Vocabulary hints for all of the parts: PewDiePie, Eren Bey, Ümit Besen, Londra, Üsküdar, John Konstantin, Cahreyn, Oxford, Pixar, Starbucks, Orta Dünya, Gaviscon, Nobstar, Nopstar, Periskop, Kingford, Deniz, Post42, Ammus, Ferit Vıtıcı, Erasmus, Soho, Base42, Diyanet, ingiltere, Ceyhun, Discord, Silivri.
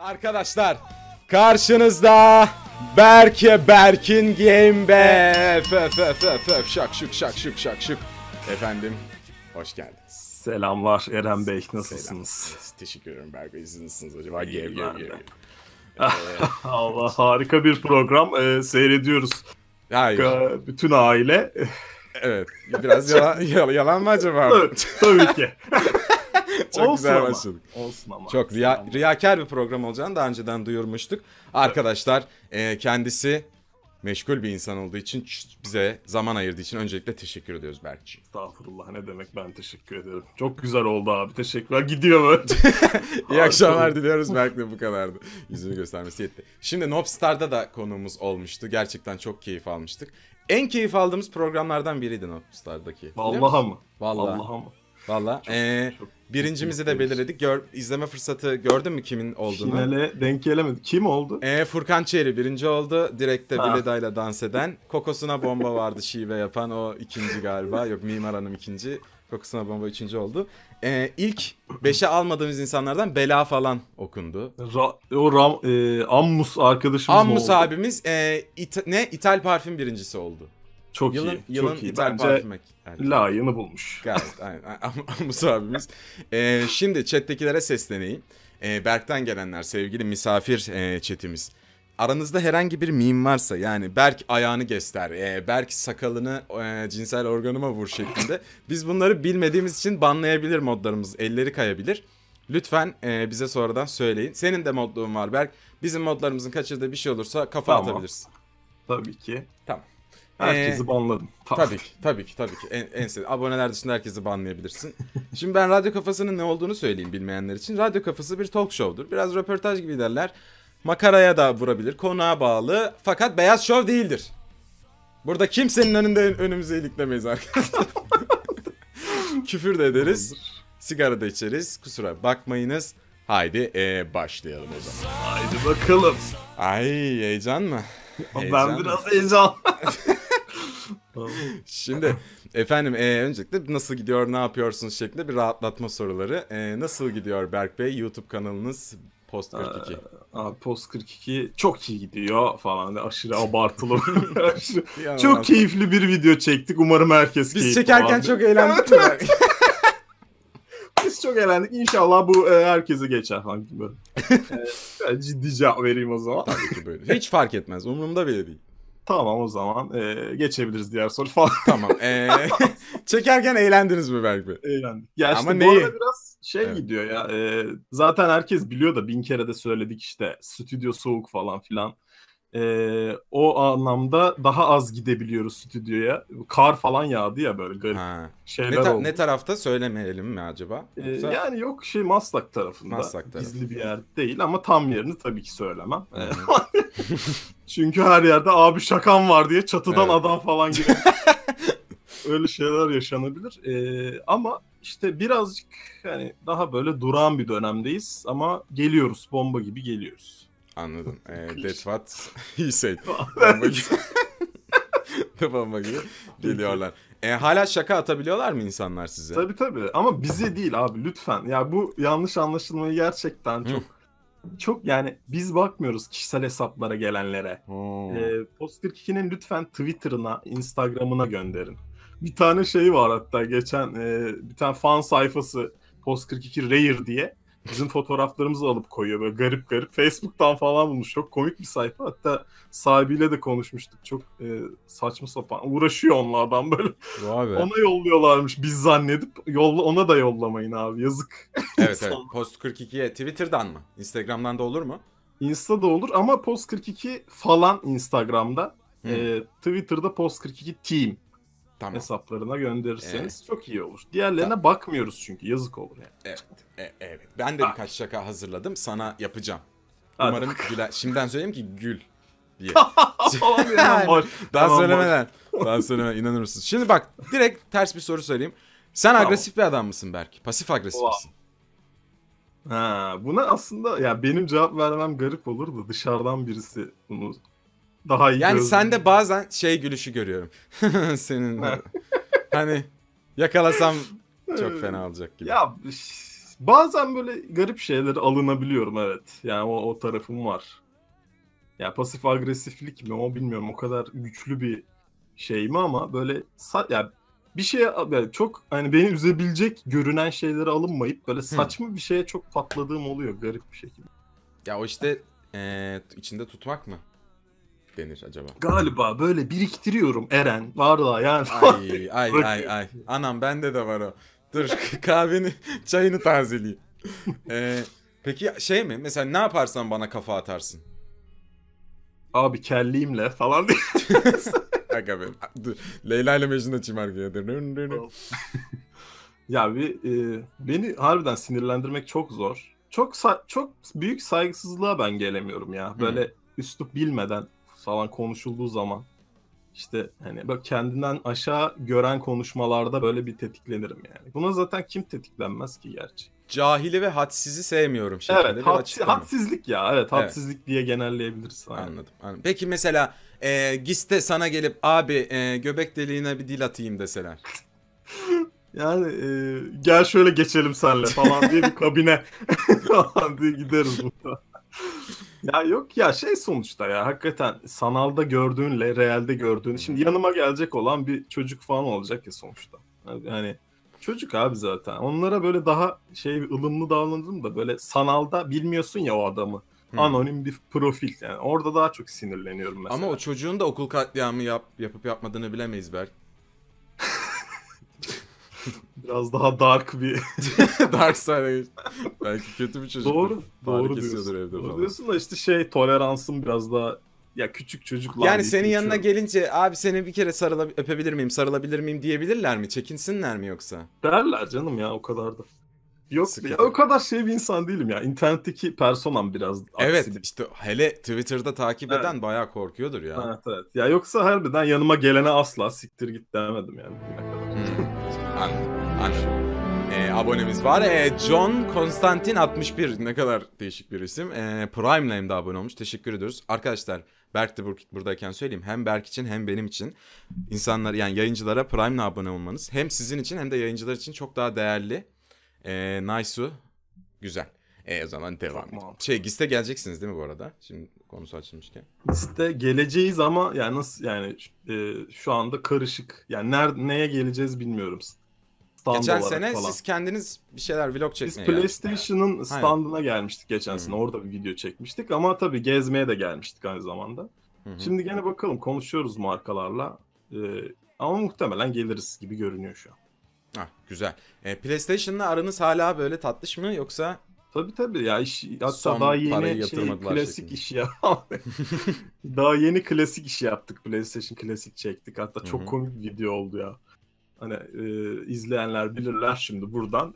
Arkadaşlar karşınızda Berke Berkin Gamebe. Şak şuk şak şuk şak şuk. Efendim hoş geldiniz. Selamlar Eren Bey, nasılsınız? Selam. Teşekkür ederim Berke, nasılsınız acaba? Allah, harika bir program seyrediyoruz. Hayır. Bütün aile. Evet, biraz yalan mı acaba? Tabii ki. Çok olsun güzel başladık. Olsun ama. Çok riyakar bir program olacağını daha önceden duyurmuştuk. Arkadaşlar kendisi meşgul bir insan olduğu için, bize zaman ayırdığı için öncelikle teşekkür ediyoruz Berk'ciğim. Estağfurullah, ne demek, ben teşekkür ederim. Çok güzel oldu abi, teşekkürler, gidiyor böyle. İyi akşamlar diliyoruz Berk'le, bu kadardı. Yüzünü göstermesi yetti. Şimdi Nopstar'da da konuğumuz olmuştu. Gerçekten çok keyif almıştık. En keyif aldığımız programlardan biriydi Nopstar'daki. Vallahi mı? Vallahi mı? Valla. Birincimizi de belirledik. İzleme fırsatı gördün mü kimin olduğunu? Finale denk gelemedik. Kim oldu? Furkan Çeri birinci oldu. Direkte Bileda'yla dans eden. Kokosuna bomba vardı şive yapan. O ikinci galiba. Yok, Mimar Hanım ikinci. Kokosuna bomba üçüncü oldu. İlk 5'e almadığımız insanlardan Bela falan okundu. Ammus arkadaşımız Ammus abimiz İthal parfüm birincisi oldu. Çok yılın, iyi. Yılın çok iyi. Bence layığını bulmuş. Gayet aynen. Ammus abimiz. Şimdi chat'tekilere sesleneyim. Berk'ten gelenler, sevgili misafir chat'imiz. Aranızda herhangi bir meme varsa, yani Berk ayağını göster, Berk sakalını cinsel organıma vur şeklinde. Biz bunları bilmediğimiz için banlayabilir modlarımız. Elleri kayabilir. Lütfen bize sonradan söyleyin. Senin de modluğun var Berk. Bizim modlarımızın kaçırdığı bir şey olursa kafa atabilirsin. Tabii ki. Tamam. Herkesi banladım. Tabii ki. Aboneler dışında herkesi banlayabilirsin. Şimdi ben Radyo Kafası'nın ne olduğunu söyleyeyim bilmeyenler için. Radyo Kafası bir talk show'dur. Biraz röportaj gibi derler. Makaraya da vurabilir, konuğa bağlı. Fakat beyaz şov değildir. Burada kimsenin önünde önümüze iliklemeyiz arkadaşlar. Küfür de ederiz. Sigara da içeriz. Kusura bakmayınız. Haydi başlayalım o zaman. Haydi bakalım. Ay, heyecan mı? Ben biraz heyecan. Şimdi efendim öncelikle nasıl gidiyor, ne yapıyorsunuz şeklinde bir rahatlatma soruları. Nasıl gidiyor Berk Bey, YouTube kanalınız Post42? Post42 çok iyi gidiyor falan, aşırı abartılı. Çok keyifli bir video çektik, umarım herkes keyif aldı. Biz çekerken çok eğlendik. Evet. Biz çok eğlendik, inşallah bu herkese geçer falan gibi. Ben ciddi cevap vereyim o zaman. Tabii ki böyle. Hiç fark etmez, umurumda bile değil. Tamam, o zaman geçebiliriz diğer soru falan. Tamam. Çekerken eğlendiniz mi Berk Bey? Eğlendik. Ya işte ama bu arada biraz evet, gidiyor ya. Zaten herkes biliyor da bin kere de söyledik işte. Stüdyo soğuk falan filan. O anlamda daha az gidebiliyoruz stüdyoya. Kar falan yağdı ya, böyle garip şeyler oldu. Ne tarafta söylemeyelim mi acaba? Yoksa... Yani yok, Maslak tarafında. Maslak tarafı. Gizli bir yer değil ama tam yerini tabii ki söylemem. Çünkü her yerde abi şakan var diye çatıdan adam falan geliyor. Öyle şeyler yaşanabilir. Ama işte birazcık hani daha böyle duran bir dönemdeyiz ama geliyoruz, bomba gibi geliyoruz. Anladım. That's what he said. Bomba gibi geliyorlar. Hala şaka atabiliyorlar mı insanlar size? Tabii ama bize değil abi, lütfen. Ya bu yanlış anlaşılmayı gerçekten çok yani biz bakmıyoruz kişisel hesaplara gelenlere. Post42'nin lütfen Twitter'ına, Instagram'ına gönderin. Bir tane şey var hatta geçen bir tane fan sayfası Post42 Rare diye. Bizim fotoğraflarımızı alıp koyuyor böyle garip. Facebook'tan falan bulmuş. Çok komik bir sayfa. Hatta sahibiyle de konuşmuştuk. Çok saçma sapan. Uğraşıyor onlardan böyle. Abi. Ona yolluyorlarmış biz zannedip. Ona da yollamayın abi. Yazık. Evet. Post42'ye Twitter'dan mı? Instagram'dan da olur mu? Insta'da olur ama Post42 falan Instagram'da. Twitter'da Post42 Team hesaplarına gönderirseniz çok iyi olur. Diğerlerine bakmıyoruz çünkü yazık olur yani. Evet. Ben de birkaç şaka hazırladım. Sana yapacağım. Hadi. Umarım şimdiden söyleyeyim ki gül diye. Daha söylemeden inanır mısınız? Şimdi bak, direkt ters bir soru söyleyeyim. Sen agresif bir adam mısın Berk? Pasif agresif misin? Buna aslında ya benim cevap vermem garip olur da dışarıdan birisi bunu daha iyi. Yani sende bazen gülüşü görüyorum. Senin hani yakalasam çok fena olacak gibi. Ya Bazen böyle garip şeylere alınabiliyorum, evet. Yani o tarafım var. Ya pasif agresiflik mi o bilmiyorum. O kadar güçlü bir şey mi ama böyle yani bir şeye yani çok hani beni üzebilecek görünen şeylere alınmayıp böyle saçma bir şeye çok patladığım oluyor garip bir şekilde. Ya o işte içinde tutmak mı denir acaba? Galiba böyle biriktiriyorum Eren. Varla yani. Ay. Anam bende de var o. Dur kahveni, çayını tazeleyeyim. Peki şey mi? Mesela ne yaparsan bana kafa atarsın? Abi kelliğimle falan diye. Aga be. Leyla ile Mecnun açayım arkaya. Ya beni harbiden sinirlendirmek çok zor. Çok büyük saygısızlığa ben gelemiyorum ya. Böyle üslup bilmeden falan konuşulduğu zaman. İşte hani bak kendinden aşağı gören konuşmalarda böyle bir tetiklenirim yani. Buna zaten kim tetiklenmez ki gerçi? Cahili ve hadsizi sevmiyorum şeklinde. Evet, hadsizlik ya. Evet, hadsizlik diye genelleyebiliriz. Anladım. Peki mesela Giste sana gelip abi göbek deliğine bir dil atayım deseler. Yani gel şöyle geçelim senle falan diye bir kabine falan diye gideriz burada. Ya yok ya şey sonuçta ya hakikaten sanalda gördüğünle realde gördüğün şimdi yanıma gelecek olan bir çocuk falan olacak ya sonuçta. Yani çocuk abi zaten onlara böyle daha şey ılımlı davranırım da böyle sanalda bilmiyorsun ya o adamı. Anonim bir profil yani orada daha çok sinirleniyorum mesela. Ama o çocuğun da okul katliamı yapıp yapmadığını bilemeyiz belki. Biraz daha dark bir... dark side. Belki kötü bir çocuktur. Doğru diyorsun. Evde doğru diyorsun da işte şey toleransın biraz daha... Ya küçük çocuklar... Yani senin yanına gelince abi seni bir kere öpebilir miyim, sarılabilir miyim diyebilirler mi? Çekinsinler mi yoksa? Derler canım ya o kadar da. Yok ya, o kadar şey bir insan değilim ya. İnternetteki personam biraz... Evet aksi. İşte hele Twitter'da takip eden bayağı korkuyordur ya. Evet. Ya yoksa harbiden yanıma gelene asla siktir git demedim yani. Abonemiz var. John Konstantin 61 ne kadar değişik bir isim. Prime Name'de abone olmuş. Teşekkür ediyoruz. Arkadaşlar Berk de buradayken söyleyeyim. Hem Berk için hem benim için insanlar yani yayıncılara Prime'le abone olmanız hem sizin için hem de yayıncılar için çok daha değerli. Nice'u. Güzel. O zaman devam edelim. Giste geleceksiniz değil mi bu arada? Şimdi konusu açılmışken. Giste geleceğiz ama yani nasıl yani şu anda karışık. Yani neye geleceğiz bilmiyorum. Geçen sene falan. Siz kendiniz bir şeyler vlog çekmeye geldiniz. Biz PlayStation'ın standına gelmiştik geçen sene. Orada bir video çekmiştik ama tabii gezmeye de gelmiştik aynı zamanda. Şimdi gene bakalım konuşuyoruz markalarla. Ama muhtemelen geliriz gibi görünüyor şu an. Ah, güzel. PlayStation'la aranız hala böyle tatlış mı yoksa? Tabii ya iş hatta son daha yeni klasik iş ya. Daha yeni klasik iş yaptık. PlayStation klasik çektik. Hatta çok komik bir video oldu ya. Hani izleyenler bilirler şimdi buradan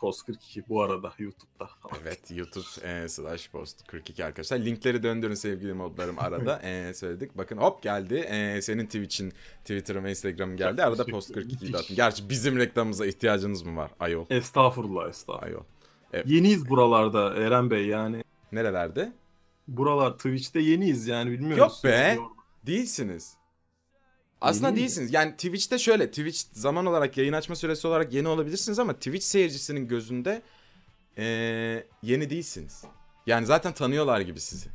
Post42 bu arada YouTube'da. Evet YouTube/Post42 arkadaşlar. Linkleri döndürün sevgili modlarım arada söyledik. Bakın hop geldi. Senin Twitch'in, Twitter'ın ve Instagram'ın geldi. Arada Post42'yi de atın. Gerçi bizim reklamımıza ihtiyacınız mı var? Ayol. Estağfurullah. Ayol. Evet. Yeniyiz buralarda Eren Bey yani. Nerelerde? Buralar Twitch'te yeniyiz yani bilmiyorsunuz. Yok be. Değilsiniz. Aslında değilsiniz. Yani Twitch'te şöyle, Twitch zaman olarak yayın açma süresi olarak yeni olabilirsiniz ama Twitch seyircisinin gözünde yeni değilsiniz. Yani zaten tanıyorlar gibi sizi.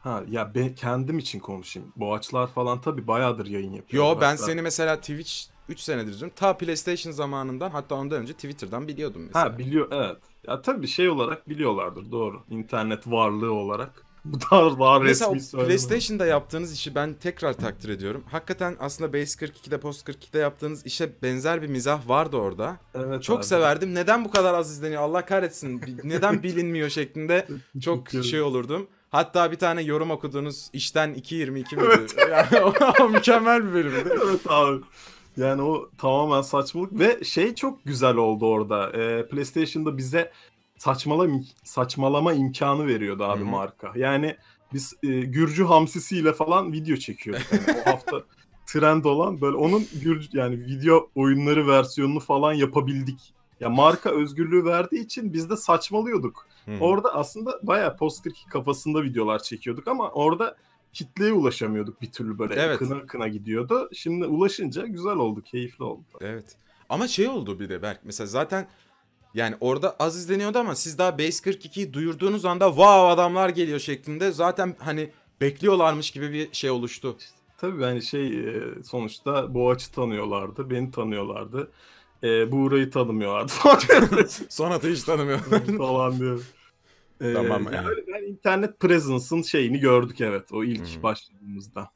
Ha ya ben kendim için konuşayım. Boğaçlar falan tabii bayağıdır yayın yapıyor. Yo ben seni mesela Twitch 3 senedir izliyorum. Ta PlayStation zamanından hatta ondan önce Twitter'dan biliyordum mesela. Ha biliyor evet. Ya tabii şey olarak biliyorlardır doğru. İnternet varlığı olarak. Daha mesela PlayStation'da yaptığınız işi ben tekrar takdir ediyorum. Hakikaten aslında Base42'de Post42'de yaptığınız işe benzer bir mizah vardı orada. Evet, çok abi. Severdim. Neden bu kadar az izleniyor? Allah kahretsin. Neden bilinmiyor şeklinde çok şey olurdum. Hatta bir tane yorum okuduğunuz işten 2.22 miydi? Evet. Yani o mükemmel bir bölümdü. Evet abi. Yani o tamamen saçmalık ve şey çok güzel oldu orada. PlayStation'da bize saçmalama imkanı veriyordu abi marka. Yani biz Gürcü hamsisiyle falan video çekiyorduk. Yani o hafta trend olan böyle onun yani video oyunları versiyonunu falan yapabildik. Ya marka özgürlüğü verdiği için biz de saçmalıyorduk. Orada aslında bayağı Post42 kafasında videolar çekiyorduk ama orada kitleye ulaşamıyorduk bir türlü böyle kına gidiyordu. Şimdi ulaşınca güzel oldu, keyifli oldu. Evet. Ama şey oldu bir de Berk mesela zaten Yani orada az izleniyordu ama siz daha Base42'yi duyurduğunuz anda wow adamlar geliyor şeklinde zaten hani bekliyorlarmış gibi bir şey oluştu. Tabii yani şey sonuçta Boğaç'ı tanıyorlardı, beni tanıyorlardı. Buğra'yı tanımıyorlardı. Sonat'ı hiç tanımıyorlardı. Falan diyor. Tamam yani. Yani internet presence'ın şeyini gördük evet o ilk başladığımızda.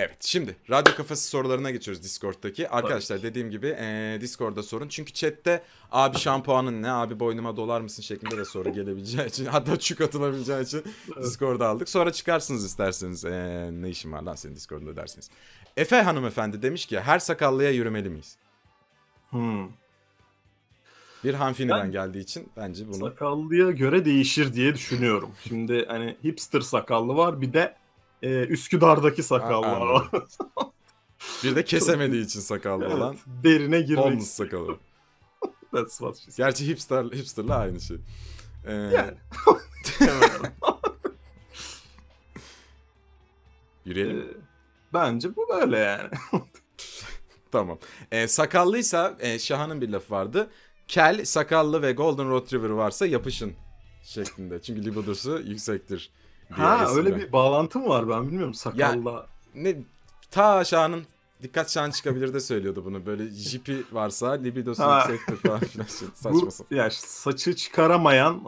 Evet şimdi radyo kafası sorularına geçiyoruz Discord'daki. Arkadaşlar evet. Dediğim gibi Discord'da sorun. Çünkü chatte abi şampuanın ne, abi boynuma dolar mısın şeklinde de soru gelebileceği için. Hatta çük atılabileceği için evet. Discord'a aldık. Sonra çıkarsınız isterseniz. Ne işin var lan senin Discord'da dersiniz. Efe hanımefendi demiş ki her sakallıya yürümeli miyiz? Bir hanfini'den geldiği için bence bunu... Sakallıya göre değişir diye düşünüyorum. Şimdi hani hipster sakallı var bir de... Üsküdar'daki sakallar var. Bir de kesemediği için sakallı evet, olan. Derine girmek. Homeless sakalı. That's what she said. Gerçi hipster'la aynı şey. Yani. Yürüyelim. Bence bu böyle yani. Tamam. Sakallıysa Şahan'ın bir lafı vardı. Kel, sakallı ve Golden Retriever varsa yapışın şeklinde. Çünkü libidosu yüksektir. Ha öyle bir bağlantı mı var ben bilmiyorum sakalla. Ya, ne ta Şahan'ın dikkat Şahan çıkabilir de söylüyordu bunu böyle jipi varsa libidosu yüksektir falan filan saçması. Ya saçı çıkaramayan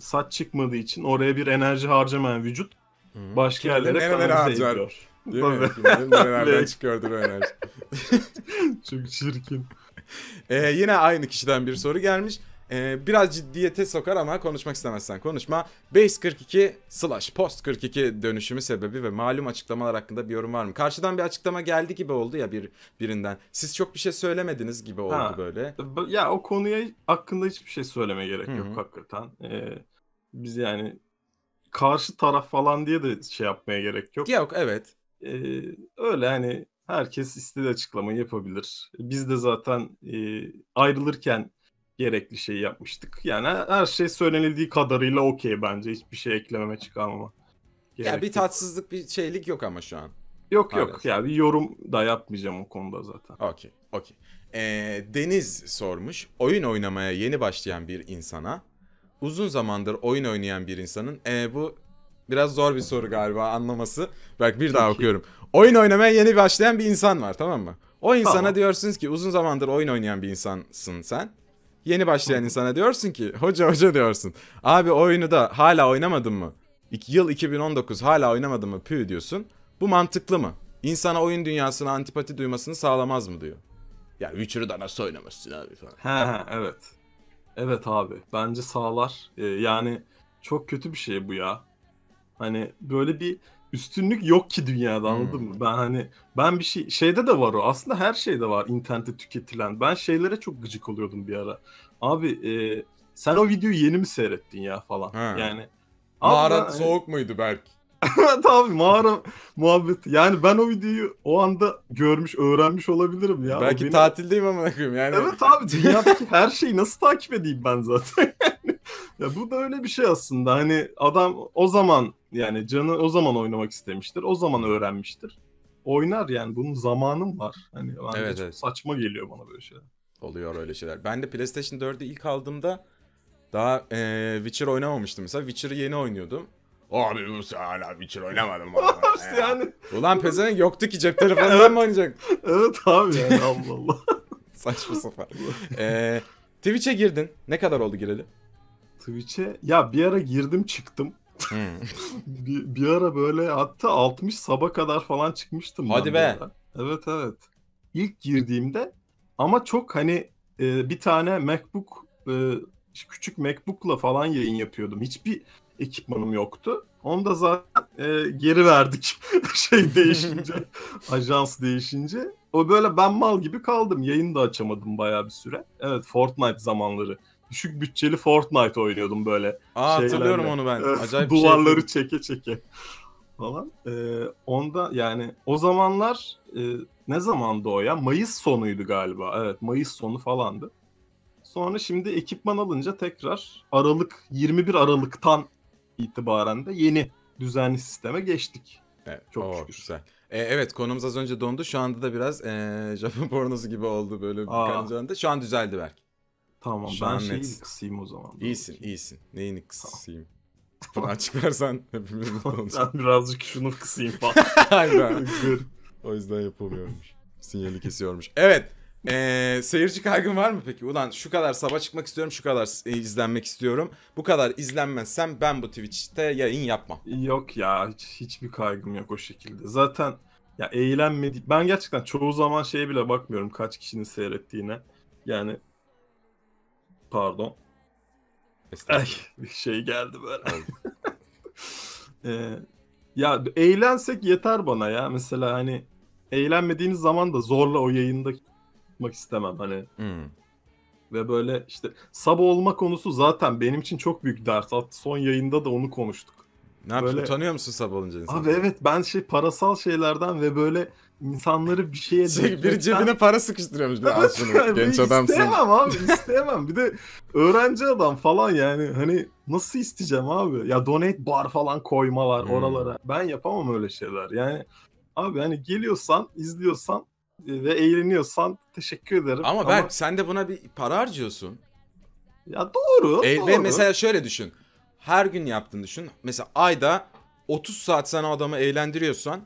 saç çıkmadığı için oraya bir enerji harcamayan vücut başka yerlere kanalize ediyor. Değil mi? Nereden çıkıyordur o enerji? Çok çirkin. Yine aynı kişiden bir soru gelmiş. Biraz ciddiyete sokar ama konuşmak istemezsen konuşma. Base42/Post42 dönüşümü sebebi ve malum açıklamalar hakkında bir yorum var mı? Karşıdan bir açıklama geldi gibi oldu ya birinden. Siz çok bir şey söylemediniz gibi oldu böyle. Ya o konuya hakkında hiçbir şey söyleme gerek yok hakikaten. Biz yani karşı taraf falan diye de şey yapmaya gerek yok. Yok evet. Öyle hani herkes istediği açıklamayı yapabilir. Biz de zaten ayrılırken gerekli şeyi yapmıştık. Yani her şey söylenildiği kadarıyla okey bence. Hiçbir şey eklememe çıkarmama. Ya bir tatsızlık, bir şeylik yok ama şu an. Yok yok. Ya bir yorum da yapmayacağım o konuda zaten. Okey. Okey. Deniz sormuş. Oyun oynamaya yeni başlayan bir insana uzun zamandır oyun oynayan bir insanın bu biraz zor bir soru galiba anlaması. Bak bir daha okuyorum. Oyun oynamaya yeni başlayan bir insan var tamam mı? O insana diyorsunuz ki uzun zamandır oyun oynayan bir insansın sen. Yeni başlayan insana diyorsun ki hoca diyorsun. Abi oyunu da hala oynamadın mı? Yıl 2019 hala oynamadın mı? Püh diyorsun. Bu mantıklı mı? İnsana oyun dünyasına antipati duymasını sağlamaz mı diyor. Ya Witcher'ı da nasıl oynamışsın abi falan. He evet. Evet abi bence sağlar. Yani çok kötü bir şey bu ya. Hani böyle bir üstünlük yok ki dünyada anladın mı? Ben hani bir şeyde de var o. Aslında her şeyde var internette tüketilen. Ben şeylere çok gıcık oluyordum bir ara. Abi sen o videoyu yeni mi seyrettin ya falan. He. Yani mağara abi, soğuk muydu belki? Tabii mağara muhabbeti. Yani ben o videoyu o anda görmüş, öğrenmiş olabilirim ya. Belki tatildeyim ama bakayım yani. Evet abi dünyadaki her şeyi nasıl takip edeyim ben zaten. Ya bu da öyle bir şey aslında. Hani adam o zaman yani canı o zaman oynamak istemiştir. O zaman öğrenmiştir. Oynar yani bunun zamanım var. Hani evet, çok saçma geliyor bana böyle şeyler. Oluyor öyle şeyler. Ben de PlayStation 4'ü ilk aldığımda daha Witcher oynamamıştım. Mesela Witcher'ı yeni oynuyordum. Abi bu hala Witcher oynamadım. Yani. Ulan pezevenk yoktu ki cep telefonundan mı oynayacak? Evet abi yani Allah Allah. Saçma sapan. Twitch'e girdin. Ne kadar oldu girelim? Twitch'e ya bir ara girdim çıktım. Bir ara böyle hatta 60 saba kadar falan çıkmıştım. Hadi be. Evet evet. İlk girdiğimde ama çok hani bir tane MacBook küçük MacBook'la falan yayın yapıyordum. Hiçbir ekipmanım yoktu. Onu da zaten geri verdik. Şey değişince ajans değişince. O böyle ben mal gibi kaldım. Yayını da açamadım bayağı bir süre. Evet Fortnite zamanları. Düşük bütçeli Fortnite oynuyordum böyle. Hatırlıyorum onu ben. Acayip duvarları şey çeke çeke falan. Onda yani o zamanlar ne zamandı o ya? Mayıs sonuydu galiba. Evet Mayıs sonu falandı. Sonra şimdi ekipman alınca tekrar Aralık 21 Aralık'tan itibaren de yeni düzenli sisteme geçtik. Evet, çok şükür. Güzel. Evet konumuz az önce dondu. Şu anda da biraz Japon pornosu gibi oldu böyle bir kanıcanda. Şu an düzeldi belki. Tamam, ben şeyi kısayım o zaman. İyisin, iyisin. Neyini kısayım? Bunu açıklarsan hepimiz mutlu olacağız. Ben birazcık şunu kısayım falan. Aynen. O yüzden yapamıyormuş. Sinyali kesiyormuş. Evet. Seyirci kaygın var mı peki? Ulan şu kadar sabah çıkmak istiyorum, şu kadar izlenmek istiyorum. Bu kadar izlenmezsem ben bu Twitch'te yayın yapmam. Yok ya, hiçbir kaygım yok o şekilde. Zaten ya eğlenmedi. Ben gerçekten çoğu zaman şeye bile bakmıyorum, kaç kişinin seyrettiğine. Yani pardon. Ay, bir şey geldi böyle. Ya eğlensek yeter bana ya. Mesela hani eğlenmediğimiz zaman da zorla o yayında tutmak istemem hani. Hmm. Ve böyle işte sub olma konusu zaten benim için çok büyük dert. Son yayında da onu konuştuk. Ne yapıyorsun? Böyle... Utanıyor musun sub olunca insanlar? Abi evet, ben şey parasal şeylerden ve böyle insanları bir şeye... bir cebine para sıkıştırıyormuş. Evet, yani genç adamsın. İsteyemem abi, isteyemem. Bir de öğrenci adam falan yani. Hani nasıl isteyeceğim abi? Ya donate bar falan koymalar oralara. Ben yapamam öyle şeyler. Yani abi hani geliyorsan, izliyorsan ve eğleniyorsan teşekkür ederim. Ama Berk, sen de buna bir para harcıyorsun. Ya doğru. Ve mesela şöyle düşün. Her gün yaptığını düşün. Mesela ayda 30 saat sen o adamı eğlendiriyorsan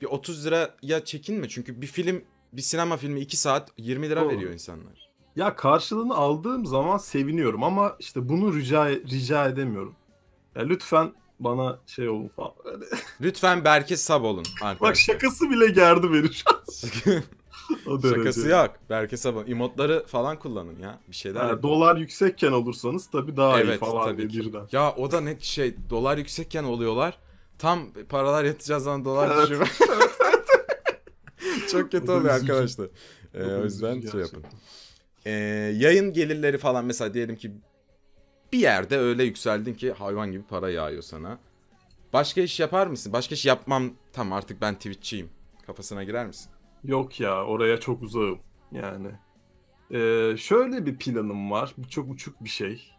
bir 30 liraya çekinme. Çünkü bir film, bir sinema filmi 2 saat 20 lira veriyor insanlar. Ya karşılığını aldığım zaman seviniyorum ama işte bunu rica edemiyorum. Ya lütfen bana şey olun falan. Lütfen Berke sub olun arkadaşlar. Bak şakası bile gerdi beni şu an. Şakası yok. Berke sub olun. Emotları falan kullanın ya. Bir şeyler. Yani dolar yüksekken olursanız tabii daha iyi falan diye birden. Ya o da net şey, dolar yüksekken oluyorlar. Tam paralar yatacağız zaman dolar düşüyor. Çok kötü oluyor arkadaşlar. O yüzden şey yapın. Yayın gelirleri falan mesela diyelim ki bir yerde öyle yükseldin ki hayvan gibi para yağıyor sana. Başka iş yapar mısın? Başka iş yapmam. Tam artık ben Twitch'çiyim kafasına girer misin? Yok ya, oraya çok uzağım. Yani şöyle bir planım var. Bu çok uçuk bir şey.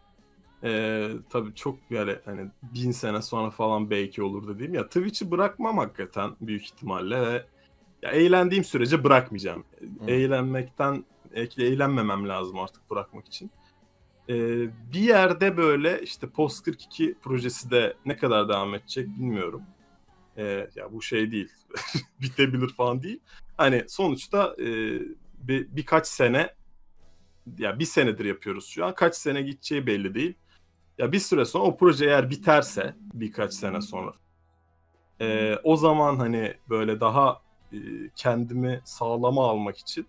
Tabii çok yani hani 1000 sene sonra falan belki olur dediğim ya. Twitch'i bırakmam hakikaten büyük ihtimalle ve ya eğlendiğim sürece bırakmayacağım. Eğlenmekten, eğlenmemem lazım artık bırakmak için. Bir yerde böyle işte Post42 projesi de ne kadar devam edecek bilmiyorum. Ya bu şey değil, bitebilir falan değil. Hani sonuçta birkaç sene, ya bir senedir yapıyoruz şu an. Kaç sene gideceği belli değil. Ya bir süre sonra o proje eğer biterse birkaç sene sonra o zaman hani böyle daha kendimi sağlama almak için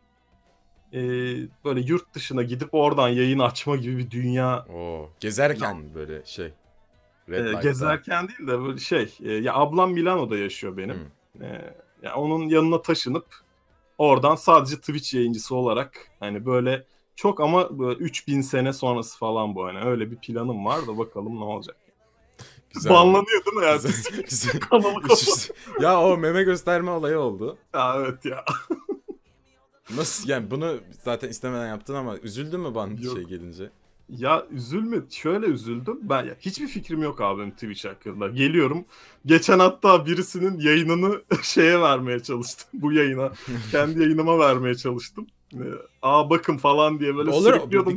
böyle yurt dışına gidip oradan yayın açma gibi bir dünya. Gezerken ya, böyle şey. Gezerken değil de böyle şey. Ya ablam Milano'da yaşıyor benim. Ya onun yanına taşınıp oradan sadece Twitch yayıncısı olarak hani böyle çok ama böyle 3000 sene sonrası falan bu hani. Öyle bir planım var da bakalım ne olacak. Güzel. Banlanıyor değil mi ya? Güzel. Ya o meme gösterme olayı oldu. Ya evet ya. Nasıl yani, bunu zaten istemeden yaptın ama üzüldün mü ban şey gelince? Ya üzülme, şöyle üzüldüm. Ben ya, hiçbir fikrim yok abim Twitch hakkında. Geliyorum. Geçen hatta birisinin yayınını şeye vermeye çalıştım. Bu yayına. Kendi yayınıma vermeye çalıştım. Aa bakın falan diye böyle sürüklüyordum.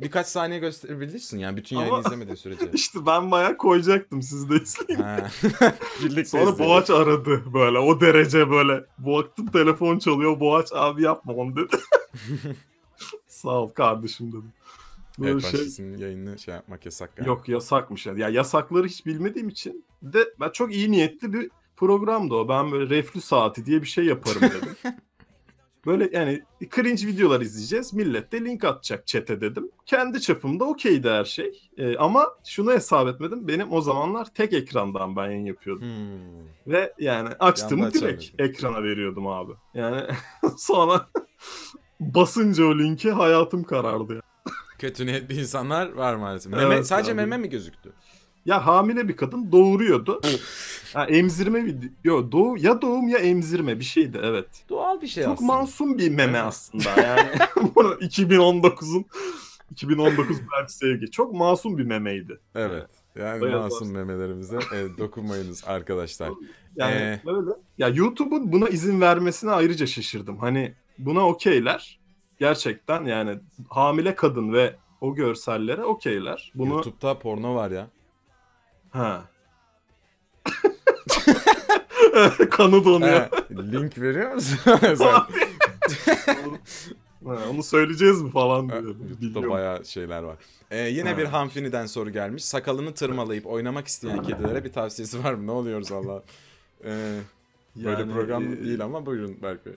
Birkaç saniye gösterebilirsin yani, bütün yayını izlemediğin sürece. İşte ben bayağı koyacaktım, siz de izleyin. Sonra Boğaç aradı böyle, o derece böyle. Baktım telefon çalıyor, Boğaç abi yapma onu dedi. Sağ ol kardeşim dedim. Böyle evet, başkasının yayını şey yapmak yasak yani. Yok yasakmış yani. Ya yasakları hiç bilmediğim için de ben çok iyi niyetli bir programdı o. Ben böyle reflü saati diye bir şey yaparım dedim. Böyle yani cringe videolar izleyeceğiz. Millet de link atacak chat'e dedim. Kendi çapımda okeydi her şey. Ama şunu hesap etmedim. Benim o zamanlar tek ekrandan ben yayın yapıyordum. Ve yani açtığımı direkt ekrana veriyordum abi. Yani sonra basınca o linki hayatım karardı yani. Kötü niyetli insanlar var maalesef. Evet, meme, sadece abi. Meme mi gözüktü? Ya hamile bir kadın doğuruyordu. Ha, emzirme mi? Yok, doğum ya emzirme bir şeydi, evet. Doğal bir şey çok aslında. Çok masum bir meme aslında yani. 2019 Berk sevgi. Çok masum bir memeydi. Evet. Yani bayağı masum memelerimize dokunmayınız arkadaşlar. Yani böyle. Ya YouTube'un buna izin vermesine ayrıca şaşırdım. Hani buna okeyler. Gerçekten yani hamile kadın ve o görsellere okeyler. Bunu... YouTube'da porno var ya. Ha. Kanı donuyor. Link veriyor musun? Onu söyleyeceğiz mi falan diyor. YouTube'da bayağı şeyler var. Yine bir hanfini'den soru gelmiş. Sakalını tırmalayıp oynamak isteyen kedilere bir tavsiyesi var mı? Ne oluyoruz Allah? Böyle yani, program değil ama buyurun Berk Bey.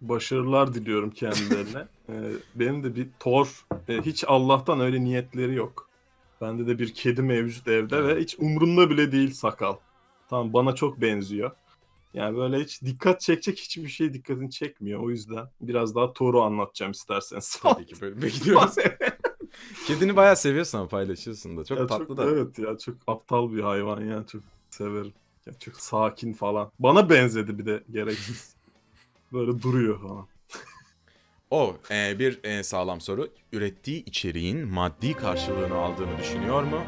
Başarılar diliyorum kendilerine. Benim de bir Thor, hiç Allah'tan öyle niyetleri yok. Bende de bir kedi mevcut evde ve hiç umurumda bile değil sakal. Tamam, bana çok benziyor. Yani böyle hiç dikkat çekecek hiçbir şey dikkatini çekmiyor. O yüzden biraz daha Thor'u anlatacağım isterseniz. Tabii ki böyle bekliyoruz. Kedini bayağı seviyorsan paylaşıyorsun da. Çok ya tatlı çok, da. Evet ya, çok aptal bir hayvan ya, çok severim. Ya çok sakin falan. Bana benzedi bir de gereksiz. Böyle duruyor falan. O bir sağlam soru. Ürettiği içeriğin maddi karşılığını aldığını düşünüyor mu?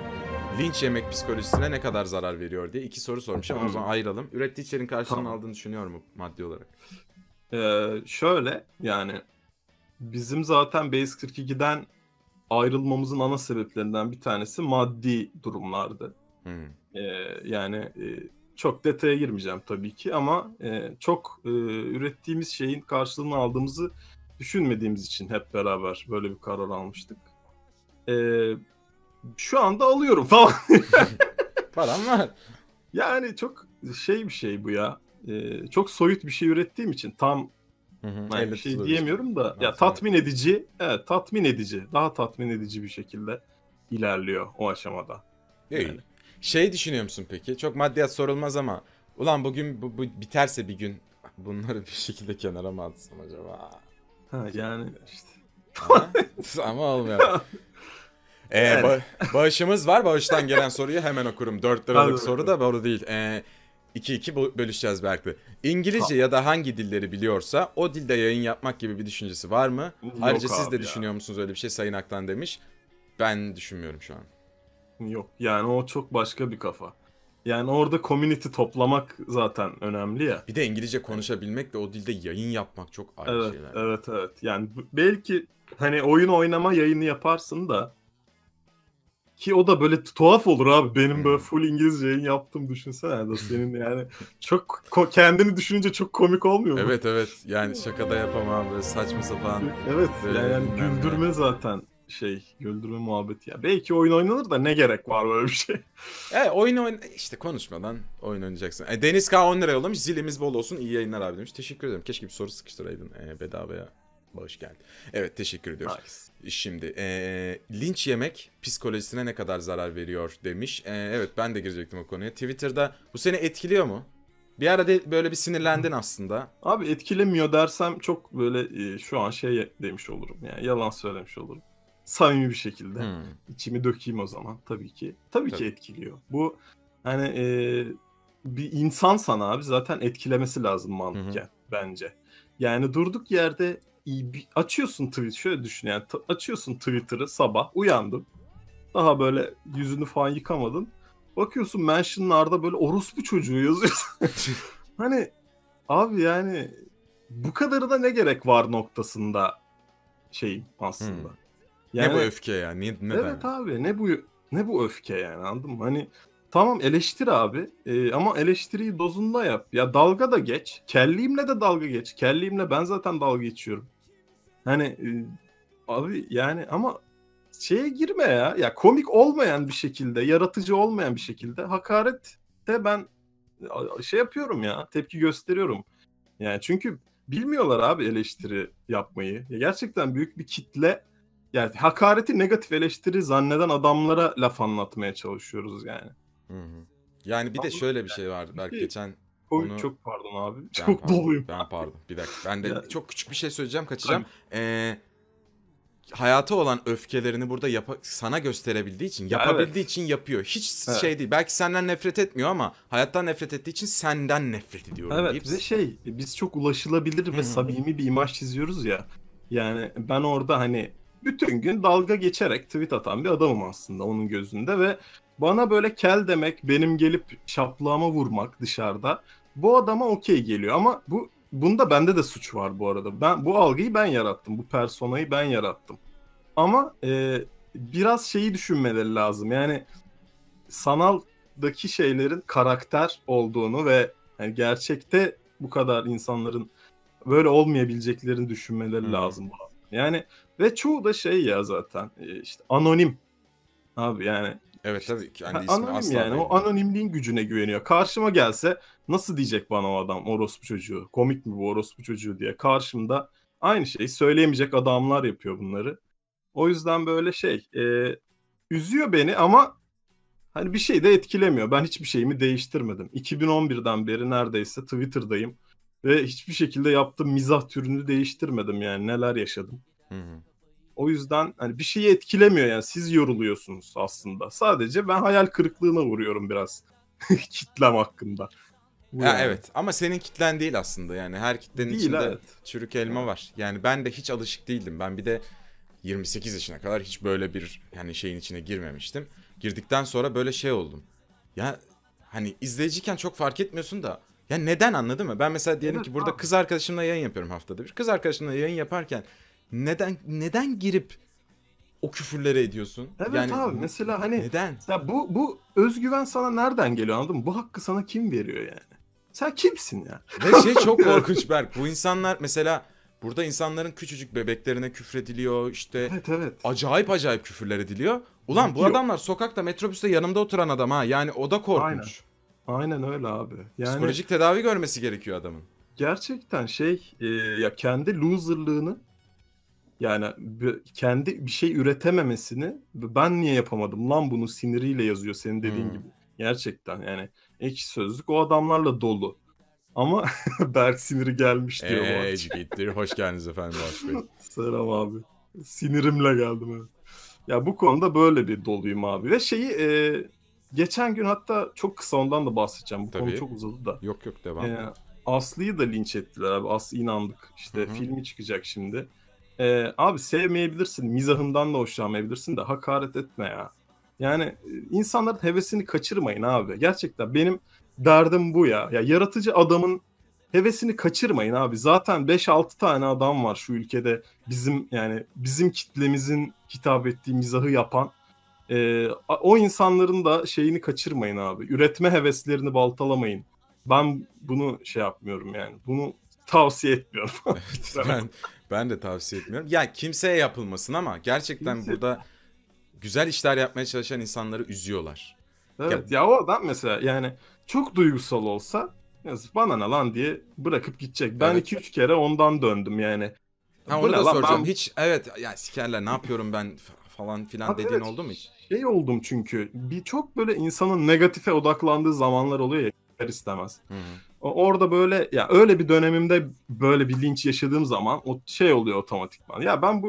Linç yemek psikolojisine ne kadar zarar veriyor diye iki soru sormuş ama o zaman ayıralım. Ürettiği içeriğin karşılığını aldığını düşünüyor mu maddi olarak? Şöyle yani bizim zaten Base42'den ayrılmamızın ana sebeplerinden bir tanesi maddi durumlardı. Yani çok detaya girmeyeceğim tabii ki ama çok ürettiğimiz şeyin karşılığını aldığımızı düşünmediğimiz için hep beraber böyle bir karar almıştık. Şu anda alıyorum falan. Param var. Yani çok şey bir şey bu ya. Çok soyut bir şey ürettiğim için tam bir şey diyemiyorum da ya, tatmin edici, evet tatmin edici, daha tatmin edici bir şekilde ilerliyor o aşamada. Yani. Şey düşünüyor musun peki? Çok maddiyat sorulmaz ama ulan bugün bu biterse bir gün bunları bir şekilde kenara mı atsam acaba? Ha yani işte. Ama olmuyor. Evet. Bağışımız var. Bağıştan gelen soruyu hemen okurum. 4 liralık soru da doğru değil. 2-2 bölüşeceğiz belki. İngilizce ya da hangi dilleri biliyorsa o dilde yayın yapmak gibi bir düşüncesi var mı? Yok. Ayrıca siz de düşünüyor musunuz öyle bir şey? Sayın Aktan demiş. Ben düşünmüyorum şu an. Yok yani o çok başka bir kafa. Yani orada community toplamak zaten önemli ya. Bir de İngilizce konuşabilmek de o dilde yayın yapmak çok ayrı şeyler. Evet evet. Yani belki hani oyun oynama yayını yaparsın da ki o da böyle tuhaf olur abi. Benim böyle full İngilizce yayın yaptım düşünsene. Senin yani çok kendini düşününce çok komik olmuyor mu? Evet evet. Yani şakada yapamam böyle saçma sapan. Evet. Yani güldürme zaten. Güldürme muhabbeti ya. Belki oyun oynanır da ne gerek var böyle bir şey. İşte konuşmadan oyun oynayacaksın. Deniz K 10 lira yollamış. Zilimiz bol olsun. İyi yayınlar abi demiş. Teşekkür ederim. Keşke bir soru sıkıştıraydın. Bedavaya bağış geldi. Evet teşekkür ediyoruz. Nice. Şimdi linç yemek psikolojisine ne kadar zarar veriyor demiş. Evet ben de girecektim o konuya. Twitter'da bu seni etkiliyor mu? Bir arada böyle bir sinirlendin aslında. Abi etkilemiyor dersem çok böyle şu an şey demiş olurum. Yani yalan söylemiş olurum. Samimi bir şekilde. İçimi dökeyim o zaman tabii ki. Tabii ki etkiliyor. Bu hani bir insansan abi zaten etkilemesi lazım mantıken bence. Yani durduk yerde açıyorsun Twitter, şöyle düşün yani açıyorsun Twitter'ı sabah uyandım. Daha böyle yüzünü falan yıkamadın. Bakıyorsun mention'larda böyle orospu çocuğu yazıyorsun. Hani abi yani bu kadarı da ne gerek var noktasında şeyim aslında. Yani, ne bu öfke ya? Neden? Evet abi ne bu öfke yani, anladın mı? Hani tamam eleştir abi ama eleştiriyi dozunda yap. Ya dalga da geç. Kelliğimle de dalga geç. Kelliğimle ben zaten dalga geçiyorum. Hani abi yani ama şeye girme ya. Ya komik olmayan bir şekilde, yaratıcı olmayan bir şekilde hakarette ben şey yapıyorum ya, tepki gösteriyorum. Yani çünkü bilmiyorlar abi eleştiri yapmayı. Ya gerçekten büyük bir kitle. Yani hakareti negatif eleştiri zanneden adamlara laf anlatmaya çalışıyoruz yani. Yani bir de şöyle bir şey vardı belki geçen. Onu... Çok pardon abi. Çok doluyum. Ben pardon. Bir dakika. Ben de yani... çok küçük bir şey söyleyeceğim. Kaçacağım. Hayata olan öfkelerini burada sana gösterebildiği için, yapabildiği için yapıyor. Hiç şey değil. Belki senden nefret etmiyor ama hayattan nefret ettiği için senden nefret ediyorum. Evet. Ve biz çok ulaşılabilir ve samimi bir imaj çiziyoruz ya. Yani ben orada hani bütün gün dalga geçerek tweet atan bir adamım aslında onun gözünde ve bana böyle kel demek, benim gelip şaplağıma vurmak dışarıda bu adama okey geliyor ama bunda bende de suç var bu arada. Bu algıyı ben yarattım, bu personayı ben yarattım. Ama biraz şeyi düşünmeleri lazım. Yani sanaldaki şeylerin karakter olduğunu ve yani gerçekte bu kadar insanların böyle olmayabileceklerini düşünmeleri lazım. Yani ve çoğu da şey ya zaten işte anonim abi yani. Evet tabii ki. Yani anonim asla yani değil. O anonimliğin gücüne güveniyor. Karşıma gelse nasıl diyecek bana o adam, orospu çocuğu? Komik mi bu orospu çocuğu diye. Karşımda aynı şeyi söyleyemeyecek adamlar yapıyor bunları. O yüzden böyle şey üzüyor beni ama hani bir şey de etkilemiyor. Ben hiçbir şeyimi değiştirmedim. 2011'den beri neredeyse Twitter'dayım. Ve hiçbir şekilde yaptığım mizah türünü değiştirmedim yani. Neler yaşadım. Hı-hı. O yüzden hani bir şeyi etkilemiyor yani. Siz yoruluyorsunuz aslında. Sadece ben hayal kırıklığına vuruyorum biraz. Kitlem hakkında. Ya yani. Evet ama senin kitlen değil aslında yani. Her kitlenin değil, içinde evet. Çürük elma var. Yani ben de hiç alışık değildim. Ben bir de 28 yaşına kadar hiç böyle bir yani şeyin içine girmemiştim. Girdikten sonra böyle şey oldum. Ya hani izleyiciyken çok fark etmiyorsun da. Ya neden, anladın mı? Ben mesela diyelim ki burada kız arkadaşımla yayın yapıyorum haftada bir. Kız arkadaşımla yayın yaparken neden girip o küfürlere ediyorsun? Evet yani, abi mesela hani neden? Ya bu özgüven sana nereden geliyor, anladın mı? Bu hakkı sana kim veriyor yani? Sen kimsin ya? Ve şey çok korkunç Berk. Bu insanlar mesela burada insanların küçücük bebeklerine küfrediliyor işte. Evet evet. Acayip acayip küfürler ediliyor. Ulan bu adamlar sokakta, metrobüste yanımda oturan adam ha. Yani o da korkunç. Aynen. Aynen öyle abi. Yani, psikolojik tedavi görmesi gerekiyor adamın. Gerçekten şey ya kendi loserlığını yani kendi bir şey üretememesini, ben niye yapamadım lan bunu siniriyle yazıyor senin dediğin gibi. Gerçekten yani Ekşi Sözlük o adamlarla dolu. Ama Berk siniri gelmiş diyor. Hoş geldiniz efendim Boğaç Bey. Selam abi. Sinirimle geldim evet. Ya bu konuda böyle bir doluyum abi. Ve şeyi geçen gün hatta çok kısa ondan da bahsedeceğim. Bu konu çok uzadı da. Yok yok devam. Aslı'yı da linç ettiler abi. Aslı inandık. İşte filmi çıkacak şimdi. Abi sevmeyebilirsin. Mizahından da hoşlanmayabilirsin de hakaret etme ya. Yani insanların hevesini kaçırmayın abi. Gerçekten benim derdim bu ya. Ya yaratıcı adamın hevesini kaçırmayın abi. Zaten 5-6 tane adam var şu ülkede. Bizim kitlemizin hitap ettiği mizahı yapan. O insanların da şeyini kaçırmayın abi. Üretme heveslerini baltalamayın. Ben bunu şey yapmıyorum yani. Bunu tavsiye etmiyorum. Evet, ben de tavsiye etmiyorum. Ya kimseye yapılmasın ama gerçekten burada güzel işler yapmaya çalışan insanları üzüyorlar. Evet ya o adam mesela yani çok duygusal olsa bana ne lan diye bırakıp gidecek. Ben 2-3 kere ondan döndüm yani. Ha, onu da soracağım. Hiç evet ya sikerler ne yapıyorum ben falan filan ha, dediğin evet, oldu mu hiç? Şey oldum çünkü birçok böyle insanın negatife odaklandığı zamanlar oluyor ya istemez. Orada böyle ya öyle bir dönemimde böyle bir linç yaşadığım zaman o şey oluyor otomatikman. Ya ben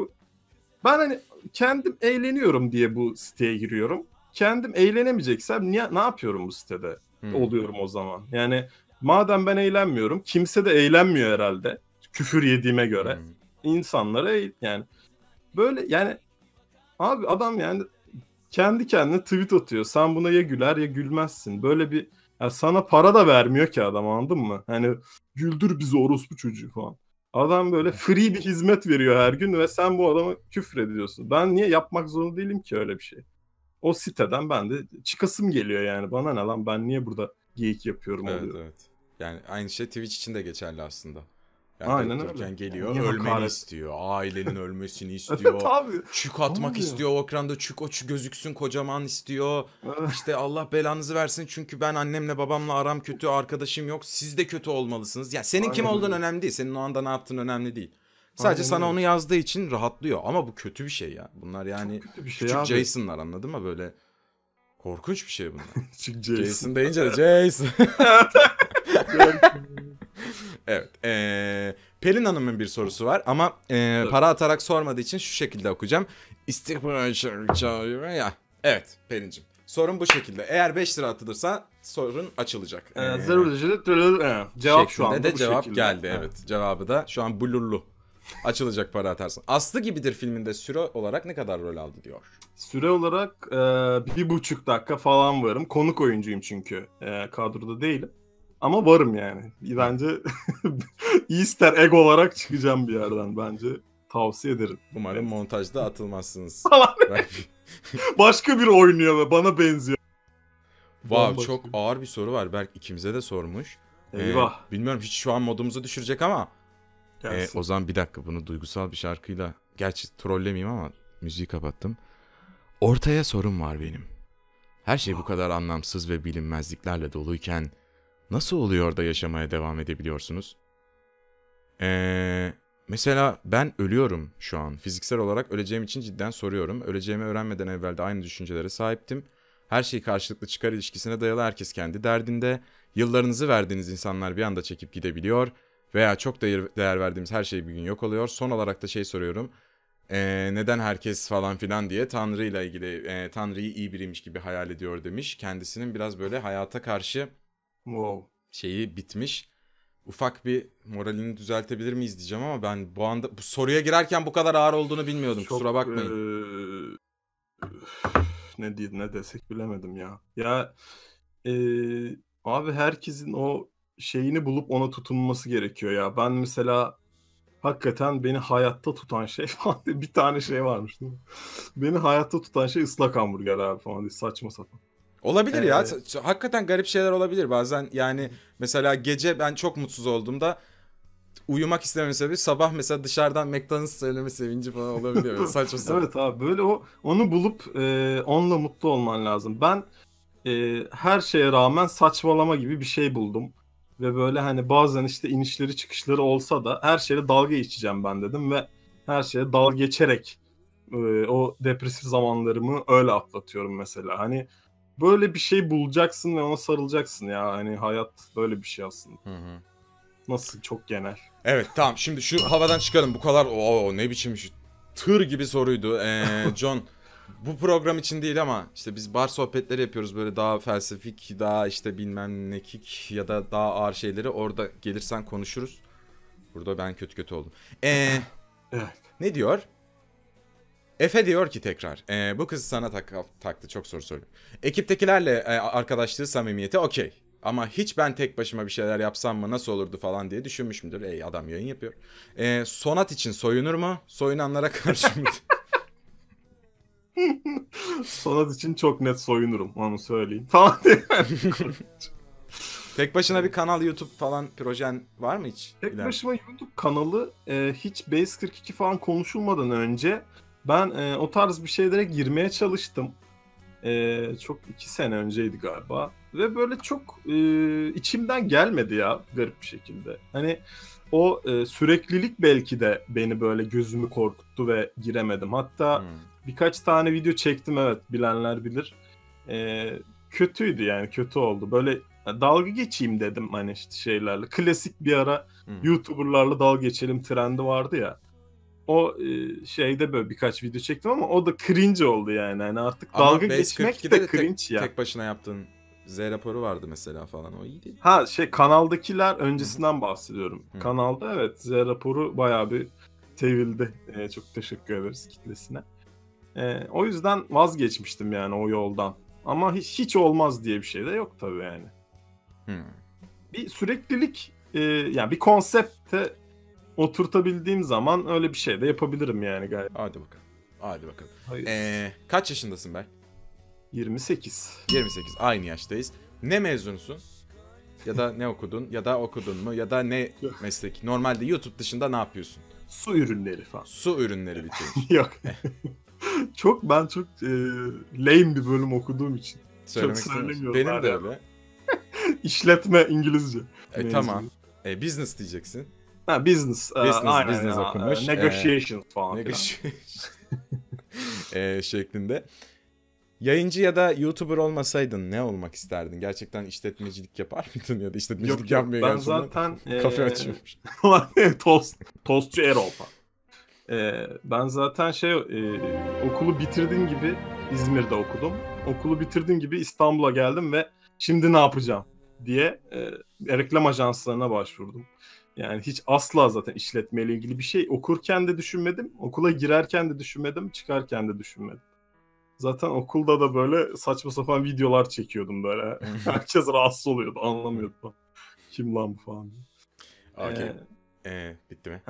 hani kendim eğleniyorum diye bu siteye giriyorum. Kendim eğlenemeyeceksem ne yapıyorum bu sitede? Oluyorum o zaman. Yani madem ben eğlenmiyorum, kimse de eğlenmiyor herhalde. Küfür yediğime göre. İnsanlara yani böyle yani abi adam yani kendi kendine tweet atıyor. Sen buna ya güler ya gülmezsin. Böyle bir yani sana para da vermiyor ki adam, anladın mı? Hani güldür bizi orospu çocuğu falan. Adam böyle free bir hizmet veriyor her gün ve sen bu adama küfrediyorsun. Ben niye yapmak zorunda değilim ki öyle bir şey? O siteden ben de çıkasım geliyor yani. Bana ne lan, ben niye burada geyik yapıyorum oluyor. Evet. Yani aynı şey Twitch için de geçerli aslında. Yani aynen öyle. Geliyor yani ölmeni istiyor. Ailenin ölmesini istiyor. Evet, çük atmak istiyor o ekranda. Çük gözüksün kocaman istiyor. İşte Allah belanızı versin çünkü ben annemle babamla aram kötü, arkadaşım yok. Siz de kötü olmalısınız. Ya senin kim olduğun önemli değil. Senin o anda ne yaptığın önemli değil. Sadece sana onu yazdığı için rahatlıyor. Ama bu kötü bir şey ya. Bunlar yani şey küçük abi. Jason'lar, anladın mı? Böyle korkunç bir şey bunlar. Jason deyince de Jason. Evet. Pelin Hanım'ın bir sorusu var ama para atarak sormadığı için şu şekilde okuyacağım. Evet Pelin'cim. Sorun bu şekilde. Eğer 5 lira atılırsa sorun açılacak. Cevap şu anda de bu cevap şekilde. Geldi. Evet. Cevabı da şu an blurlu. Açılacak para atarsın. Aslı gibidir filminde süre olarak ne kadar rol aldı diyor. Süre olarak 1,5 dakika falan varım. Konuk oyuncuyum çünkü. Kadroda değilim. Ama varım yani. Bence easter egg olarak çıkacağım bir yerden bence. Tavsiye ederim. Umarım montajda atılmazsınız. Başka biri oynuyor ve bana benziyor. Wow, çok ağır bir soru var. Berk ikimize de sormuş. Eyvah. Bilmiyorum, hiç şu an modumuzu düşürecek ama. O zaman bir dakika, bunu duygusal bir şarkıyla. Gerçi trollemeyeyim ama müziği kapattım. Ortaya sorun var benim. Her şey bu kadar anlamsız ve bilinmezliklerle doluyken nasıl oluyor da yaşamaya devam edebiliyorsunuz? Mesela ben ölüyorum şu an. Fiziksel olarak öleceğim için cidden soruyorum. Öleceğimi öğrenmeden evvel de aynı düşüncelere sahiptim. Her şey karşılıklı çıkar ilişkisine dayalı, herkes kendi derdinde. Yıllarınızı verdiğiniz insanlar bir anda çekip gidebiliyor. Veya çok değer verdiğimiz her şey bir gün yok oluyor. Son olarak da şey soruyorum. Neden herkes falan filan diye Tanrı'yla ilgili, Tanrı'yı iyi biriymiş gibi hayal ediyor demiş. Kendisinin biraz böyle hayata karşı şeyi bitmiş. Ufak bir moralini düzeltebilir miyiz diyeceğim ama ben bu anda bu soruya girerken bu kadar ağır olduğunu bilmiyordum. Çok, kusura bakmayın. Ne desek bilemedim ya. Ya abi herkesin o şeyini bulup ona tutunması gerekiyor ya. Ben mesela hakikaten beni hayatta tutan şey falan diye bir tane şey varmış değil mi? Beni hayatta tutan şey ıslak hamburger abi falan diye, saçma sapan. Olabilir ya. Hakikaten garip şeyler olabilir bazen. Yani mesela gece ben çok mutsuz olduğumda uyumak istememe sebebi sabah mesela dışarıdan McDonald's söyleme sevinci falan olabiliyor. Saçma sapan. Evet abi, böyle onu bulup onunla mutlu olman lazım. Ben her şeye rağmen saçmalama gibi bir şey buldum. Ve böyle hani bazen işte inişleri çıkışları olsa da her şeyle dalga geçeceğim ben dedim ve her şeye dalga geçerek o depresif zamanlarımı öyle atlatıyorum mesela. Hani böyle bir şey bulacaksın ve ona sarılacaksın ya. Hani hayat böyle bir şey aslında. Hı hı. Nasıl, çok genel. Evet tamam, şimdi şu havadan çıkalım. Bu kadar ne biçim şu tır gibi soruydu. John bu program için değil ama işte biz bar sohbetleri yapıyoruz, böyle daha felsefik, daha işte bilmem nekik ya da daha ağır şeyleri, orada gelirsen konuşuruz. Burada ben kötü oldum. Evet. Ne diyor? Efe diyor ki tekrar. Bu kızı sana taktı. Çok soru soruyor. Ekiptekilerle arkadaşlığı, samimiyeti okey. Ama hiç ben tek başıma bir şeyler yapsam mı, nasıl olurdu falan diye düşünmüş müdür? Adam yayın yapıyor. Sonat için soyunur mu? Soyunanlara karşı mı? Sonat için çok net soyunurum, onu söyleyeyim. Falan diye. Tek başına bir kanal, YouTube falan projen var mı hiç? Tek başıma YouTube kanalı hiç Base42 falan konuşulmadan önce ben o tarz bir şeylere girmeye çalıştım. Çok 2 sene önceydi galiba. Ve böyle çok içimden gelmedi ya, garip bir şekilde. Hani o süreklilik belki de beni böyle gözümü korkuttu ve giremedim. Hatta birkaç tane video çektim, evet, bilenler bilir. Kötüydü yani, kötü oldu. Böyle dalga geçeyim dedim hani işte şeylerle. Klasik bir ara YouTuber'larla dalga geçelim trendi vardı ya. O şeyde böyle birkaç video çektim ama o da cringe oldu yani. Yani artık ama dalga geçmek de cringe ya. Tek başına yaptığın Z raporu vardı mesela falan, o iyi değil. Ha şey, kanaldakiler öncesinden bahsediyorum. Kanalda evet Z raporu bayağı bir sevildi. Çok teşekkür ederiz kitlesine. O yüzden vazgeçmiştim yani o yoldan. Ama hiç olmaz diye bir şey de yok tabii yani. Bir süreklilik yani bir konsepte oturtabildiğim zaman öyle bir şey de yapabilirim yani galiba. Hadi bakalım. Hadi bakalım. Kaç yaşındasın Berk? 28. 28. Aynı yaştayız. Ne mezunusun? Ya da ne okudun? Ya da okudun mu? Ya da ne meslek? Normalde YouTube dışında ne yapıyorsun? Su ürünleri falan. Su ürünleri bitirmiş. Yok. Ben çok lame bir bölüm okuduğum için. Söylemek çok söylemiyorum. Benim de öyle. İşletme İngilizce. Tamam. Business diyeceksin. Ha, business okumuş. Negotiation falan. Şeklinde. Yayıncı ya da YouTuber olmasaydın ne olmak isterdin? Gerçekten işletmecilik yapar mıydın ya da işletmecilik yapmıyor? Ben zaten kafe açıyormuş. Tostçu Erol falan. Ben zaten okulu bitirdiğim gibi İzmir'de okudum. Okulu bitirdiğim gibi İstanbul'a geldim ve şimdi ne yapacağım diye reklam ajanslarına başvurdum. Yani hiç asla zaten işletmeyle ilgili bir şey okurken de düşünmedim. Okula girerken de düşünmedim. Çıkarken de düşünmedim. Zaten okulda da böyle saçma sapan videolar çekiyordum böyle. Herkes rahatsız oluyordu. Anlamıyordu falan. Kim lan bu falan diye. Bitti mi?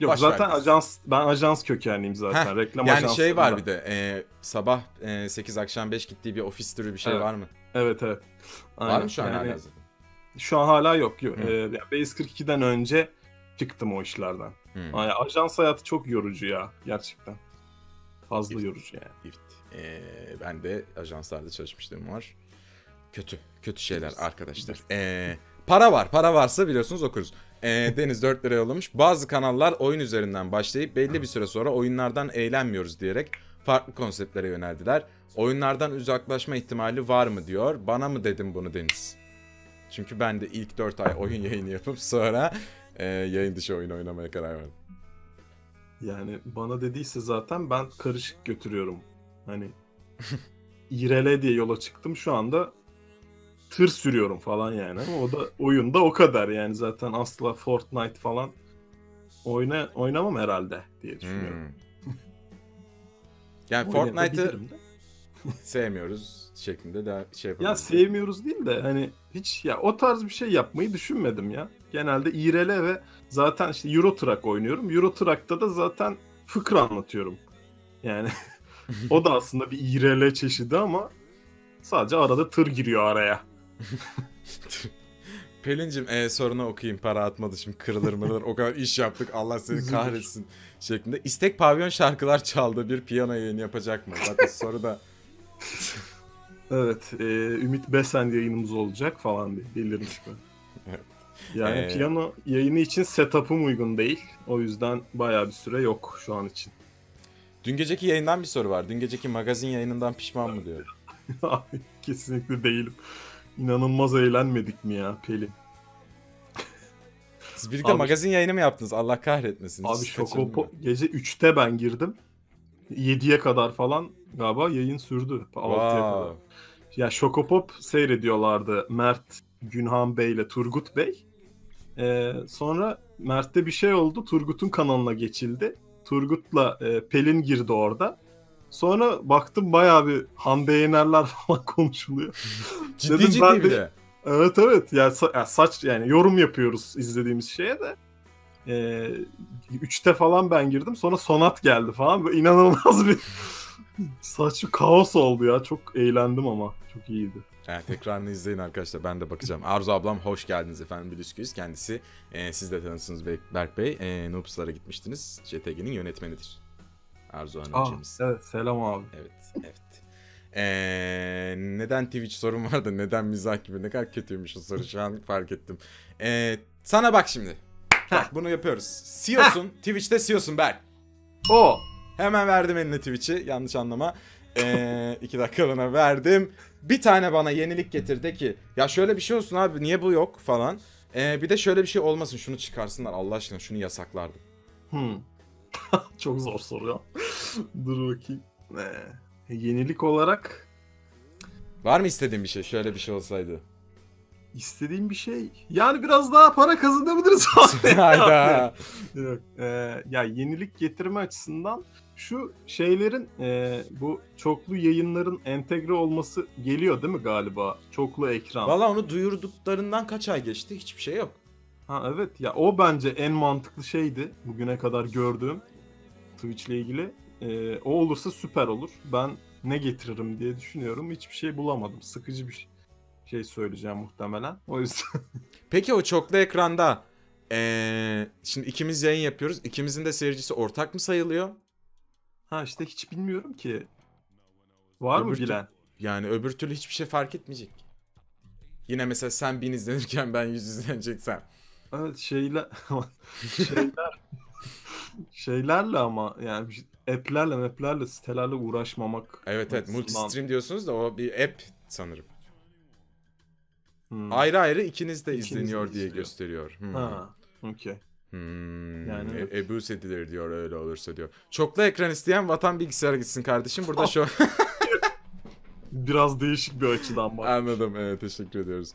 Yok baş zaten vermez. Ajans, ben ajans kökenliyim zaten. Heh, reklam yani ajansı. Yani şey var ben. Bir de sabah 8 akşam 5 gittiği bir ofis türü bir şey evet. var mı? Evet evet. Aynen. Var mı şu an yani, hala? Şu an hala yok. Base42'den önce çıktım o işlerden. Yani ajans hayatı çok yorucu ya gerçekten. Fazla yorucu yani. Evet. Ben de ajanslarda çalışmışlığım var. Kötü şeyler arkadaşlar. Para varsa biliyorsunuz okuruz. Deniz 4 lira yollamış. Bazı kanallar oyun üzerinden başlayıp belli bir süre sonra oyunlardan eğlenmiyoruz diyerek farklı konseptlere yöneldiler. Oyunlardan uzaklaşma ihtimali var mı diyor. Bana mı dedim bunu Deniz? Çünkü ben de ilk 4 ay oyun yayını yapıp sonra yayın dışı oyun oynamaya karar verdim. Yani bana dediyse zaten ben karışık götürüyorum. Hani İrele diye yola çıktım şu anda. Tır sürüyorum falan yani ama o da oyunda o kadar yani zaten asla Fortnite falan oynamam herhalde diye düşünüyorum. Yani Fortnite'ı sevmiyoruz şeklinde de şey yapalım. Ya sevmiyoruz değil de hani hiç ya o tarz bir şey yapmayı düşünmedim ya. Genelde İrele ve zaten işte Euro Truck oynuyorum. Euro Truck'ta da zaten fıkra anlatıyorum. Yani o da aslında bir İrele çeşidi ama sadece arada tır giriyor araya. Pelin'cim sorunu okuyayım, para atmadı şimdi kırılır mıdır, o kadar iş yaptık Allah seni kahretsin şeklinde. İstek pavyon şarkılar çaldı, bir piyano yayını yapacak mı? Zaten soru da... Evet Ümit Besen yayınımız olacak falan diye bildirmiş ben. Evet. Yani piyano yayını için setup'ım uygun değil. O yüzden bayağı bir süre yok şu an için. Dün geceki yayından bir soru var. Dün geceki magazin yayınından pişman mı diyor. Kesinlikle değilim. İnanılmaz eğlenmedik mi ya Pelin? Siz birlikte abi, magazin yayını mı yaptınız? Allah kahretmesin. Abi şokopo gece 3'te ben girdim. 7'ye kadar falan galiba yayın sürdü. 6'ya kadar. Ya Şokopop seyrediyorlardı Mert, Günhan Bey ile Turgut Bey. Sonra Mert'te bir şey oldu. Turgut'un kanalına geçildi. Turgut'la Pelin girdi orada. Sonra baktım bayağı bir Hande Yener'ler falan konuşuluyor. ciddi ben bir de. Evet evet. Yani saç yani yorum yapıyoruz izlediğimiz şeye de. 3'te falan ben girdim. Sonra Sonat geldi falan. Böyle inanılmaz bir saçma kaos oldu ya. Çok eğlendim ama. Çok iyiydi. Yani tekrarını izleyin arkadaşlar. Ben de bakacağım. Arzu ablam hoş geldiniz efendim. Bilisküviz kendisi. Siz de tanırsınız Berk Bey. Noobs'lara gitmiştiniz. JTG'nin yönetmenidir. Arzu Hanımcığımız. Evet, selam abi. Evet. Neden Twitch sorun var da neden mizah gibi, ne kadar kötüymüş o soru şu an fark ettim. Sana bak şimdi. Bak bunu yapıyoruz. CEO'sun, Twitch'te CEO'sun Berk. O. Hemen verdim eline Twitch'i, yanlış anlama. 2 dakikalığına verdim. Bir tane bana yenilik getirdi ki ya şöyle bir şey olsun abi, niye bu yok falan. Bir de şöyle bir şey olmasın, şunu çıkarsınlar Allah aşkına, şunu yasaklardım. Çok zor soru ya. Dur bakayım. Yenilik olarak var mı istediğin bir şey? Şöyle bir şey olsaydı. İstediğim bir şey. Yani biraz daha para kazanabiliriz. Hayda. Yok. Ya yenilik getirme açısından şu şeylerin bu çoklu yayınların entegre olması geliyor değil mi galiba? Çoklu ekran. Valla onu duyurduklarından kaç ay geçti? Hiçbir şey yok. Ha evet ya, o bence en mantıklı şeydi bugüne kadar gördüğüm Twitch'le ilgili. O olursa süper olur. Ben ne getiririm diye düşünüyorum. Hiçbir şey bulamadım. Sıkıcı bir şey söyleyeceğim muhtemelen. O yüzden. Peki o çoklu ekranda şimdi ikimiz yayın yapıyoruz. İkimizin de seyircisi ortak mı sayılıyor? Ha işte hiç bilmiyorum ki. Var mı bilen? Yani öbür türlü hiçbir şey fark etmeyecek. Yine mesela sen 1000 izlenirken ben 100 izleneceksem. Evet şeylerle ama yani app'lerle sitelerle uğraşmamak. Evet evet, multistream diyorsunuz da o bir app sanırım. Ayrı ayrı ikiniz de izleniyor diye gösteriyor. Ha, okey. Yani evet. Abuse edilir diyor öyle olursa diyor. Çoklu ekran isteyen vatan bilgisayar gitsin kardeşim. Burada şu biraz değişik bir açıdan bak. Anladım, evet, teşekkür ediyoruz.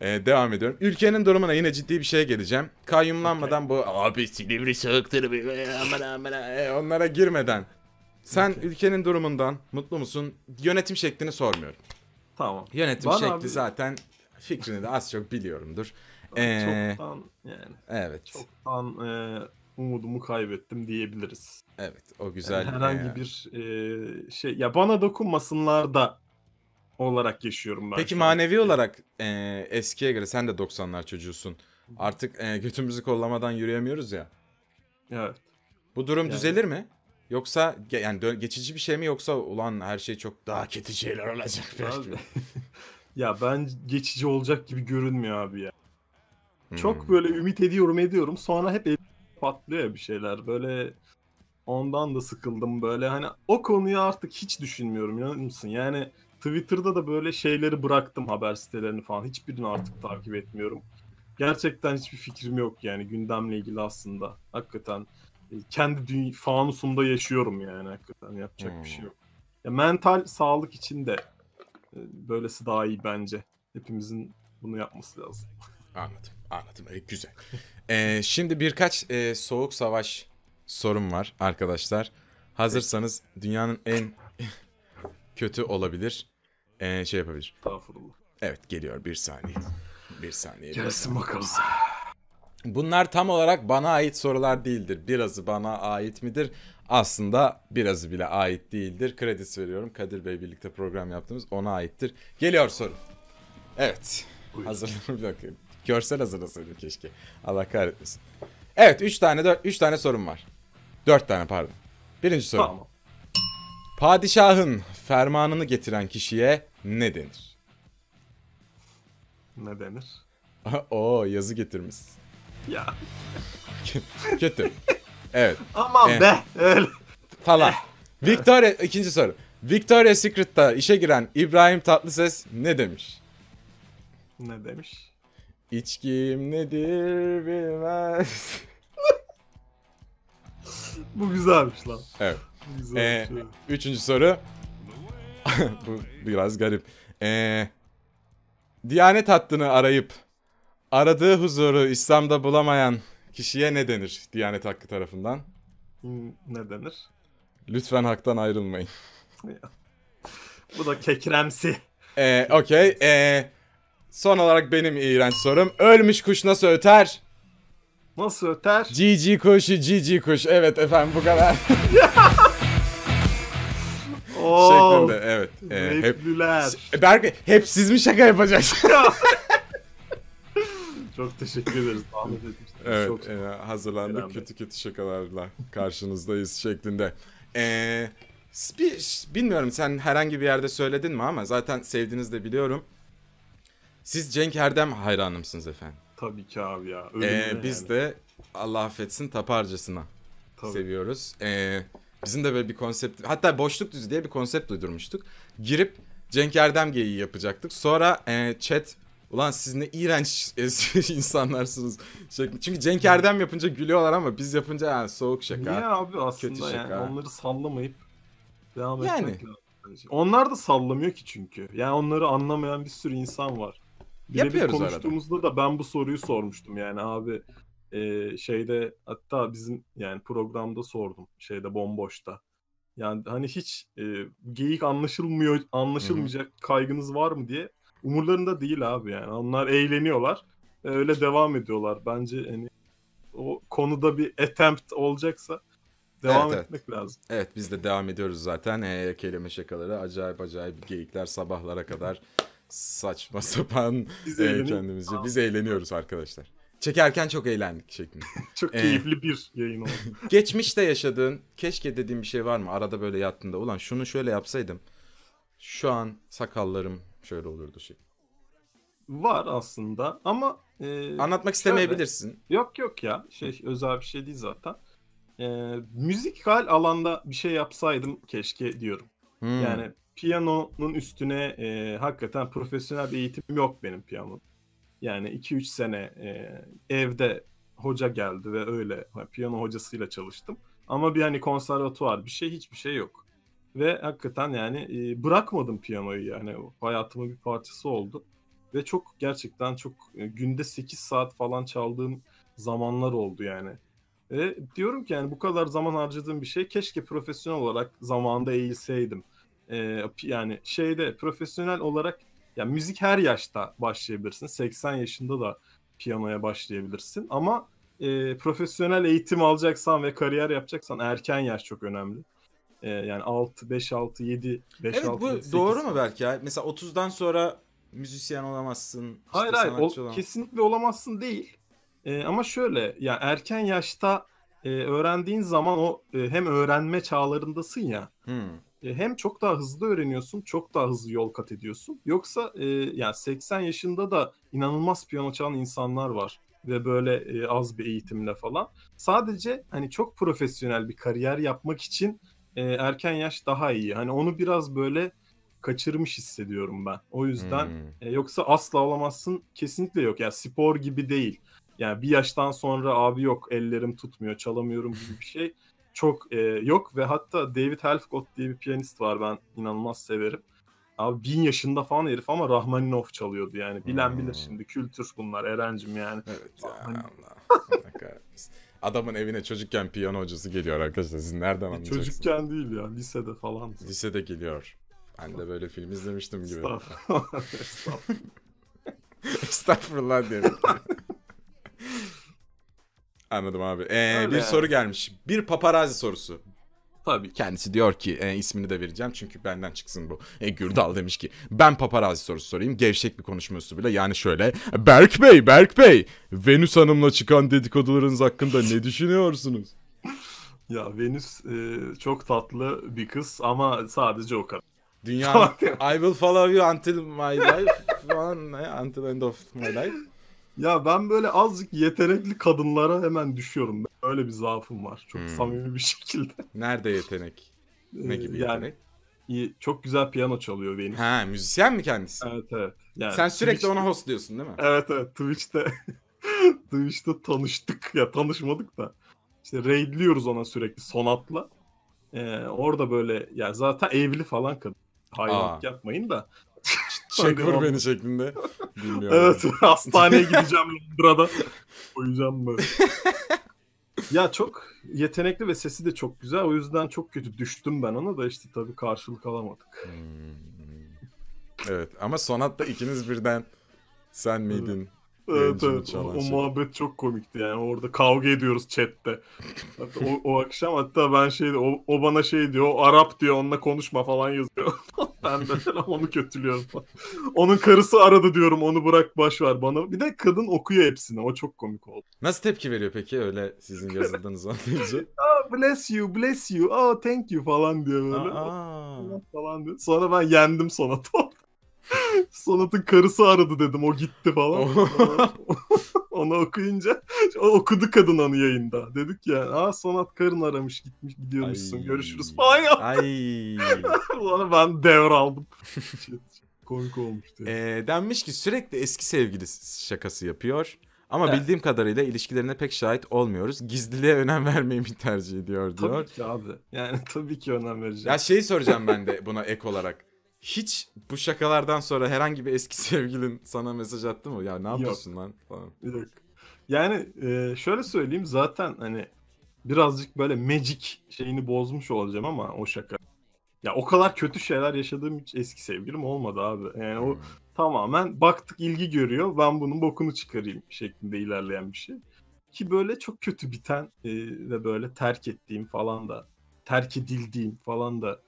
Devam ediyorum. Ülkenin durumuna yine ciddi bir şeye geleceğim. Kayyumlanmadan bu abi Silivri soğuktur onlara girmeden. Sen ülkenin durumundan mutlu musun? Yönetim şeklini sormuyorum. Tamam. Yönetim bana şekli abi... zaten fikrini de az çok biliyorumdur. Çoktan yani. Evet. Çoktan umudumu kaybettim diyebiliriz. Evet, o güzel. Yani herhangi bir şey ya, bana dokunmasınlar da olarak yaşıyorum ben. Peki manevi olarak eskiye göre, sen de 90'lar çocuğusun. Artık götümüzü kollamadan yürüyemiyoruz ya. Evet. Bu durum yani düzelir mi? Yoksa yani geçici bir şey mi, yoksa ulan her şey çok daha kötü şeyler olacak belki mi? Ya ben geçici olacak gibi görünmüyor abi ya. Çok böyle ümit ediyorum sonra hep patlıyor ya bir şeyler böyle, ondan da sıkıldım böyle, hani o konuyu artık hiç düşünmüyorum, inanır mısın? Yani Twitter'da da böyle şeyleri bıraktım, haber sitelerini falan hiçbirini artık takip etmiyorum. Gerçekten hiçbir fikrim yok yani gündemle ilgili aslında. Hakikaten kendi fanusumda yaşıyorum yani, hakikaten yapacak bir şey yok. Ya mental sağlık için de böylesi daha iyi bence. Hepimizin bunu yapması lazım. Anladım, anladım. Güzel. Şimdi birkaç soğuk savaş sorum var arkadaşlar. Hazırsanız dünyanın en kötü olabilir şey yapabilir. Estağfurullah. Evet, geliyor, bir saniye. Bir saniye. Gelsin bakalım. Bunlar tam olarak bana ait sorular değildir. Birazı bana ait midir? Aslında birazı bile ait değildir. Kredisi veriyorum. Kadir Bey birlikte program yaptığımız ona aittir. Geliyor soru. Evet. Hazırlanıp bakayım. Görsel hazırlasaydım keşke. Allah kahretmesin. Evet, 3 tane sorum var. 4 tane pardon. Birinci soru. Tamam. Padişahın fermanını getiren kişiye ne denir? Ne denir? Oo, yazı getirmişsin. Ya. Kötü. Evet. Aman be. Öyle. Falan. Victoria, ikinci soru. Victoria Secret'ta işe giren İbrahim Tatlıses ne demiş? Ne demiş? İçkim nedir bilmez. Bu güzelmiş lan. Evet. Güzelmiş. Üçüncü soru. Bu biraz garip. Diyanet hattını arayıp aradığı huzuru İslam'da bulamayan kişiye ne denir Diyanet Hakkı tarafından? Ne denir? Lütfen haktan ayrılmayın. Bu da kekremsi. Okey. Son olarak benim iğrenç sorum. Ölmüş kuş nasıl öter? Nasıl öter? Cici kuşu cici kuş. Evet efendim, bu kadar. Şeklinde, evet. Hep, Berke, hep siz mi şaka yapacaksınız? Çok teşekkür ederiz. Evet, çok hazırlandık. Eren kötü Bey, kötü şakalarla karşınızdayız şeklinde. Bilmiyorum, sen herhangi bir yerde söyledin mi ama zaten sevdiğinizi de biliyorum. Siz Cenk Erdem hayranımsınız efendim. Tabii ki abi ya. Biz yani de Allah affetsin taparcasına tabii seviyoruz. Bizim de böyle bir konsept, hatta Boşluk Düzü diye bir konsept uydurmuştuk. Girip Cenk Erdem geyiği yapacaktık. Sonra chat, ulan siz ne iğrenç insanlarsınız. Çünkü Cenk Erdem yapınca gülüyorlar ama biz yapınca yani soğuk şaka. Niye abi, aslında kötü şaka. Yani onları sallamayıp devam yani etmek lazım. Onlar da sallamıyor ki çünkü. Yani onları anlamayan bir sürü insan var. Birebir konuştuğumuzda arada da ben bu soruyu sormuştum yani abi. Şeyde, hatta bizim yani programda sordum. Şeyde, bomboşta. Yani hani hiç geyik anlaşılmayacak kaygınız var mı diye. Umurlarında değil abi yani. Onlar eğleniyorlar. Öyle devam ediyorlar. Bence hani o konuda bir attempt olacaksa devam etmek lazım. Evet, biz de devam ediyoruz zaten. Kelime şakaları, acayip geyikler sabahlara kadar, saçma sapan kendimizce. Biz eğleniyoruz arkadaşlar. Çekerken çok eğlendik şeklinde. Çok keyifli bir yayın oldu. Geçmişte yaşadığın, keşke dediğin bir şey var mı? Arada böyle yattığında, ulan şunu şöyle yapsaydım, şu an sakallarım şöyle olurdu şey. Var aslında ama anlatmak istemeyebilirsin. Şöyle, yok ya, özel bir şey değil zaten. Müzikal alanda bir şey yapsaydım keşke diyorum. Yani piyanonun üstüne hakikaten profesyonel bir eğitimim yok benim piyano. Yani 2-3 sene evde hoca geldi ve öyle piyano hocasıyla çalıştım. Ama bir hani konservatuvar bir şey, hiçbir şey yok. Ve hakikaten yani bırakmadım piyanoyu, yani hayatımın bir parçası oldu. Ve çok gerçekten çok günde 8 saat falan çaldığım zamanlar oldu yani. Ve diyorum ki yani bu kadar zaman harcadığım bir şey, keşke profesyonel olarak zamanında eğilseydim. Yani şeyde profesyonel olarak, ya müzik her yaşta başlayabilirsin. 80 yaşında da piyanoya başlayabilirsin ama profesyonel eğitim alacaksan ve kariyer yapacaksan erken yaş çok önemli. Yani 6, 5, 6, 7, 5, evet, 6, 7, 8. Evet, bu doğru mu belki ya? Mesela 30'dan sonra müzisyen olamazsın. Hayır işte hayır, kesinlikle olamazsın değil. Ama şöyle, yani erken yaşta öğrendiğin zaman o hem öğrenme çağlarındasın ya. Hem çok daha hızlı öğreniyorsun, çok daha hızlı yol kat ediyorsun. Yoksa yani 80 yaşında da inanılmaz piyano çalan insanlar var ve böyle az bir eğitimle falan. Sadece hani çok profesyonel bir kariyer yapmak için erken yaş daha iyi. Hani onu biraz böyle kaçırmış hissediyorum ben. O yüzden yoksa asla olamazsın, kesinlikle yok. Yani spor gibi değil. Yani bir yaştan sonra abi yok, ellerim tutmuyor, çalamıyorum gibi bir şey çok yok. Ve hatta David Helfgott diye bir piyanist var, ben inanılmaz severim. Abi 1000 yaşında falan herif ama Rahmaninov çalıyordu yani. Bilen bilir şimdi, kültür bunlar Eren'cim yani. Evet ya, Allah. Adamın evine çocukken piyano hocası geliyor arkadaşlar, siz nereden anlayacaksınız? Çocukken değil ya, lisede falan. Lisede geliyor. Ben de böyle film izlemiştim gibi. Estağfurullah. Estağfurullah diyelim. Anladım abi. Bir soru gelmiş. Bir paparazzi sorusu. Tabii. Kendisi diyor ki ismini de vereceğim çünkü benden çıksın bu. Gürdal demiş ki ben paparazzi sorusu sorayım. Gevşek bir konuşma üslubuyla, yani şöyle. Berk Bey. Venüs Hanım'la çıkan dedikodularınız hakkında ne düşünüyorsunuz? Ya Venüs çok tatlı bir kız ama sadece o kadar. Dünya I will follow you until my life. Until end of my life. Ya ben böyle azıcık yetenekli kadınlara hemen düşüyorum. Öyle bir zaafım var. Çok samimi bir şekilde. Nerede yetenek? Ne gibi yetenek? Yani, çok güzel piyano çalıyor benim. Ha, müzisyen mi kendisi? Evet. Yani sen sürekli Twitch'te... ona host diyorsun değil mi? Evet. Twitch'te tanıştık. Ya tanışmadık da. İşte raidliyoruz ona sürekli Sonat'la. Orada böyle ya zaten evli falan kadın. Hayvanlık yapmayın da. Çekur beni şeklinde. Bilmiyorum. Evet, hastaneye gideceğim burada. Koyacağım böyle. Ya çok yetenekli ve sesi de çok güzel. O yüzden çok kötü düştüm ben ona da, işte tabii karşılık alamadık. Evet ama Sonat'ta ikiniz birden sen miydin? Evet. O muhabbet çok komikti yani. Orada kavga ediyoruz chatte. O akşam hatta ben o bana şey diyor, o Arap diyor, onunla konuşma falan yazıyor. Ben de onu kötülüyorum. Onun karısı aradı diyorum, onu bırak baş ver bana. Bir de kadın okuyor hepsini, o çok komik oldu. Nasıl tepki veriyor peki öyle sizin yazıldığınız anlayınca? Bless you, thank you falan diyor böyle. Falan diyor. Sonra ben yendim Sonat'ı. Sonat'ın karısı aradı dedim, o gitti falan. Ona okuyunca okudu kadın onu yayında. Dedik ya, Sonat karın aramış, gitmiş, gidiyormuşsun. Ay, görüşürüz falan yaptı. Ay. Sonra ben devraldım. Komik olmuştu. Denmiş ki sürekli eski sevgilisi şakası yapıyor. Ama bildiğim kadarıyla ilişkilerine pek şahit olmuyoruz. Gizliliğe önem vermeyi mi tercih ediyor diyor. Tabii ki abi. Yani tabii ki önem vereceğim. Ya şeyi soracağım ben de buna ek olarak. Hiç bu şakalardan sonra herhangi bir eski sevgilin sana mesaj attı mı? Ya ne yapıyorsun lan falan. Yok. Yani şöyle söyleyeyim, zaten hani birazcık böyle magic şeyini bozmuş olacağım ama o şaka. Ya o kadar kötü şeyler yaşadığım hiç eski sevgilim olmadı abi. Yani o tamamen baktık ilgi görüyor, ben bunun bokunu çıkarayım şeklinde ilerleyen bir şey. Ki böyle çok kötü biten ve böyle terk edildiğim falan da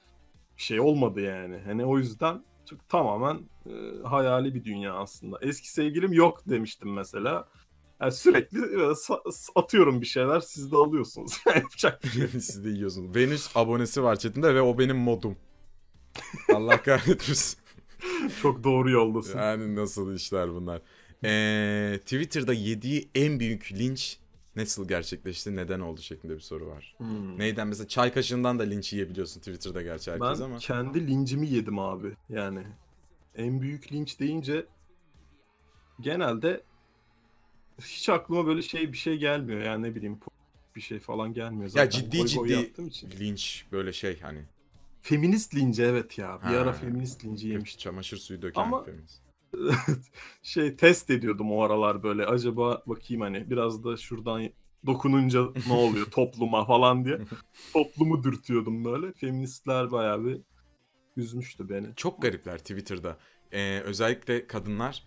bir şey olmadı yani. Hani o yüzden çok tamamen hayali bir dünya aslında. Eski sevgilim yok demiştim mesela. Yani sürekli atıyorum bir şeyler, siz de alıyorsunuz. Yapacak bir şey. Siz de yiyorsunuz. Venüs abonesi var chatinde ve o benim modum. Allah kahretmesin. Çok doğru yoldasın. Yani nasıl işler bunlar. Twitter'da yediği en büyük linç nasıl gerçekleşti, neden oldu şeklinde bir soru var. Neyden mesela? Çay kaşığından da linç yiyebiliyorsun Twitter'da gerçi herkes ama. Ben kendi lincimi yedim abi. Yani en büyük linç deyince genelde hiç aklıma böyle bir şey gelmiyor. Yani ne bileyim bir şey falan gelmiyor zaten. Ya ciddi linç böyle şey hani. Feminist linci, evet ya. Bir ara feminist linci yemiştim. Çamaşır suyu döken feminist. Test ediyordum o aralar böyle, acaba bakayım hani biraz da şuradan dokununca ne oluyor topluma falan diye toplumu dürtüyordum böyle. Feministler bayağı bir üzmüştü beni. Çok garipler Twitter'da. Özellikle kadınlar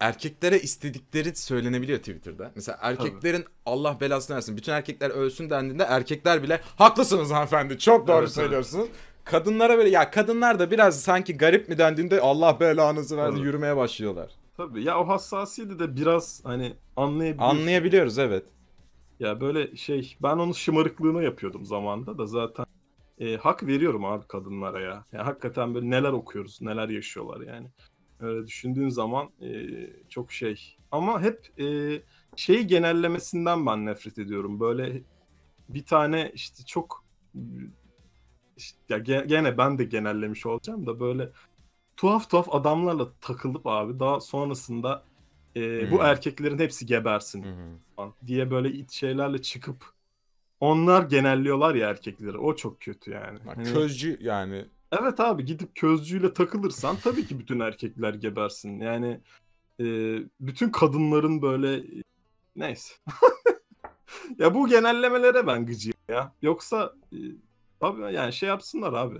erkeklere istedikleri söylenebiliyor Twitter'da. Mesela erkeklerin Allah belasını versin, bütün erkekler ölsün dendiğinde erkekler bile haklısınız hanımefendi, çok doğru söylüyorsunuz. Evet. Kadınlara böyle ya, kadınlar da biraz sanki garip mi dendiğinde Allah belanızı verdi yürümeye başlıyorlar. Tabii ya, o hassasiyeti de biraz hani anlayabiliyoruz evet. Ya böyle şey, ben onun şımarıklığını yapıyordum zamanda da zaten. Hak veriyorum abi kadınlara ya. Yani hakikaten böyle neler okuyoruz, neler yaşıyorlar yani. Öyle düşündüğün zaman çok şey. Ama hep şeyi genellemesinden ben nefret ediyorum. Böyle bir tane işte çok... İşte ya gene ben de genellemiş olacağım da böyle tuhaf tuhaf adamlarla takılıp abi daha sonrasında bu erkeklerin hepsi gebersin diye böyle şeylerle çıkıp onlar genelliyorlar ya erkekleri. O çok kötü yani. Bak, közcü yani. Evet abi, gidip közcüyle takılırsan tabii ki bütün erkekler gebersin. Yani bütün kadınların böyle neyse. Ya bu genellemelere ben gıcıyım ya. Yoksa abi yani şey yapsınlar abi.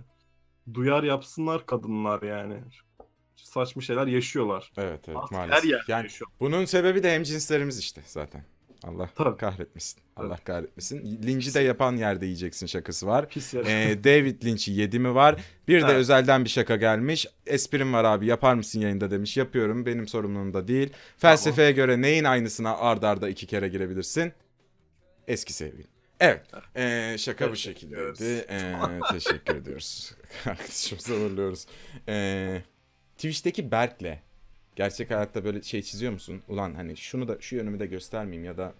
Duyar yapsınlar kadınlar yani. Saçma şeyler yaşıyorlar. Evet evet, maalesef. Yani bunun sebebi de hemcinslerimiz işte zaten. Allah kahretmesin. Allah kahretmesin. Linci de yapan yerde yiyeceksin şakası var. David Lynch'i yedi mi var. Bir de özelden bir şaka gelmiş. Esprim var abi, yapar mısın yayında demiş. Yapıyorum, benim sorumluluğumda değil. Felsefeye göre neyin aynısına ard arda 2 kere girebilirsin? Eski sevgilin. Evet. Şaka bu şekildeydi. Teşekkür ediyoruz. Arkadaşımıza uğurluyoruz. Twitch'teki Berk'le gerçek hayatta böyle şey çiziyor musun? Ulan hani şunu da, şu yönümü de göstermeyeyim ya da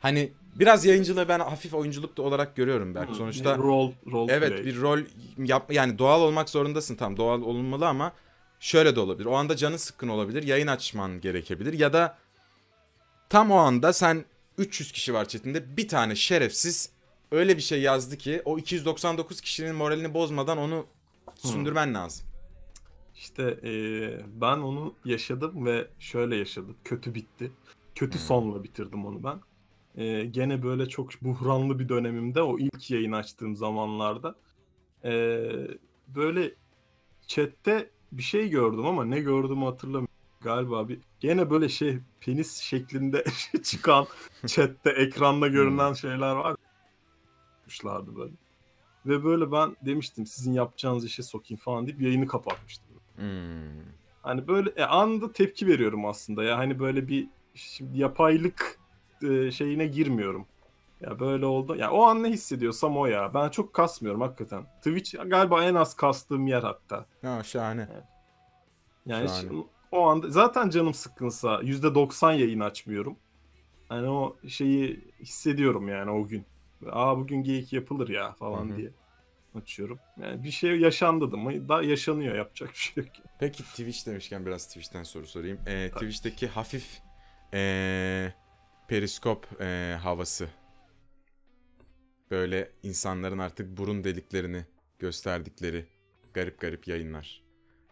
hani biraz yayıncılığı ben hafif oyunculuk da olarak görüyorum Berk. Sonuçta rol play. Bir rol yap, yani doğal olmak zorundasın, tam doğal olunmalı ama şöyle de olabilir. O anda canın sıkkın olabilir, yayın açman gerekebilir ya da tam o anda sen 300 kişi var chatinde, bir tane şerefsiz öyle bir şey yazdı ki o 299 kişinin moralini bozmadan onu sündürmen lazım. İşte ben onu yaşadım ve şöyle yaşadım. Kötü bitti. Kötü sonla bitirdim onu ben. Gene böyle çok buhranlı bir dönemimde, o ilk yayın açtığım zamanlarda böyle chatte bir şey gördüm ama ne gördüğümü hatırlamıyorum. Galiba bir gene böyle şey penis şeklinde çıkan chatte ekranda görünen şeyler var. Yapmışlardı böyle. Ve böyle ben demiştim sizin yapacağınız işe sokayım falan deyip yayını kapatmıştım. Hani böyle anında tepki veriyorum aslında ya, hani böyle bir yapaylık şeyine girmiyorum. Ya böyle oldu. Ya o an ne hissediyorsam o ya. Ben çok kasmıyorum hakikaten. Twitch galiba en az kastığım yer hatta. Ya şahane. Yani şahane. Şimdi, o anda zaten canım sıkkınsa %90 yayın açmıyorum. Hani o şeyi hissediyorum yani o gün. Aa bugün geyik yapılır ya falan diye açıyorum. Yani bir şey yaşandı mı da yaşanıyor, yapacak bir şey yok. Peki Twitch demişken biraz Twitch'ten soru sorayım. Twitch'teki hafif periskop havası. Böyle insanların artık burun deliklerini gösterdikleri garip garip yayınlar.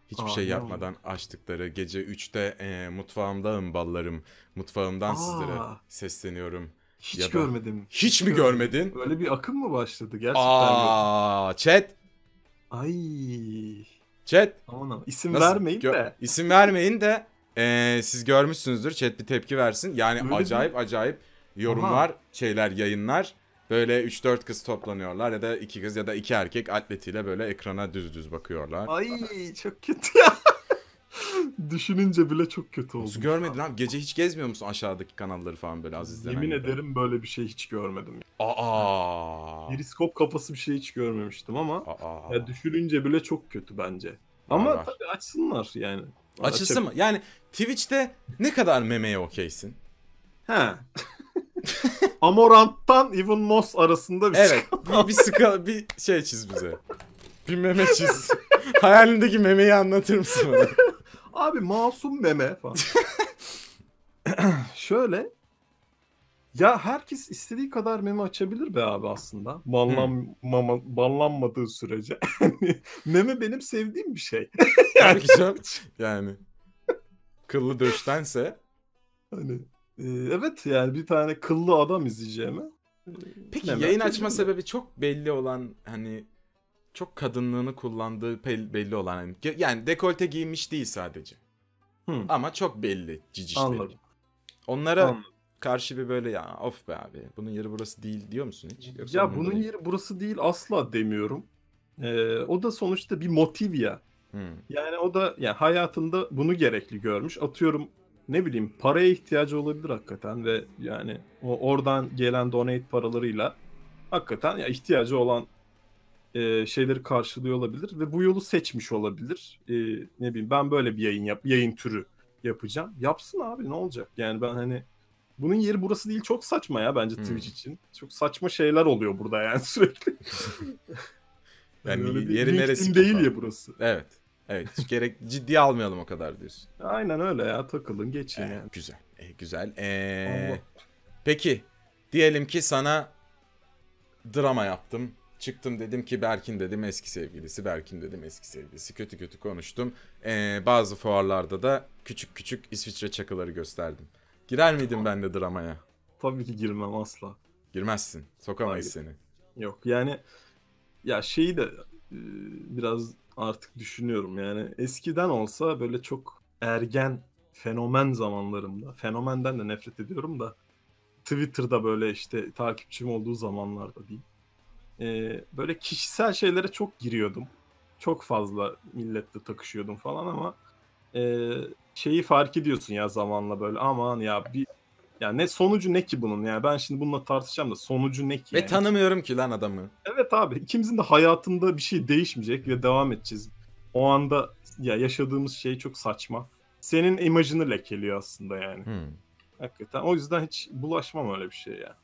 Hiçbir şey yapmadan açtıkları, gece 3'te mutfağımdayım ballarım, mutfağımdan sizlere sesleniyorum. Hiç ya görmedim. Hiç mi görmedin? Öyle bir akım mı başladı gerçekten? Aa, chat. Ay. Chat. Aman, isim vermeyin de. İsim vermeyin de siz görmüşsünüzdür, chat bir tepki versin. Yani öyle acayip değil. Acayip yorumlar, şeyler, yayınlar. Böyle 3-4 kız toplanıyorlar ya da 2 kız ya da 2 erkek atletiyle böyle ekrana düz düz bakıyorlar. Ay çok kötü ya. Düşününce bile çok kötü oldu. Nasıl görmedin abi? Gece hiç gezmiyor musun aşağıdaki kanalları falan böyle az izlenen? Yemin ederim böyle bir şey hiç görmedim. Aa. Periskop kafası bir şey hiç görmemiştim ama ya düşününce bile çok kötü bence. Ama tabii açsınlar yani. Açılsın mı? Yani Twitch'te ne kadar memeye okeysin? He. Amorant'tan Even Moss arasında bir bir şey çiz bize. Bir meme çiz. Hayalindeki memeyi anlatır mısın bana? Abi masum meme falan. Şöyle. Ya herkes istediği kadar meme açabilir be abi aslında. Banlanmadığı sürece. Meme benim sevdiğim bir şey. Yani. Kıllı döştense. Hani. Evet yani bir tane kıllı adam izleyeceğime. Peki yayın açma sebebi çok belli olan, hani çok kadınlığını kullandığı belli olan, yani dekolte giymiş değil sadece. Ama çok belli cicişleri. Anladım. Onlara karşı bir böyle ya of be abi bunun yeri burası değil diyor musun hiç? Yoksa ya bunun yeri burası değil asla demiyorum. O da sonuçta bir motiv ya. Yani o da yani hayatında bunu gerekli görmüş. Atıyorum ne bileyim paraya ihtiyacı olabilir hakikaten ve yani o oradan gelen donate paralarıyla hakikaten ya ihtiyacı olan şeyleri karşılıyor olabilir ve bu yolu seçmiş olabilir. Ne bileyim ben böyle bir yayın türü yapacağım. Yapsın abi ne olacak? Yani ben hani bunun yeri burası değil çok saçma ya bence Twitch için. Çok saçma şeyler oluyor burada yani sürekli. Yani yeri neresi değil ya burası. Evet. Evet. Hiç gerek ciddiye almayalım o kadar diyorsun. Aynen öyle ya takılın geçin yani. Güzel. Güzel. Peki diyelim ki sana drama yaptım. Çıktım dedim ki Berkin dedim eski sevgilisi, Berkin dedim eski sevgilisi. Kötü kötü konuştum. Bazı fuarlarda da küçük küçük İsviçre çakıları gösterdim. Girer miydin ben de dramaya? Tabii ki girmem asla. Girmezsin. Sokamayız seni. Yok yani ya şeyi de biraz artık düşünüyorum yani eskiden olsa böyle çok ergen fenomen zamanlarımda. Fenomenden de nefret ediyorum da Twitter'da böyle işte takipçim olduğu zamanlarda değil. Böyle kişisel şeylere çok giriyordum. Çok fazla milletle takışıyordum falan ama şeyi fark ediyorsun ya zamanla böyle aman ya bir ya ne sonucu ne ki bunun yani ben şimdi bununla tartışacağım da sonucu ne ki? Ve yani tanımıyorum ki lan adamı. Evet abi ikimizin de hayatında bir şey değişmeyecek ve devam edeceğiz. O anda ya yaşadığımız şey çok saçma. Senin imajını lekeliyor aslında yani. Hakikaten o yüzden hiç bulaşmam öyle bir şey yani.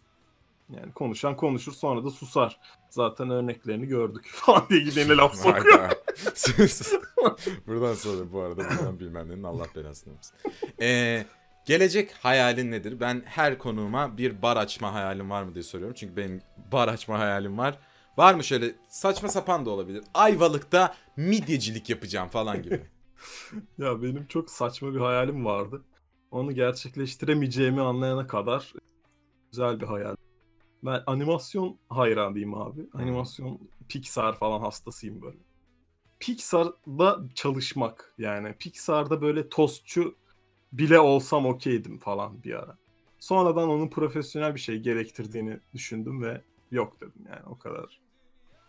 Yani konuşan konuşur sonra da susar. Zaten örneklerini gördük falan diye gidene laf sokuyor. Buradan sonra bu arada buradan bilmemlerin Allah belasını versin. Gelecek hayalin nedir? Ben her konuğuma bir bar açma hayalim var mı diye soruyorum. Çünkü benim bar açma hayalim var. Var mı şöyle saçma sapan da olabilir. Ayvalık'ta midyecilik yapacağım falan gibi. Ya benim çok saçma bir hayalim vardı. Onu gerçekleştiremeyeceğimi anlayana kadar güzel bir hayal. Ben animasyon hayranıyım abi. Animasyon, Pixar falan hastasıyım böyle. Pixar'da çalışmak yani. Pixar'da böyle tostçu bile olsam okeydim falan bir ara. Sonradan onun profesyonel bir şey gerektirdiğini düşündüm ve yok dedim yani o kadar.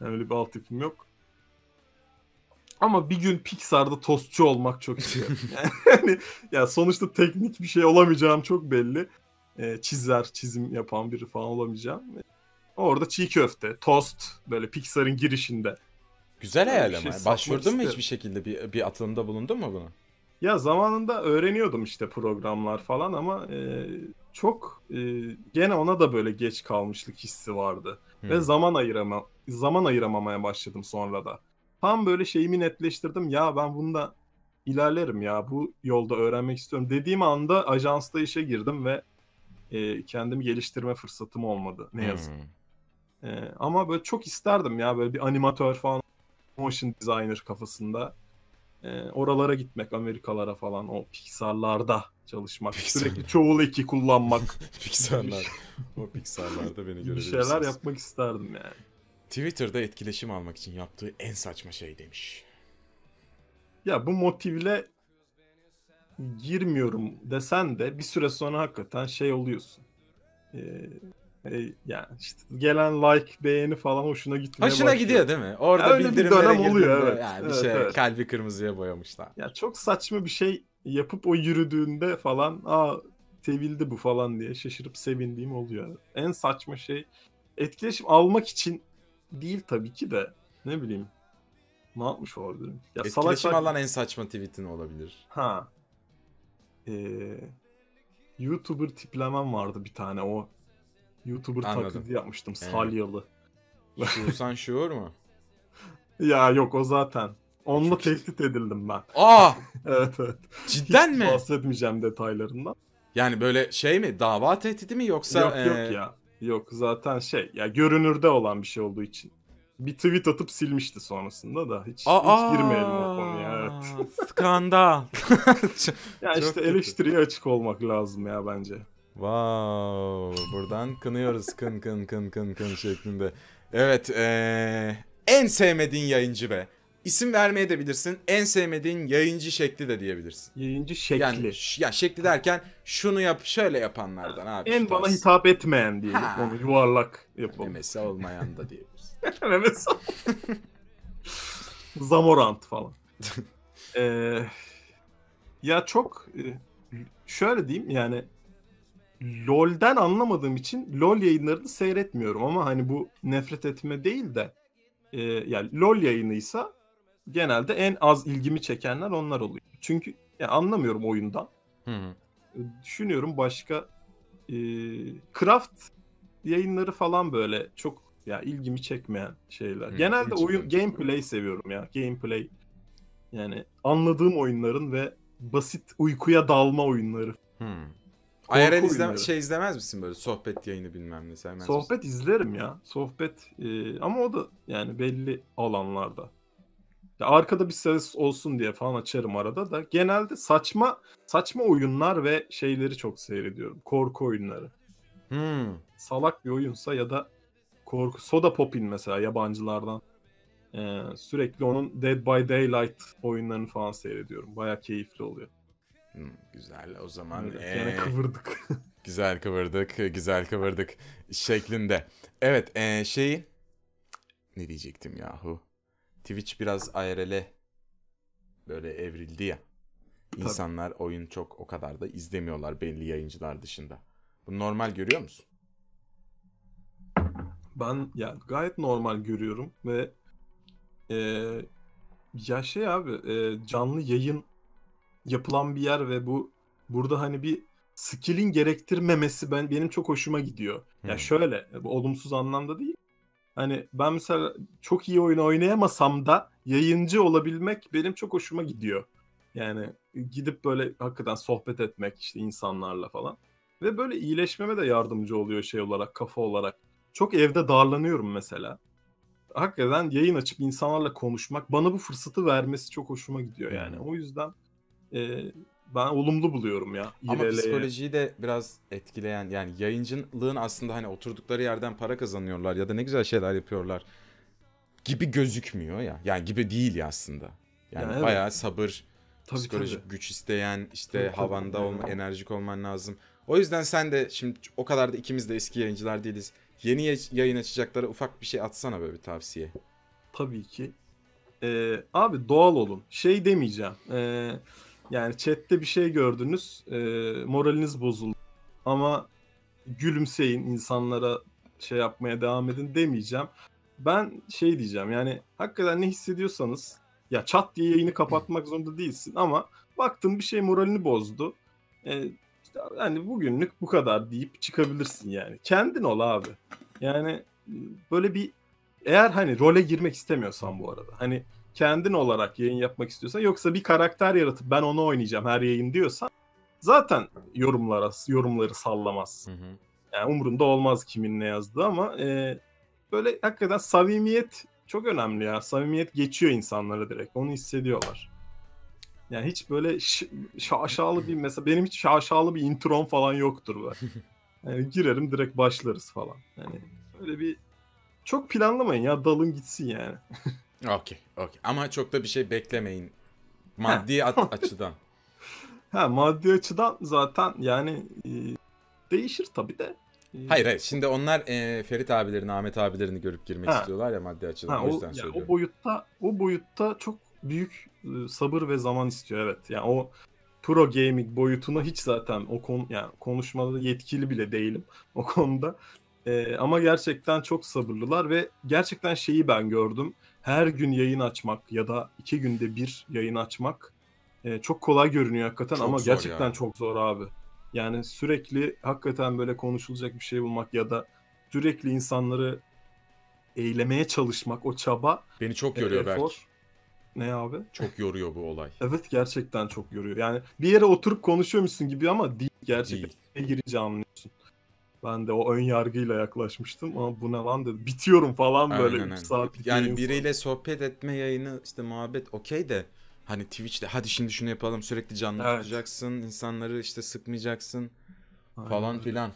Yani öyle bir altyapım yok. Ama bir gün Pixar'da tostçu olmak çok istiyorum. Yani ya sonuçta teknik bir şey olamayacağım çok belli. Çizim yapan biri falan olamayacağım. Orada çiğ köfte, tost böyle Pixar'ın girişinde. Güzel hayal ama. Şey başvurdun mu hiçbir şekilde bir atılımda bulundun mu buna? Ya zamanında öğreniyordum işte programlar falan ama çok gene ona da böyle geç kalmışlık hissi vardı. Ve zaman ayıramamaya başladım sonra da. Tam böyle şeyimi netleştirdim ya ben bunda ilerlerim ya bu yolda öğrenmek istiyorum dediğim anda ajansta işe girdim ve kendimi geliştirme fırsatım olmadı ne yazık. Ama böyle çok isterdim ya böyle bir animatör falan motion designer kafasında oralara gitmek Amerikalara falan o Pixar'larda çalışmak sürekli çoğul eki kullanmak Pixar'lar o Pixar'larda beni görebilirsiniz. Bir şeyler yapmak isterdim yani. Twitter'da etkileşim almak için yaptığı en saçma şey demiş. Ya bu motivle girmiyorum desen de bir süre sonra hakikaten şey oluyorsun. Yani işte gelen like, beğeni falan hoşuna gitmeye başlıyor. Hoşuna gidiyor değil mi? Orada yani bildirimlere geliyor. Evet. Yani bir şey evet. Kalbi kırmızıya boyamışlar. Ya çok saçma bir şey yapıp o yürüdüğünde falan sevildi bu falan diye şaşırıp sevindiğim oluyor. En saçma şey etkileşim almak için değil tabii ki de ne bileyim ne yapmış olabilirim? Ya etkileşim alan en saçma tweet'in olabilir. Ha. YouTuber tiplemem vardı bir tane o. YouTuber taklidi yapmıştım salyalı. Şuursan şuur mu? Ya yok o zaten. Onunla çok tehdit edildim ben. Evet. Cidden hiç mi? Bahsetmeyeceğim detaylarından. Yani böyle şey mi? Dava tehdidi mi yoksa? Yok ya. Yok zaten şey ya görünürde olan bir şey olduğu için. Bir tweet atıp silmişti sonrasında da hiç girmeyelim o konuya. Evet. Skandal. Ya çok işte eleştiriye açık olmak lazım ya bence. Wow, buradan kınıyoruz kın şeklinde. Evet, en sevmediğin yayıncı be. İsim vermeye de bilirsin. En sevmediğin yayıncı şekli de diyebilirsin. Yayıncı şekli. Yani, ya şekli derken şunu yap, şöyle yapanlardan abi. En bana hitap etmeyen diyelim. Onu yuvarlak yapalım. Memesi olmayan da diyebilirsin. Memesi Zamorant falan. Ya çok şöyle diyeyim yani LoL'den anlamadığım için LoL yayınlarını seyretmiyorum ama hani bu nefret etme değil de yani LoL yayınıysa genelde en az ilgimi çekenler onlar oluyor. Çünkü yani anlamıyorum oyundan. Hı-hı. Düşünüyorum başka craft yayınları falan böyle çok ya ilgimi çekmeyen şeyler. Hı-hı. Genelde oyun gameplay seviyorum ya. Gameplay yani anladığım oyunların ve basit uykuya dalma oyunları. IRL izlemez misin böyle sohbet yayını bilmem ne sevmez sohbet misin? İzlerim ya. Sohbet ama o da yani belli alanlarda. Ya arkada bir ses olsun diye falan açarım arada da. Genelde saçma oyunlar ve şeyleri çok seyrediyorum. Korku oyunları. Salak bir oyunsa ya da korku. Soda Popin mesela yabancılardan. Sürekli onun Dead by Daylight oyunlarını falan seyrediyorum. Baya keyifli oluyor. Güzel o zaman. Evet, yani kıvırdık. Güzel kıvırdık şeklinde. Evet şeyi ne diyecektim yahu? Twitch biraz IRL'e böyle evrildi ya. İnsanlar tabii. Oyun çok o kadar da izlemiyorlar belli yayıncılar dışında. Bunu normal görüyor musun? Ben yani gayet normal görüyorum ve ya şey abi canlı yayın yapılan bir yer ve burada hani bir skill'in gerektirmemesi benim çok hoşuma gidiyor. Ya yani şöyle bu olumsuz anlamda değil. Hani ben mesela çok iyi oyun oynayamasam da yayıncı olabilmek benim çok hoşuma gidiyor. Yani gidip böyle hakikaten sohbet etmek işte insanlarla falan. Ve böyle iyileşmeme de yardımcı oluyor şey olarak, kafa olarak. Çok evde darlanıyorum mesela. Hakikaten yayın açıp insanlarla konuşmak bana bu fırsatı vermesi çok hoşuma gidiyor yani. O yüzden ben olumlu buluyorum ya. Ama psikolojiyi de biraz etkileyen yani yayıncılığın aslında hani oturdukları yerden para kazanıyorlar ya da ne güzel şeyler yapıyorlar gibi gözükmüyor ya. Yani gibi değil ya aslında. Yani bayağı evet. Sabır, tabii, psikolojik tabii. Güç isteyen işte tabii, havanda olma, yani. Enerjik olman lazım. O yüzden sen de şimdi o kadar da ikimiz de eski yayıncılar değiliz. Yeni yayın açacaklara ufak bir şey atsana böyle bir tavsiye. Tabii ki. Abi doğal olun. Şey demeyeceğim. Yani chatte bir şey gördünüz, moraliniz bozuldu. Ama gülümseyin, insanlara şey yapmaya devam edin demeyeceğim. Ben şey diyeceğim yani hakikaten ne hissediyorsanız ya çat diye yayını kapatmak zorunda değilsin ama baktın bir şey moralini bozdu. İşte hani bugünlük bu kadar deyip çıkabilirsin yani. Kendin ol abi. Yani böyle bir eğer hani role girmek istemiyorsan bu arada hani kendin olarak yayın yapmak istiyorsan yoksa bir karakter yaratıp ben onu oynayacağım her yayın diyorsan zaten yorumları sallamaz. Yani umurunda olmaz kimin ne yazdığı ama böyle hakikaten samimiyet çok önemli ya. Samimiyet geçiyor insanlara direkt. Onu hissediyorlar. Yani hiç böyle şaşalı bir mesela benim hiç şaşalı bir introm falan yoktur böyle. Yani girerim direkt başlarız falan. Yani böyle bir çok planlamayın ya dalın gitsin yani. Okey. Ama çok da bir şey beklemeyin. Maddi açıdan. Ha maddi açıdan zaten yani değişir tabii de. Hayır. Şimdi onlar Ferit abilerini, Ahmet abilerini görüp girmek istiyorlar ya maddi açıdan. O yüzden söylüyorum. O boyutta çok büyük sabır ve zaman istiyor evet. Yani o pro gaming boyutuna hiç zaten o konu yani konuşmada yetkili bile değilim o konuda. Ama gerçekten çok sabırlılar ve gerçekten şeyi ben gördüm. Her gün yayın açmak ya da 2 günde bir yayın açmak çok kolay görünüyor hakikaten çok ama gerçekten yani. Çok zor abi. Yani sürekli hakikaten böyle konuşulacak bir şey bulmak ya da sürekli insanları eylemeye çalışmak o çaba. Beni çok yoruyor belki. Ne abi? Çok yoruyor bu olay. Evet gerçekten çok yoruyor. Yani bir yere oturup konuşuyormuşsun gibi ama değil gerçekten. Değil. Gireceğini anlıyorsun. Ben de o ön yargıyla yaklaşmıştım ama bu ne lan dedi. Bitiyorum falan böyle 3 saatlik. Yani biriyle sohbet etme yayını işte muhabbet okey de hani Twitch'te hadi şimdi şunu yapalım sürekli canlı tutacaksın. İnsanları işte sıkmayacaksın falan filan.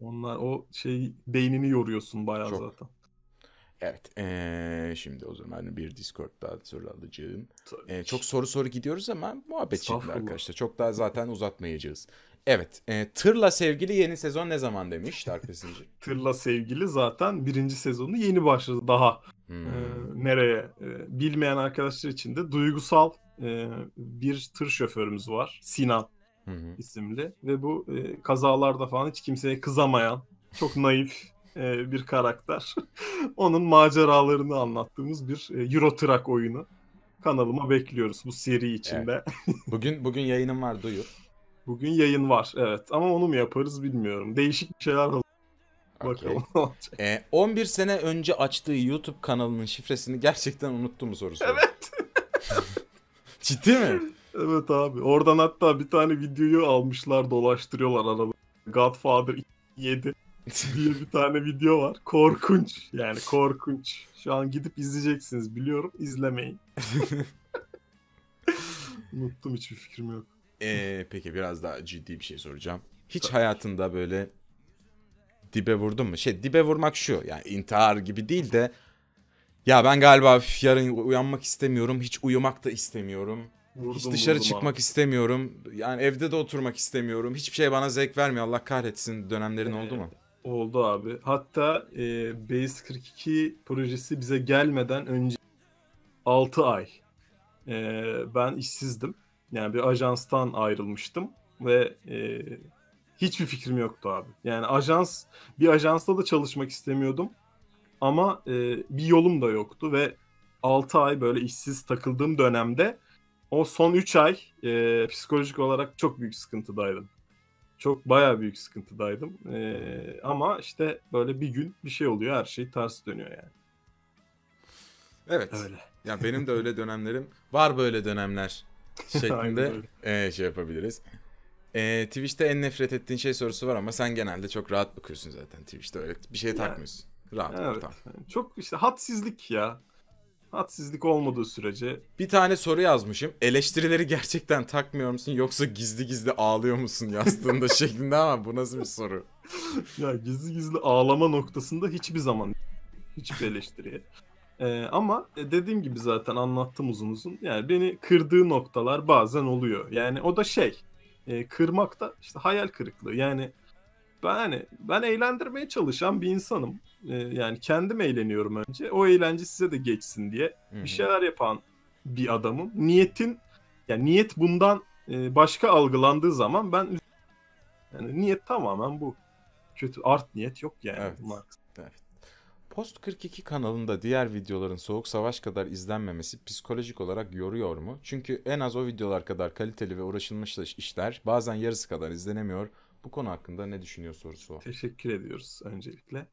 Onlar o şey beynini yoruyorsun bayağı çok. Zaten. Evet. Şimdi o zaman bir Discord daha soru alacağım. Çok soru gidiyoruz ama muhabbet şeklinde arkadaşlar. Çok daha zaten uzatmayacağız. Evet. Tırla sevgili yeni sezon ne zaman demiş Tark Besinci? Tırla sevgili zaten 1. sezonu yeni başladı daha. Nereye? Bilmeyen arkadaşlar için de duygusal bir tır şoförümüz var. Sinan isimli. Ve bu kazalarda falan hiç kimseye kızamayan, çok naif bir karakter. Onun maceralarını anlattığımız bir Euro Truck oyunu. Kanalıma bekliyoruz bu seri içinde. Evet. Bugün yayınım var duyur. Bugün yayın var evet ama onu mu yaparız bilmiyorum. Değişik bir şeyler olur. Bakalım ne olacak. 11 sene önce açtığı YouTube kanalının şifresini gerçekten unuttu mu sorusu? Evet. Ciddi mi? Evet abi. Oradan hatta bir tane videoyu almışlar dolaştırıyorlar aralarında. Godfather 7 diye bir tane video var. Korkunç. Yani korkunç. Şu an gidip izleyeceksiniz biliyorum. İzlemeyin. Unuttum hiçbir fikrim yok. Peki biraz daha ciddi bir şey soracağım. Hiç hayatında böyle dibe vurdun mu? Dibe vurmak şu yani intihar gibi değil de ya ben galiba yarın uyanmak istemiyorum. Hiç uyumak da istemiyorum. Hiç dışarı çıkmak abi. İstemiyorum. Yani evde de oturmak istemiyorum. Hiçbir şey bana zevk vermiyor. Allah kahretsin dönemlerin oldu mu? Oldu abi. Hatta Base42 projesi bize gelmeden önce 6 ay ben işsizdim. Yani bir ajanstan ayrılmıştım ve hiçbir fikrim yoktu abi. Yani bir ajansta da çalışmak istemiyordum ama bir yolum da yoktu ve 6 ay böyle işsiz takıldığım dönemde o son 3 ay psikolojik olarak çok büyük sıkıntıdaydım. Çok bayağı büyük sıkıntıdaydım ama işte böyle bir gün bir şey oluyor her şey ters dönüyor yani. Evet. Öyle. Ya benim de öyle dönemlerim var böyle dönemler. Şeklinde şey yapabiliriz. Twitch'te en nefret ettiğin şey sorusu var ama sen genelde çok rahat bakıyorsun zaten Twitch'te öyle bir şey takmıyorsun. Rahat ortam. Çok işte hadsizlik ya. Hadsizlik olmadığı sürece. Bir tane soru yazmışım. Eleştirileri gerçekten takmıyor musun yoksa gizli gizli ağlıyor musun yazdığında şeklinde ama bu nasıl bir soru? Ya gizli gizli ağlama noktasında hiçbir zaman hiçbir eleştiriye. Ama dediğim gibi zaten anlattım uzun uzun. Yani beni kırdığı noktalar bazen oluyor. Yani o da kırmak da işte hayal kırıklığı. Yani ben eğlendirmeye çalışan bir insanım. Yani kendim eğleniyorum önce. O eğlence size de geçsin diye bir şeyler yapan bir adamım. Niyet bundan başka algılandığı zaman ben yani niyet tamamen bu. Kötü art niyet yok yani. Evet. Post42 kanalında diğer videoların Soğuk Savaş kadar izlenmemesi psikolojik olarak yoruyor mu? Çünkü en az o videolar kadar kaliteli ve uğraşılmış işler bazen yarısı kadar izlenemiyor. Bu konu hakkında ne düşünüyor sorusu o. Teşekkür ediyoruz öncelikle.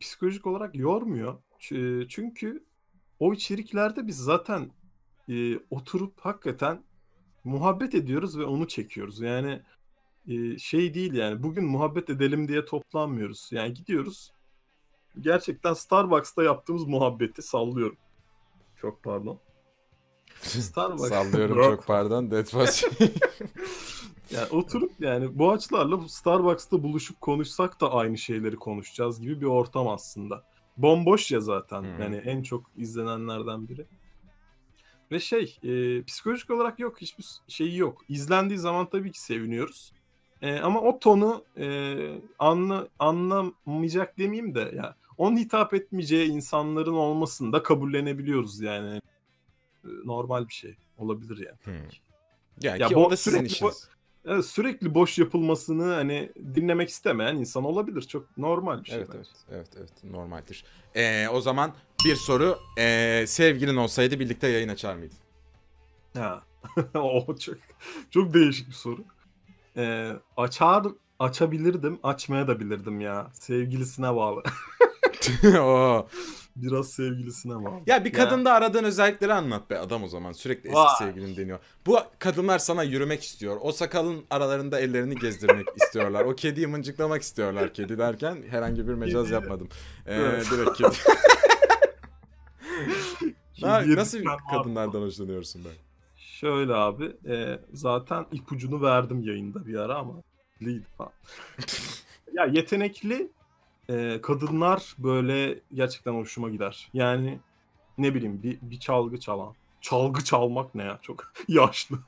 Psikolojik olarak yormuyor. Çünkü o içeriklerde biz zaten oturup hakikaten muhabbet ediyoruz ve onu çekiyoruz. Yani değil yani bugün muhabbet edelim diye toplanmıyoruz. Yani gidiyoruz. Gerçekten Starbucks'ta yaptığımız muhabbeti sallıyorum. Çok pardon. Starbucks. Sallıyorum çok pardon. Yani oturup yani Boğaçlarla Starbucks'ta buluşup konuşsak da aynı şeyleri konuşacağız gibi bir ortam aslında. Bomboş ya zaten. Yani en çok izlenenlerden biri. Ve psikolojik olarak yok. Hiçbir şeyi yok. İzlendiği zaman tabii ki seviniyoruz. Ama o tonu anlamayacak demeyeyim de ya onun hitap etmeyeceği insanların olmasını da kabullenebiliyoruz yani. Normal bir şey olabilir yani. Yani ya sürekli boş yapılmasını hani dinlemek istemeyen insan olabilir. Çok normal bir şey. Evet, normaldir. O zaman bir soru. Sevgilin olsaydı birlikte yayın açar mıydın? Ha. O çok değişik bir soru. Açabilirdim, açmaya da bilirdim ya. Sevgilisine bağlı. Biraz sevgilisine bağlı. Ya bir kadında aradığın özellikleri anlat be adam o zaman. Sürekli eski sevgilin deniyor. Bu kadınlar sana yürümek istiyor. O sakalın aralarında ellerini gezdirmek istiyorlar. O kediyi mıncıklamak istiyorlar kedi derken herhangi bir mecaz yapmadım. Direkt kedi. Nasıl kadınlardan hoşlanıyorsun ben? Şöyle abi, zaten ipucunu verdim yayında bir ara ama. Ya yetenekli kadınlar böyle gerçekten hoşuma gider. Yani ne bileyim bir çalgı çalan. Çalgı çalmak ne ya? Çok yaşlı.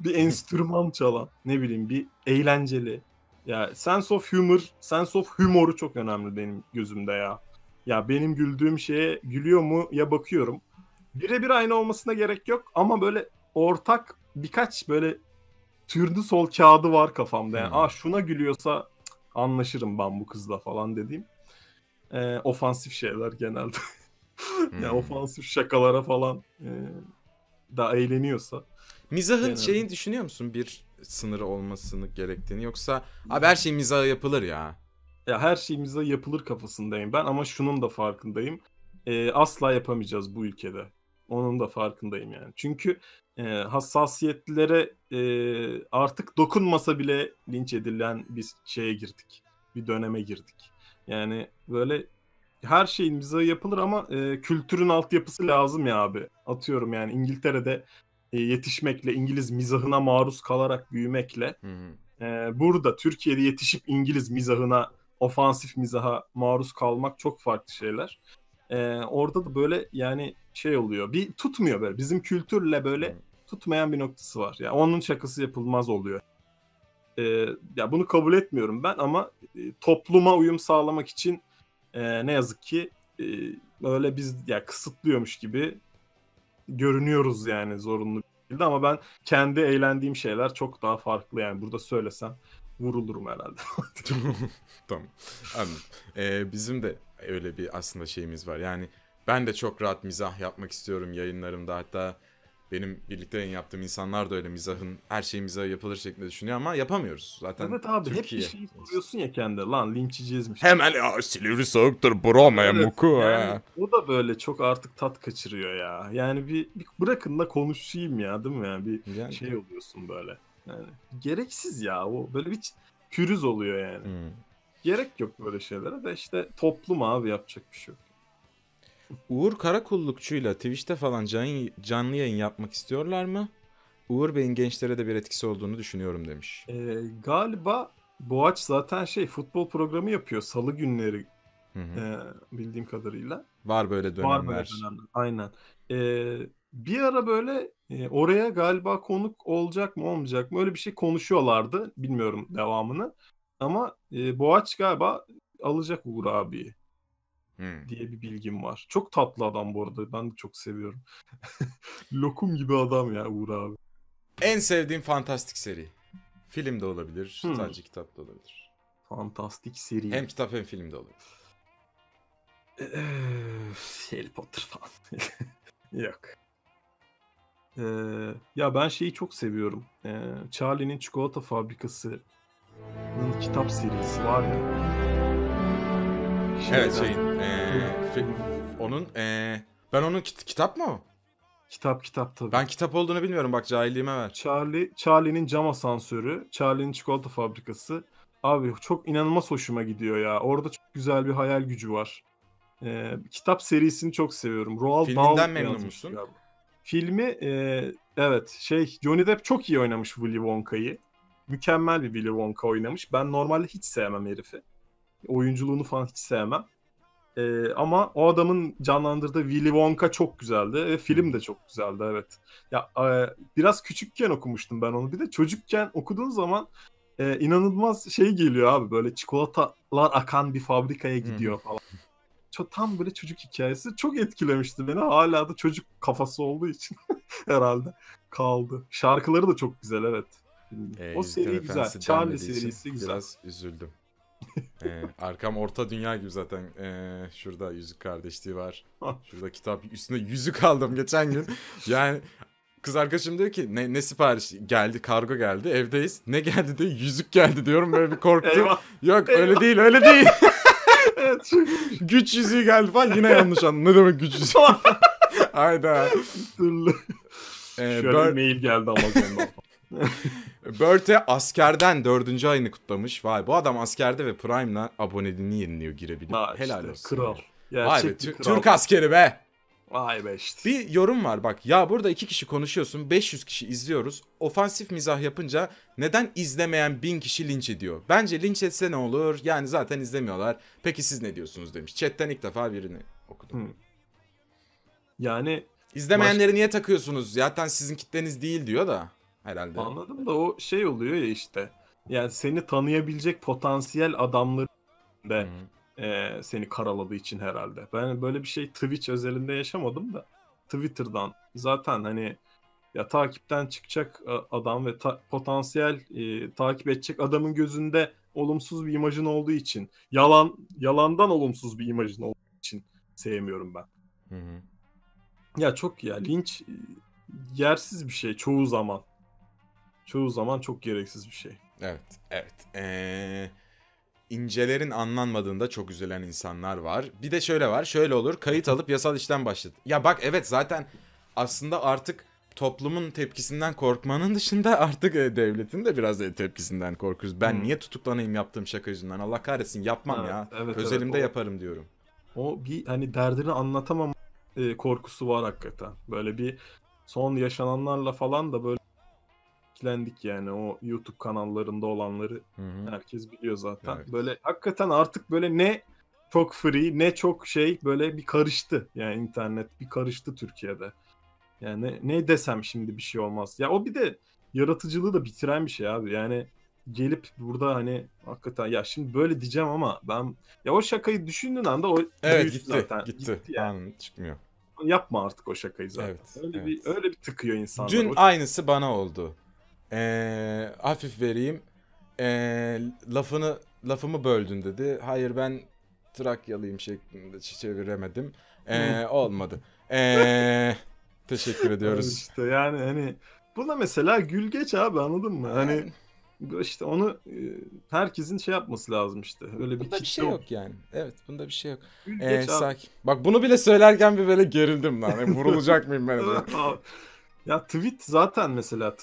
Bir enstrüman çalan. Ne bileyim bir eğlenceli. Ya sense of humor, sense of humor'u çok önemli benim gözümde ya. Ya benim güldüğüm şeye gülüyor mu ya bakıyorum. Birebir aynı olmasına gerek yok ama böyle ortak birkaç böyle türlü sol kağıdı var kafamda. Yani şuna gülüyorsa anlaşırım ben bu kızla falan dediğim. Ofansif şeyler genelde. Yani ofansif şakalara falan daha eğleniyorsa. Mizahın genelde. Şeyini düşünüyor musun? Bir sınırı olmasını gerektiğini, yoksa abi her şey mizaha yapılır ya. Ya her şey mizaha yapılır kafasındayım ben ama şunun da farkındayım. Asla yapamayacağız bu ülkede. Onun da farkındayım yani. Çünkü hassasiyetlere artık dokunmasa bile linç edilen bir şeye girdik. Bir döneme girdik. Yani böyle her şeyin mizahı yapılır ama kültürün altyapısı lazım ya abi. Atıyorum yani İngiltere'de yetişmekle, İngiliz mizahına maruz kalarak büyümekle burada Türkiye'de yetişip İngiliz mizahına, ofansif mizaha maruz kalmak çok farklı şeyler. Orada da böyle yani şey oluyor. Bir tutmuyor böyle. Bizim kültürle böyle tutmayan bir noktası var. Yani onun şakası yapılmaz oluyor. Ya bunu kabul etmiyorum ben ama topluma uyum sağlamak için ne yazık ki böyle biz ya kısıtlıyormuş gibi görünüyoruz yani zorunlu bir şekilde ama ben kendi eğlendiğim şeyler çok daha farklı yani burada söylesem vurulurum herhalde. Tamam. Anladım. Bizim de öyle bir aslında şeyimiz var. Yani ben de çok rahat mizah yapmak istiyorum yayınlarımda. Hatta benim birlikte yayın yaptığım insanlar da öyle mizahın, her şey mizah yapılır şeklinde düşünüyor ama yapamıyoruz. Zaten evet abi Türkiye. Hep bir şey soruyorsun ya kendi. Lan linçicizmiş. Hemen ya Silivri soğuktur bro memuku. Yani, o da böyle çok artık tat kaçırıyor ya. Yani bir bırakın da konuşayım ya değil mi? Yani bir yani. Şey oluyorsun böyle. Yani gereksiz ya o. Böyle bir kürüz oluyor yani. Gerek yok böyle şeylere de işte toplum abi yapacak bir şey yok. Uğur Karakullukçu'yla Twitch'te falan canlı yayın yapmak istiyorlar mı? Uğur Bey'in gençlere de bir etkisi olduğunu düşünüyorum demiş. Galiba Boğaç zaten futbol programı yapıyor salı günleri bildiğim kadarıyla. Var böyle dönemler. Var böyle dönemler aynen. Bir ara böyle oraya galiba konuk olacak mı olmayacak mı öyle bir şey konuşuyorlardı. Bilmiyorum devamını. Ama Boğaç galiba alacak Uğur abi diye bir bilgim var. Çok tatlı adam bu arada. Ben de çok seviyorum. Lokum gibi adam ya Uğur abi. En sevdiğim fantastik seri. Film de olabilir. Sadece kitap da olabilir. Fantastik seri. Hem kitap hem film de olabilir. Harry Potter falan. Yok. Ya ben şeyi çok seviyorum. Charlie'nin çikolata fabrikası. Kitap serisi var ya. Evet şeyin. Onun. Ben onun kitap mı o? Kitap tabii. Ben kitap olduğunu bilmiyorum bak cahilliğime ver. Charlie'nin cam asansörü. Charlie'nin çikolata fabrikası. Abi çok inanılmaz hoşuma gidiyor ya. Orada çok güzel bir hayal gücü var. Kitap serisini çok seviyorum. Roald Filminden memnun musun? Galiba. Filmi evet Johnny Depp çok iyi oynamış Willy Wonka'yı. Mükemmel bir Willy Wonka oynamış. Ben normalde hiç sevmem herifi. Oyunculuğunu falan hiç sevmem. Ama o adamın canlandırdığı Willy Wonka çok güzeldi. Film de çok güzeldi evet. Ya biraz küçükken okumuştum ben onu. Bir de çocukken okuduğun zaman inanılmaz geliyor abi. Böyle çikolatalar akan bir fabrikaya gidiyor falan. Tam böyle çocuk hikayesi. Çok etkilemişti beni. Hala da çocuk kafası olduğu için herhalde kaldı. Şarkıları da çok güzel evet. O seri güzel. Charlie serisi güzel. Biraz üzüldüm. Arkam Orta Dünya gibi zaten. Şurada yüzük kardeşliği var. Şurada kitap üstüne yüzük aldım geçen gün. Yani kız arkadaşım diyor ki ne sipariş geldi, kargo geldi, evdeyiz. Ne geldi diyor, yüzük geldi diyorum, böyle bir korktum. Yok öyle değil. Evet, güç yüzüğü geldi falan, yine yanlış anladım. Ne demek güç yüzüğü? Hayda. Şöyle mail geldi Amazon'dan. Börte askerden 4. ayını kutlamış. Vay, bu adam askerde ve Prime'la aboneliğini yeniliyor girebiliyor. Helal olsun. Kral. Vay be, Türk askeri be. Vay be işte. Bir yorum var bak. Ya burada 2 kişi konuşuyorsun. 500 kişi izliyoruz. Ofansif mizah yapınca neden izlemeyen 1000 kişi linç ediyor? Bence linç etse ne olur? Yani zaten izlemiyorlar. Peki siz ne diyorsunuz demiş. Chat'ten ilk defa birini okudum. Yani izlemeyenleri niye takıyorsunuz? Zaten sizin kitleniz değil diyor da herhalde. Anladım da o şey oluyor ya işte. Yani seni tanıyabilecek potansiyel adamları da seni karaladığı için herhalde. Ben böyle bir şey Twitch özelinde yaşamadım da Twitter'dan zaten hani ya takipten çıkacak adam ve potansiyel takip edecek adamın gözünde olumsuz bir imajın olduğu için yalandan olumsuz bir imajın olduğu için sevmiyorum ben. Ya çok ya linç yersiz bir şey çoğu zaman. Çoğu zaman çok gereksiz bir şey. Evet, evet. İncelerin anlanmadığında çok üzülen insanlar var. Bir de şöyle var, şöyle olur. Kayıt alıp yasal işlem başlat. Ya bak evet zaten aslında artık toplumun tepkisinden korkmanın dışında artık devletin de biraz tepkisinden korkuyoruz. Ben niye tutuklanayım yaptığım şaka yüzünden? Allah kahretsin yapmam evet, ya. Evet, özelimde evet, yaparım diyorum. O bir hani derdini anlatamam korkusu var hakikaten. Böyle bir son yaşananlarla falan da böyle etkilendik yani o YouTube kanallarında olanları herkes biliyor zaten. Evet. Böyle hakikaten artık böyle ne çok free ne çok şey böyle bir karıştı. Yani internet bir karıştı Türkiye'de. Yani ne desem şimdi bir şey olmaz. Ya o bir de yaratıcılığı da bitiren bir şey abi. Yani gelip burada hani hakikaten ya şimdi böyle diyeceğim ama ben ya o şakayı düşündüğün anda o evet, gitti zaten. Gitti yani. Çıkmıyor. Yapma artık o şakayı zaten. Evet, öyle, evet. Öyle bir tıkıyor insanlar. Dün aynısı bana oldu. Hafif vereyim. Lafımı böldün dedi. Hayır ben Trakyalıyım şeklinde çeviremedim. Olmadı. Teşekkür ediyoruz. İşte yani hani buna mesela gülgeç abi anladın mı? Hani işte onu herkesin şey yapması lazım işte. Öyle bunda bir şey yok yani. Evet bunda bir şey yok. Sakin. Bak bunu bile söylerken bir böyle gerildim lan. Yani vurulacak mıyım ben? Ya tweet zaten mesela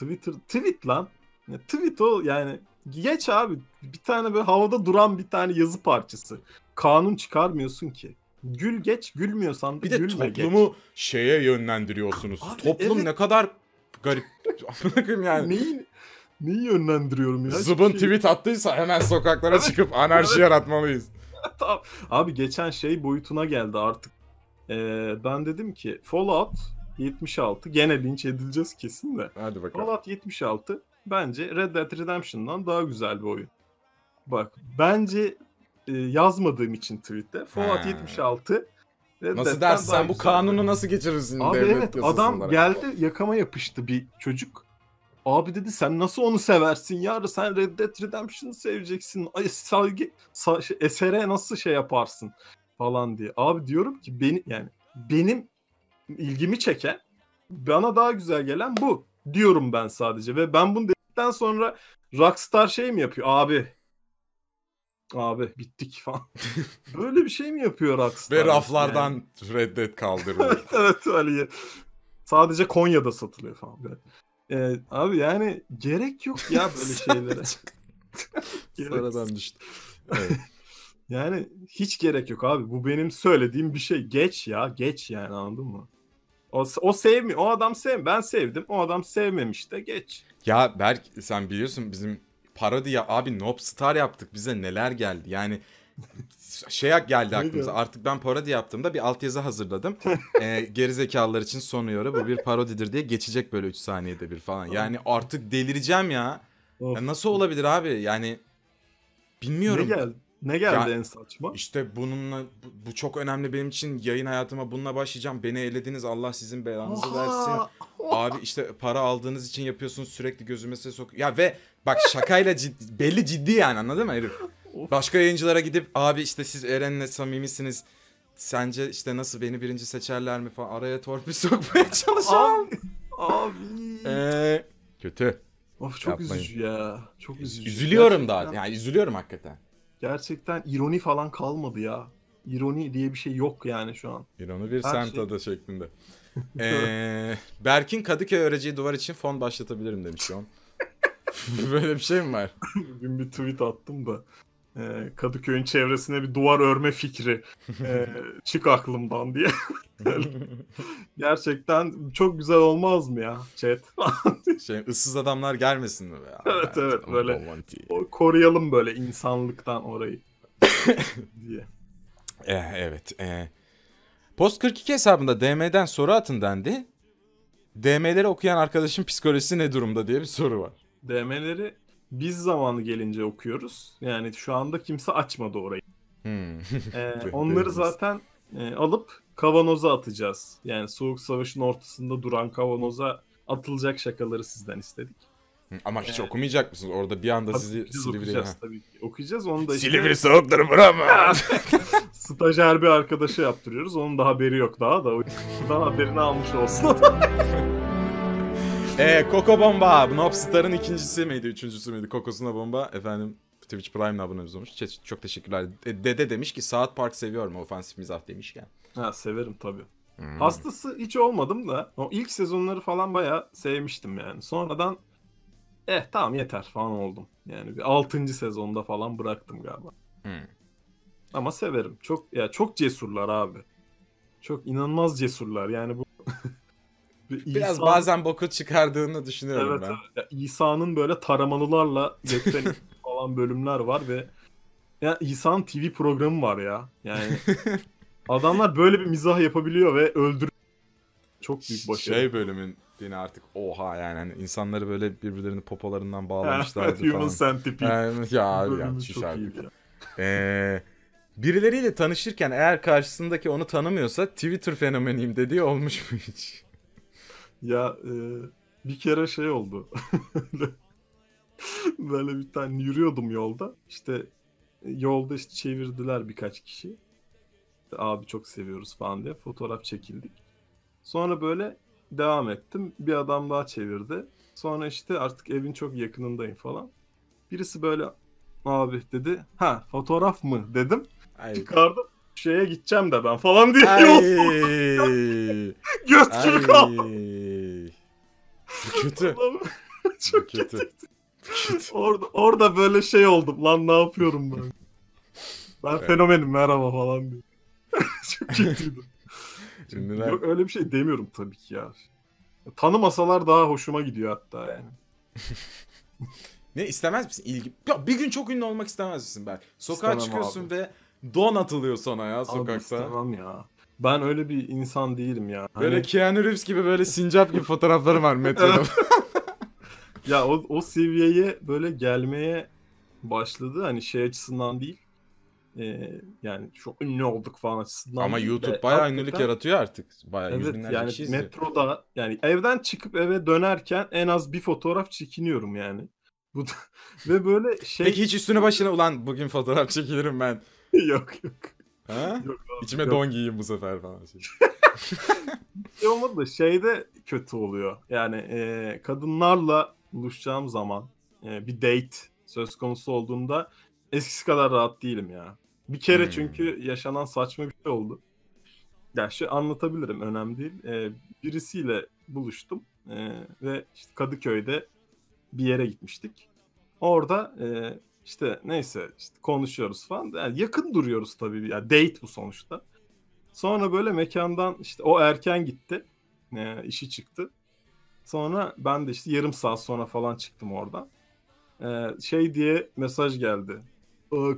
tweet lan. Ya tweet o yani geç abi bir tane böyle havada duran bir tane yazı parçası. Kanun çıkarmıyorsun ki. Gül geç gülmüyorsan bir de toplumu geç. Şeye yönlendiriyorsunuz. Abi, toplum evet. Ne kadar garip. Yani. Neyi yönlendiriyorum ya? Zıbın tweet attıysa hemen sokaklara çıkıp anarşi yaratmalıyız. Tamam. Abi geçen şey boyutuna geldi artık. Ben dedim ki Fallout 76 gene linç edileceğiz kesin de. Hadi bakalım. Fallout 76 bence Red Dead Redemption'dan daha güzel bir oyun. Bak bence yazmadığım için tweette Fallout 76 Red nasıl dersen bu kanunu nasıl geçirirsin? Abi evet adam geldi yakama yapıştı bir çocuk. Abi dedi sen nasıl onu seversin ya sen Red Dead Redemption'ı seveceksin. Esere nasıl şey yaparsın falan diye. Abi diyorum ki benim ilgimi çeken, bana daha güzel gelen bu diyorum ben sadece. Ve ben bunu dedikten sonra Rockstar şey mi yapıyor? Abi bittik falan. Böyle bir şey mi yapıyor Rockstar? Ve raflardan yani. Reddet kaldırılıyor. Evet öyle. Sadece Konya'da satılıyor falan. Abi yani gerek yok ya böyle şeylere. Sonradan düştü. Evet. Yani hiç gerek yok abi. Bu benim söylediğim bir şey. Geç ya. Geç yani anladın mı? O sevmiyor. O adam sevmiyor. Ben sevdim. O adam sevmemiş de geç. Ya Berk sen biliyorsun bizim parodiye abi Nob Star yaptık. Bize neler geldi. Yani şey geldi aklımıza. Artık ben parodi yaptığımda bir altyazı hazırladım. Gerizekalılar için son uyarı bu bir parodidir diye geçecek böyle 3 saniyede bir falan. Yani artık delireceğim ya. Ya nasıl olabilir abi? Yani bilmiyorum. Ne geldi ya, en saçma? İşte bununla bu çok önemli benim için yayın hayatıma bununla başlayacağım. Beni eğlediniz Allah sizin belanızı versin. Abi işte para aldığınız için yapıyorsunuz sürekli gözüme size sokuyor. Ya ve bak şakayla ciddi yani anladın mı herif? Başka yayıncılara gidip abi işte siz Eren'le samimisiniz. Sence işte nasıl beni birinci seçerler mi falan araya torpil sokmaya çalışalım. Abi. Kötü. Of çok yapmayın. Üzücü ya. Çok üzücü. Üzülüyorum gerçekten. Yani üzülüyorum hakikaten. Gerçekten ironi falan kalmadı ya. İroni diye bir şey yok yani şu an. İroni bir semtada şeklinde. Berk'in Kadıköy öreceği duvar için fon başlatabilirim demiş şu an. Böyle bir şey mi var? Bugün bir tweet attım da. Kadıköy'ün çevresine bir duvar örme fikri çık aklımdan diye. Gerçekten çok güzel olmaz mı ya chat? Issız adamlar gelmesin mi ya? Evet yani, evet böyle koruyalım böyle insanlıktan orayı diye. Evet. Post42 hesabında DM'den soru atın dendi. DM'leri okuyan arkadaşın psikolojisi ne durumda diye bir soru var. DM'leri biz zamanı gelince okuyoruz. Yani şu anda kimse açmadı orayı. Onları zaten alıp kavanoza atacağız. Yani soğuk savaşın ortasında duran kavanoza atılacak şakaları sizden istedik. Ama hiç okumayacak mısınız? Orada bir anda sizi Silivri'ye... Tabii ki okuyacağız. Onu da işte... Silivri soğukları bırakma. Stajyer bir arkadaşa yaptırıyoruz. Onun da haberi yok daha da. Daha haberini almış olsun. Coco Bomba. Nopstar'ın ikincisi miydi? Üçüncüsü müydü? Kokosuna Bomba. Efendim Twitch Prime'la abonemiz olmuş. Çok teşekkürler. Dede demiş ki South Park seviyorum. Ofansif mizah demişken. Ha, severim tabii. Hastası hiç olmadım da. O ilk sezonları falan bayağı sevmiştim yani. Sonradan tamam yeter falan oldum. Yani bir 6. sezonda falan bıraktım galiba. Ama severim. Çok ya çok cesurlar abi. Çok inanılmaz cesurlar. Yani bu biraz İsa... bazen boku çıkardığını düşünüyorum evet, ben. Evet. İsa'nın böyle taramalılarla geçen falan bölümler var ve ya İsa'nın TV programı var ya. Yani adamlar böyle bir mizah yapabiliyor ve öldür çok büyük başarı. Şey bölümün yine artık oha yani hani insanları böyle birbirlerini popolarından bağlamışlardı falan. Human Centipede. Ya yani çok iyi ya. Birileriyle tanışırken eğer karşısındaki onu tanımıyorsa Twitter fenomeniyim dediği olmuş mu hiç? Ya bir kere şey oldu. Böyle bir tane yürüyordum yolda. İşte yolda işte çevirdiler birkaç kişi. İşte, abi çok seviyoruz falan diye fotoğraf çekildik. Sonra böyle devam ettim. Bir adam daha çevirdi. Sonra işte artık evin çok yakınındayım falan. Birisi böyle abi dedi. Ha fotoğraf mı dedim. Ay. Çıkardım. Şeye gideceğim de ben falan diye. Göz gibi kaldım. Kötü. Çok kötü. Orada böyle şey oldum. Lan ne yapıyorum ben? Ben fenomenim merhaba falan diye. Çok kötüydü. Yok öyle bir şey demiyorum tabii ki ya. Tanımasalar daha hoşuma gidiyor hatta yani. Ne istemez misin? İlgi... Ya, bir gün çok ünlü olmak istemez misin ben? Sokağa istemem çıkıyorsun abi. Ve don atılıyor sana ya sokakta. Abi istemem ya. Ben öyle bir insan değilim ya. Böyle hani... Keanu Reeves gibi böyle sincap gibi fotoğrafları var metroda. Ya o seviyeye böyle gelmeye başladı. Hani şey açısından değil. Yani çok ünlü olduk falan açısından. Ama YouTube de, bayağı hakikaten... ünlülük yaratıyor artık. Bayağı evet, yüz binlerce yani kişi izliyor. Metroda yani evden çıkıp eve dönerken en az bir fotoğraf çekiniyorum yani. Ve böyle şey... Peki hiç üstüne başına ulan bugün fotoğraf çekilirim ben. Yok. Ha? Yok abi, İçime yok. Don giyeyim bu sefer falan. Şey olmadı da şeyde kötü oluyor. Yani kadınlarla buluşacağım zaman bir date söz konusu olduğunda eskisi kadar rahat değilim ya. Bir kere çünkü yaşanan saçma bir şey oldu. Ya şu anlatabilirim önemli değil. Birisiyle buluştum ve işte Kadıköy'de bir yere gitmiştik. Orada... İşte neyse işte konuşuyoruz falan. Yani yakın duruyoruz tabii. Yani date bu sonuçta. Sonra böyle mekandan işte o erken gitti. İşi çıktı. Sonra ben de işte yarım saat sonra falan çıktım oradan. Şey diye mesaj geldi.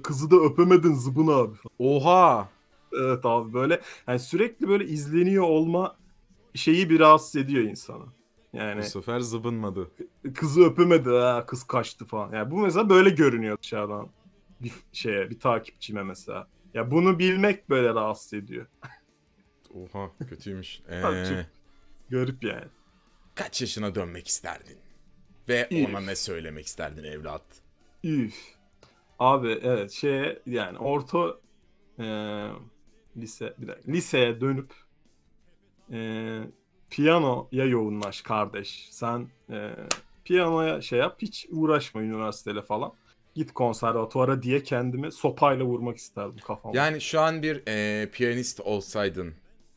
Kızı da öpemedin zıbın abi. Oha! Evet abi böyle yani sürekli böyle izleniyor olma şeyi bir rahatsız ediyor insanı. Yani, bu sefer zıbınmadı. Kızı öpemedi ha, kız kaçtı falan. Yani bu mesela böyle görünüyor dışarıdan bir takipçime mesela. Ya bunu bilmek böyle rahatsız ediyor. Oha kötüymüş. Garip yani. Kaç yaşına dönmek isterdin? Ve ona ne söylemek isterdin evlat? Abi evet yani orta liseye dönüp piyanoya yoğunlaş kardeş. Sen piyanoya şey yap, hiç uğraşma üniversiteyle falan. Git konservatuara diye kendimi sopayla vurmak isterdim kafama. Yani şu an bir piyanist olsaydın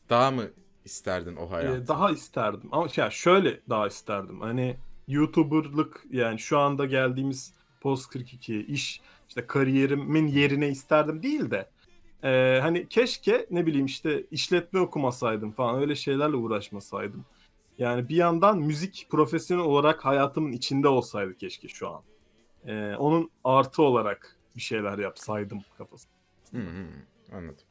daha mı isterdin o hayatı? Daha isterdim ama şöyle daha isterdim. Hani YouTuber'lık yani şu anda geldiğimiz Post42, iş, işte kariyerimin yerine isterdim değil de hani keşke ne bileyim işte işletme okumasaydım falan, öyle şeylerle uğraşmasaydım. Yani bir yandan müzik profesyonel olarak hayatımın içinde olsaydı keşke şu an. Onun artı olarak bir şeyler yapsaydım kafasında. Anladım.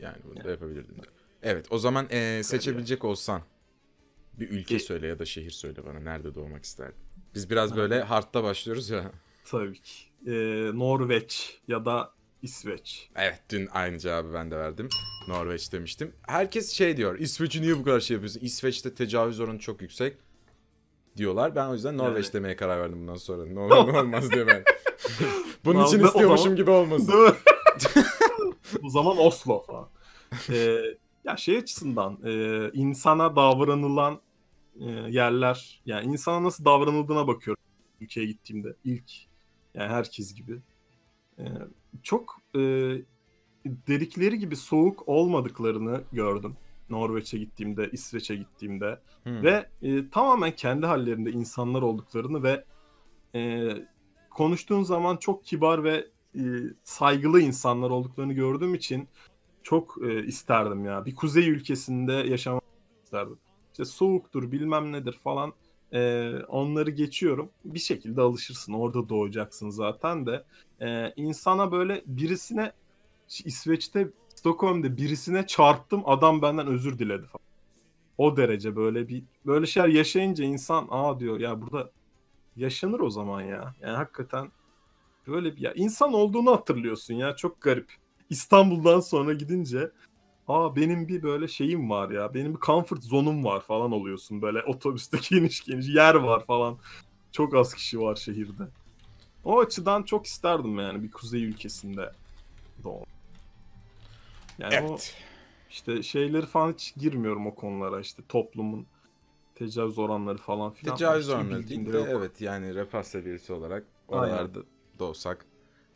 Yani bunu da yapabilirdim. Evet, o zaman seçebilecek olsan bir ülke söyle ya da şehir söyle bana, nerede doğmak isterdin? Biz biraz böyle hard'da başlıyoruz ya. Tabii ki. Norveç ya da İsveç. Evet, dün aynı cevabı ben de verdim. Norveç demiştim. Herkes şey diyor, İsveç'i niye bu kadar şey yapıyorsun? İsveç'te tecavüz oranı çok yüksek diyorlar. Ben o yüzden Norveç demeye karar verdim bundan sonra. Ne olur ne olmaz diye ben. Bunun için istiyormuşum gibi olmasın. O zaman Oslo falan. Ya şey açısından insana davranılan yerler, yani insana nasıl davranıldığına bakıyorum ülkeye gittiğimde ilk, yani herkes gibi çok dedikleri gibi soğuk olmadıklarını gördüm Norveç'e gittiğimde, İsveç'e gittiğimde ve tamamen kendi hallerinde insanlar olduklarını ve konuştuğun zaman çok kibar ve saygılı insanlar olduklarını gördüğüm için çok isterdim ya. Bir kuzey ülkesinde yaşamak isterdim. İşte soğuktur, bilmem nedir falan. Onları geçiyorum. Bir şekilde alışırsın. Orada doğacaksın zaten de. İnsana böyle birisine, İsveç'te, Stockholm'de birisine çarptım. Adam benden özür diledi falan. O derece böyle bir böyle şeyler yaşayınca insan aa diyor ya, burada yaşanır o zaman ya. Yani hakikaten böyle bir ya, insan olduğunu hatırlıyorsun ya. Çok garip. İstanbul'dan sonra gidince aa benim bir böyle şeyim var ya, benim bir comfort zone'um var falan oluyorsun. Böyle otobüste geniş geniş yer var falan. Çok az kişi var şehirde. O açıdan çok isterdim yani bir kuzey ülkesinde doğum. Yani evet. O işte şeyleri falan hiç girmiyorum o konulara, işte toplumun tecavüz oranları falan filan. Tecavüz oranları değil de evet, yani refah seviyesi olarak oralarda doğsak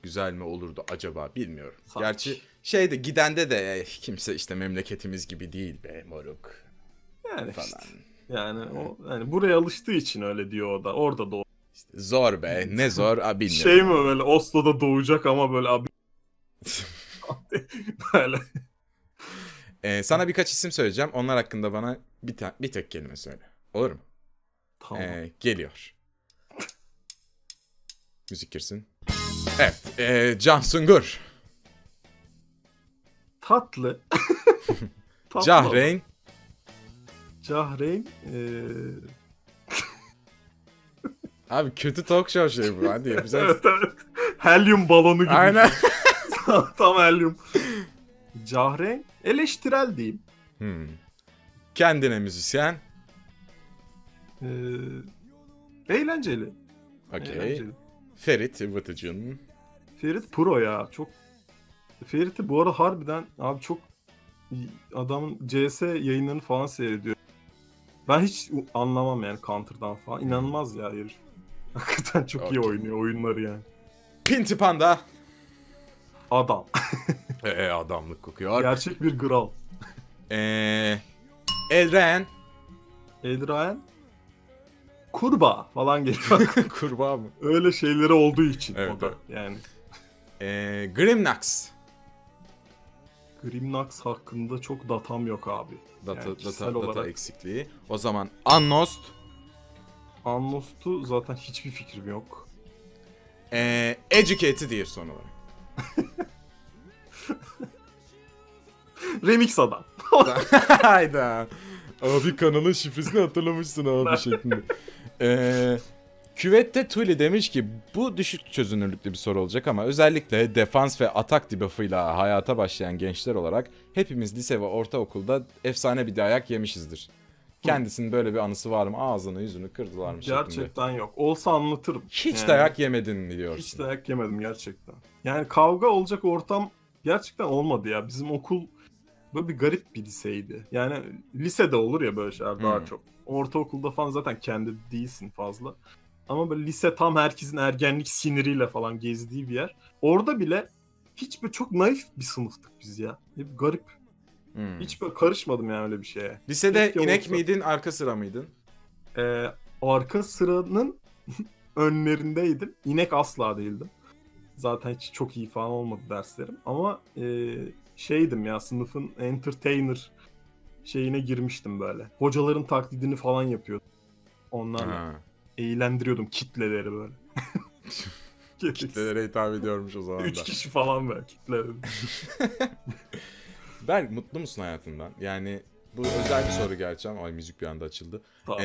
güzel mi olurdu acaba, bilmiyorum. Sanki. Gerçi şeyde gidende de kimse işte memleketimiz gibi değil be moruk. Yani falan. İşte. Yani o yani buraya alıştığı için öyle diyor o da. Orada doğ. İşte zor be. Ne zor abi, bilmiyorum. Şey mi böyle Oslo'da doğacak ama böyle abi. Böyle. Sana birkaç isim söyleyeceğim. Onlar hakkında bana bir tek kelime söyle. Olur mu? Tamam. Geliyor. Müzik girsin. Evet, Can Sungur. Tatlı. Tatlı. Cahreyn. Cahreyn. Abi kötü talk show şey bu, hadi yapacağız. Evet, evet. Helyum balonu gibi. Aynen. Tam helyum. Cahreyn, eleştirel diyeyim. Kendine müzisyen. Eğlenceli. Okay. Eğlenceli. Ferit Vıtıcı'nın. Ferit pro ya. Çok. Ferit'i bu arada harbiden abi çok, adamın CS yayınlarını falan seyrediyor. Ben hiç anlamam yani Counter'dan falan. İnanılmaz ya herif. Hakikaten çok iyi oynuyor oyunları yani. Pinti Panda. Adam. Adamlık kokuyor. Gerçek bir kral. Elren. Elren. Kurbağa falan geliyor. Kurbağa mı? Öyle şeyleri olduğu için evet, o da yani. Grimnax. Grimnax hakkında çok datam yok abi. Data eksikliği. O zaman Annost. Annost'u zaten hiçbir fikrim yok. Educated diye son olarak. Remix adam. Hayda. Abi kanalın şifresini hatırlamışsın abi şeklinde. Küvette Tuli demiş ki bu düşük çözünürlüklü bir soru olacak ama özellikle defans ve atak debuff'ıyla hayata başlayan gençler olarak hepimiz lise ve ortaokulda efsane bir dayak yemişizdir. Kendisinin böyle bir anısı var mı? Ağzını yüzünü kırdılar mı şeklinde. Gerçekten yok. Olsa anlatırım. Hiç yani, dayak yemedin mi diyorsun? Hiç dayak yemedim gerçekten. Yani kavga olacak ortam gerçekten olmadı ya. Bizim okul böyle bir garip bir liseydi. Yani lisede olur ya böyle şeyler daha çok. Ortaokulda falan zaten kendi değilsin fazla. Ama böyle lise tam herkesin ergenlik siniriyle falan gezdiği bir yer. Orada bile hiç böyle çok naif bir sınıftık biz ya. Hep garip. Hiç böyle karışmadım yani öyle bir şeye. Lisede inek miydin, arka sıra mıydın? Arka sıranın önlerindeydim. İnek asla değildim. Zaten hiç çok iyi falan olmadı derslerim. Ama şeydim ya, sınıfın entertainer şeyine girmiştim böyle. Hocaların taklidini falan yapıyordum. Onlarla eğlendiriyordum kitleleri böyle. Kitlelere hitap ediyormuş o zaman da. 3 kişi falan böyle kitleleri. Berk, mutlu musun hayatından? Yani bu özel bir soru gerçi ama ay müzik bir anda açıldı. Tamam.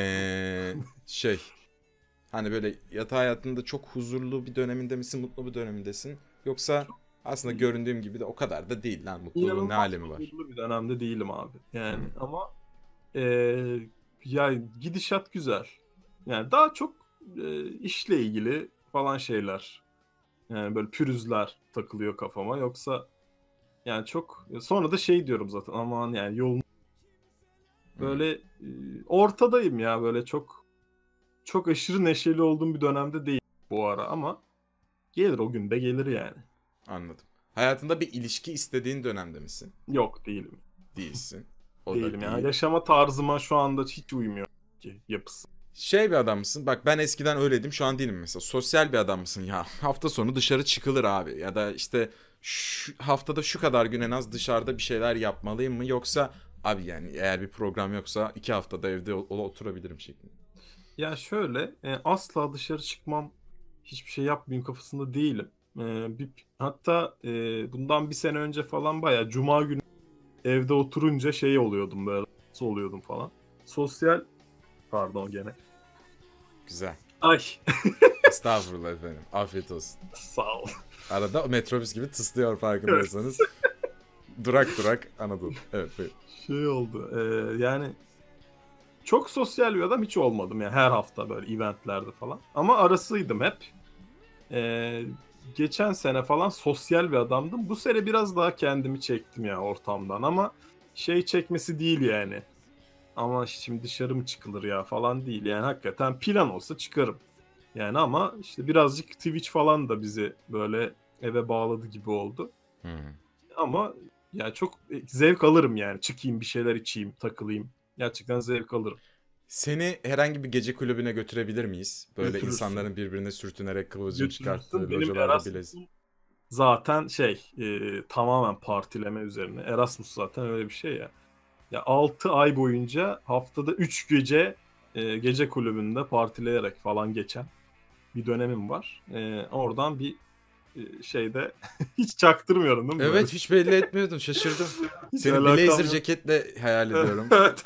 Şey... Hani böyle yatağı hayatında çok huzurlu bir döneminde misin, mutlu bir dönemindesin? Yoksa aslında göründüğüm gibi de o kadar da değil lan, mutluluğun ne alemi var? Huzurlu bir dönemde değilim abi. Yani ama yani gidişat güzel. Yani daha çok işle ilgili falan şeyler. Yani böyle pürüzler takılıyor kafama. Yoksa yani çok sonra da şey diyorum zaten, aman yani yolun böyle ortadayım ya, böyle çok aşırı neşeli olduğum bir dönemde değil bu ara ama gelir, o gün de gelir yani. Anladım. Hayatında bir ilişki istediğin dönemde misin? Yok, değilim. Değilsin. O değilim da ya. Değil. Yaşama tarzıma şu anda hiç uymuyor ki yapısı. Şey bir adam mısın? Bak ben eskiden öyleydim, şu an değilim mesela. Sosyal bir adam mısın? Ya hafta sonu dışarı çıkılır abi, ya da işte haftada şu kadar gün en az dışarıda bir şeyler yapmalıyım mı? Yoksa abi yani eğer bir program yoksa 2 haftada evde oturabilirim şeklinde. Ya şöyle, asla dışarı çıkmam, hiçbir şey yapmayayım kafasında değilim. Hatta bundan 1 sene önce falan bayağı cuma günü evde oturunca şey oluyordum, böyle nasıl oluyordum falan. Sosyal, pardon gene. Güzel. Ay. Estağfurullah efendim, afiyet olsun. Sağ ol. Arada metrobüs gibi tıslıyor farkındaysanız. Evet. durak Anadolu. Evet buyurun. Şey oldu, yani... Çok sosyal bir adam hiç olmadım yani, her hafta böyle eventlerde falan. Ama arasıydım hep. Geçen sene falan sosyal bir adamdım. Bu sene biraz daha kendimi çektim ya ortamdan ama şey çekmesi değil yani. Ama şimdi dışarı mı çıkılır ya falan değil yani, hakikaten plan olsa çıkarım. Yani ama işte birazcık Twitch falan da bizi böyle eve bağladı gibi oldu. Ama yani çok zevk alırım yani, çıkayım bir şeyler içeyim takılayım. Gerçekten zevk alırım. Seni herhangi bir gece kulübüne götürebilir miyiz? Böyle götürürsün. İnsanların birbirine sürtünerek kıvılcım çıkarttığı localarda bile. Zaten şey tamamen partileme üzerine. Erasmus zaten öyle bir şey ya. Ya 6 ay boyunca haftada 3 gece gece kulübünde partileyerek falan geçen bir dönemim var. Oradan bir şeyde hiç çaktırmıyorum değil mi? Evet, hiç belli etmiyordun, şaşırdım. Seni blazer ceketle hayal ediyorum. Evet.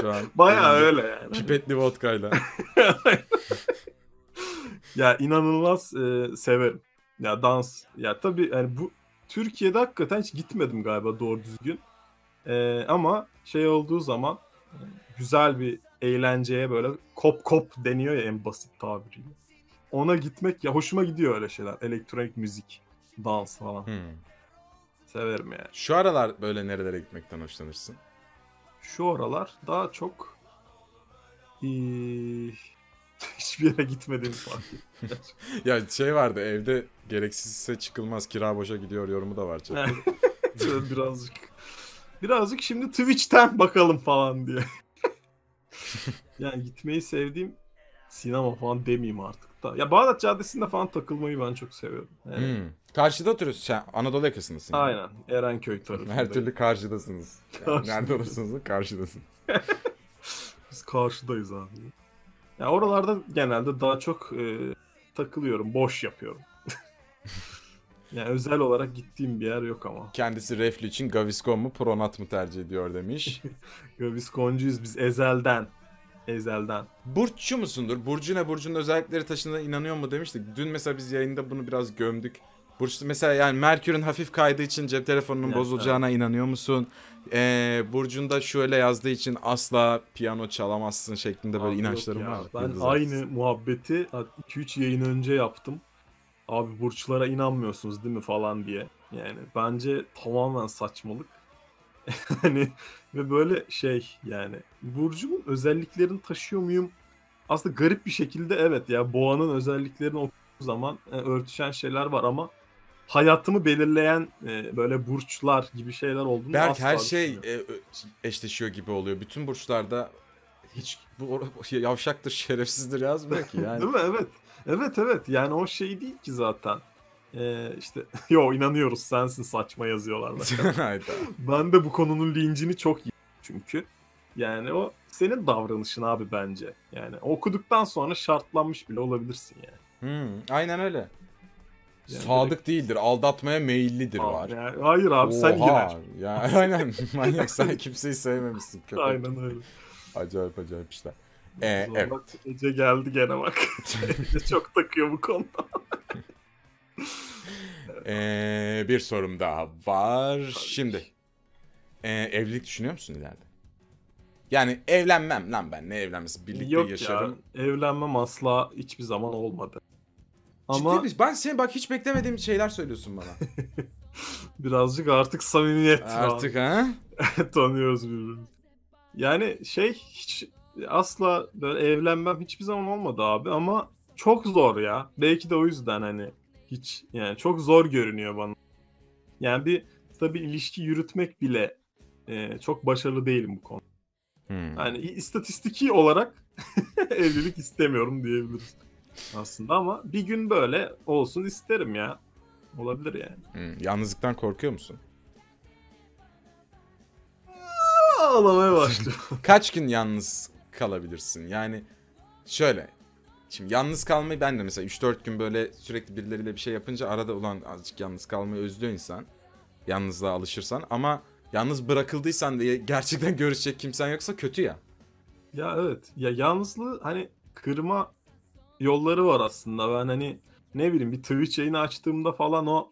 Şu an bayağı öyle yani. Pipetli vodkayla. Ya inanılmaz severim. Ya dans. Ya tabii yani bu Türkiye'de hakikaten hiç gitmedim galiba doğru düzgün. Ama şey olduğu zaman güzel bir eğlenceye böyle kop deniyor ya en basit tabiriyle. Ona gitmek ya hoşuma gidiyor, öyle şeyler. Elektronik müzik, dans falan. Severim yani. Şu aralar böyle nerelere gitmekten hoşlanırsın? Şu aralar daha çok hiçbir yere gitmediğimi fark ettim. Ya şey vardı, evde gereksizse çıkılmaz, kira boşa gidiyor yorumu da var. Birazcık şimdi Twitch'ten bakalım falan diye. Yani gitmeyi sevdiğim sinema falan demeyeyim artık. Ya Bağdat Caddesi'nde falan takılmayı ben çok seviyorum. Yani. Karşıda oturuyorsun. Sen Anadolu yakasındasın. Yani. Aynen. Erenköy tarafında. Her türlü karşıdasınız. Yani nerede olursunuz? Karşıdasınız. Biz karşıdayız abi. Ya oralarda genelde daha çok takılıyorum. Boş yapıyorum. Yani özel olarak gittiğim bir yer yok ama. Kendisi reflü için Gaviscon mu Pronat mı tercih ediyor demiş. Gavisconcuyuz biz ezelden. Ezelden. Burççu musundur? Burcu ne? Burcunun özellikleri taşındığına inanıyor mu demiştik. Dün mesela biz yayında bunu biraz gömdük. Burçlu mesela yani Merkür'ün hafif kaydığı için cep telefonunun bozulacağına inanıyor musun? Burcunda şöyle yazdığı için asla piyano çalamazsın şeklinde böyle inançlarım var. Ben aynı muhabbeti 2-3 yayın önce yaptım. Abi burçlara inanmıyorsunuz değil mi falan diye. Yani bence tamamen saçmalık. Hani ve böyle şey yani burcumun özelliklerini taşıyor muyum? Aslında garip bir şekilde evet ya, boğanın özelliklerini okuduğu zaman örtüşen şeyler var ama hayatımı belirleyen böyle burçlar gibi şeyler olduğunu asla düşünmüyorum. Her şey eşleşiyor gibi oluyor. Bütün burçlarda hiç bu yavşaktır, şerefsizdir yazmıyor ki yani. Değil mi? Evet. Evet, yani o şey değil ki zaten. İşte yo inanıyoruz sensin saçma yazıyorlar. Ben de bu konunun lincini çok yedim çünkü. Yani o senin davranışın abi bence. Yani okuduktan sonra şartlanmış bile olabilirsin yani. Aynen öyle. Yani sadık direkt... değildir, aldatmaya meyillidir abi, var. Yani, hayır abi sen iğrenç. Yani, aynen manyak, sen kimseyi sevmemişsin. Köpek. Aynen öyle. Acayip işler. Evet. Ece geldi gene bak. Ece çok takıyor bu konuda. Bir sorum daha var. Tabii. Şimdi evlilik düşünüyor musun ileride? Yani evlenmem lan, ben ne evlenmesi, birlikte yok yaşarım. Ya, evlenmem asla, hiçbir zaman olmadı. Ama ciddi, ben seni bak hiç beklemediğim şeyler söylüyorsun bana. Birazcık artık samimiyet. Artık ha? Tanıyoruz birbirimizi. Yani şey, hiç asla böyle evlenmem hiçbir zaman olmadı abi, ama çok zor ya. Belki de o yüzden hani hiç, yani çok zor görünüyor bana. Yani bir tabii ilişki yürütmek bile çok başarılı değilim bu konuda. Yani istatistiki olarak evlilik istemiyorum diyebiliriz aslında, ama bir gün böyle olsun isterim ya. Olabilir yani. Yalnızlıktan korkuyor musun? Ağlamaya başlıyorum. Kaç gün yalnız kalabilirsin? Yani şöyle. Şimdi yalnız kalmayı ben de mesela 3-4 gün böyle sürekli birileriyle bir şey yapınca arada ulan azıcık yalnız kalmayı özlüyor insan. Yalnızlığa alışırsan, ama yalnız bırakıldıysan diye gerçekten görüşecek kimsen yoksa kötü ya. Ya evet. Ya yalnızlığı hani kırma yolları var aslında. Ben hani ne bileyim bir Twitch yayını açtığımda falan o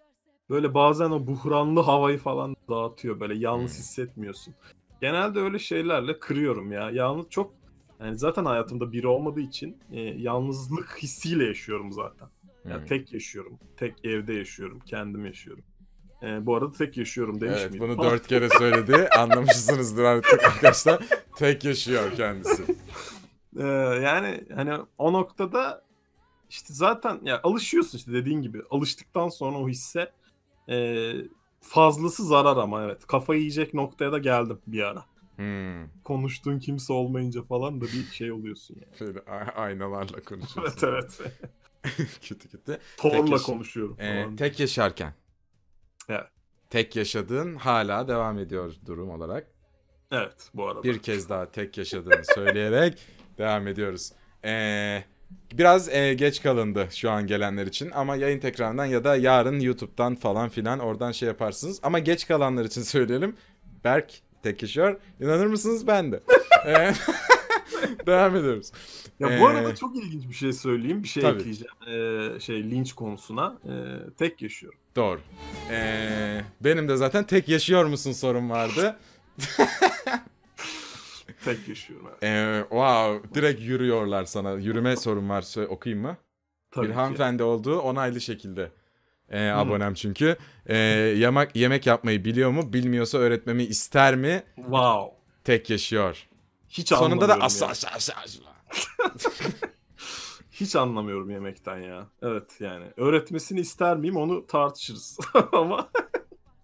böyle bazen o buhranlı havayı falan dağıtıyor. Böyle yalnız hissetmiyorsun. Genelde öyle şeylerle kırıyorum ya. Yalnız çok, yani zaten hayatımda biri olmadığı için yalnızlık hissiyle yaşıyorum zaten. Yani tek yaşıyorum. Tek evde yaşıyorum. Kendim yaşıyorum. Bu arada tek yaşıyorum demiş miydim? Evet, bunu 4 kere söyledi. Anlamışsınızdır artık arkadaşlar. Tek yaşıyor kendisi. Yani hani o noktada işte zaten ya alışıyorsun işte dediğin gibi. Alıştıktan sonra o hisse fazlası zarar, ama evet. Kafayı yiyecek noktaya da geldim bir ara. Konuştuğun kimse olmayınca falan da bir şey oluyorsun yani. Böyle aynalarla konuşuyorsun. Evet. Kötü. Torla konuşuyorum. Tek yaşarken. Evet. Tek yaşadığın hala devam ediyor durum olarak. Evet bu arada. Bir kez daha tek yaşadığını söyleyerek devam ediyoruz. Biraz geç kalındı şu an gelenler için, ama yayın tekrarından ya da yarın YouTube'dan falan filan oradan şey yaparsınız. Ama geç kalanlar için söyleyelim. Berk tek yaşıyor. İnanır mısınız, ben de. Devam ediyoruz. Ya bu arada çok ilginç bir şey söyleyeyim. Bir şey tabii ekleyeceğim. Linç konusuna. Tek yaşıyorum. Doğru. Benim de zaten tek yaşıyor musun sorum vardı. Tek yaşıyorum. Wow, direkt yürüyorlar sana. Yürüme sorum var. Okuyayım mı? Tabii bir hanımefendi olduğu onaylı şekilde. Abonem çünkü. Yemek yapmayı biliyor mu? Bilmiyorsa öğretmemi ister mi? Wow. Tek yaşıyor. Hiç sonunda da asla. Hiç anlamıyorum yemekten ya. Evet yani. Öğretmesini ister miyim onu tartışırız. Ama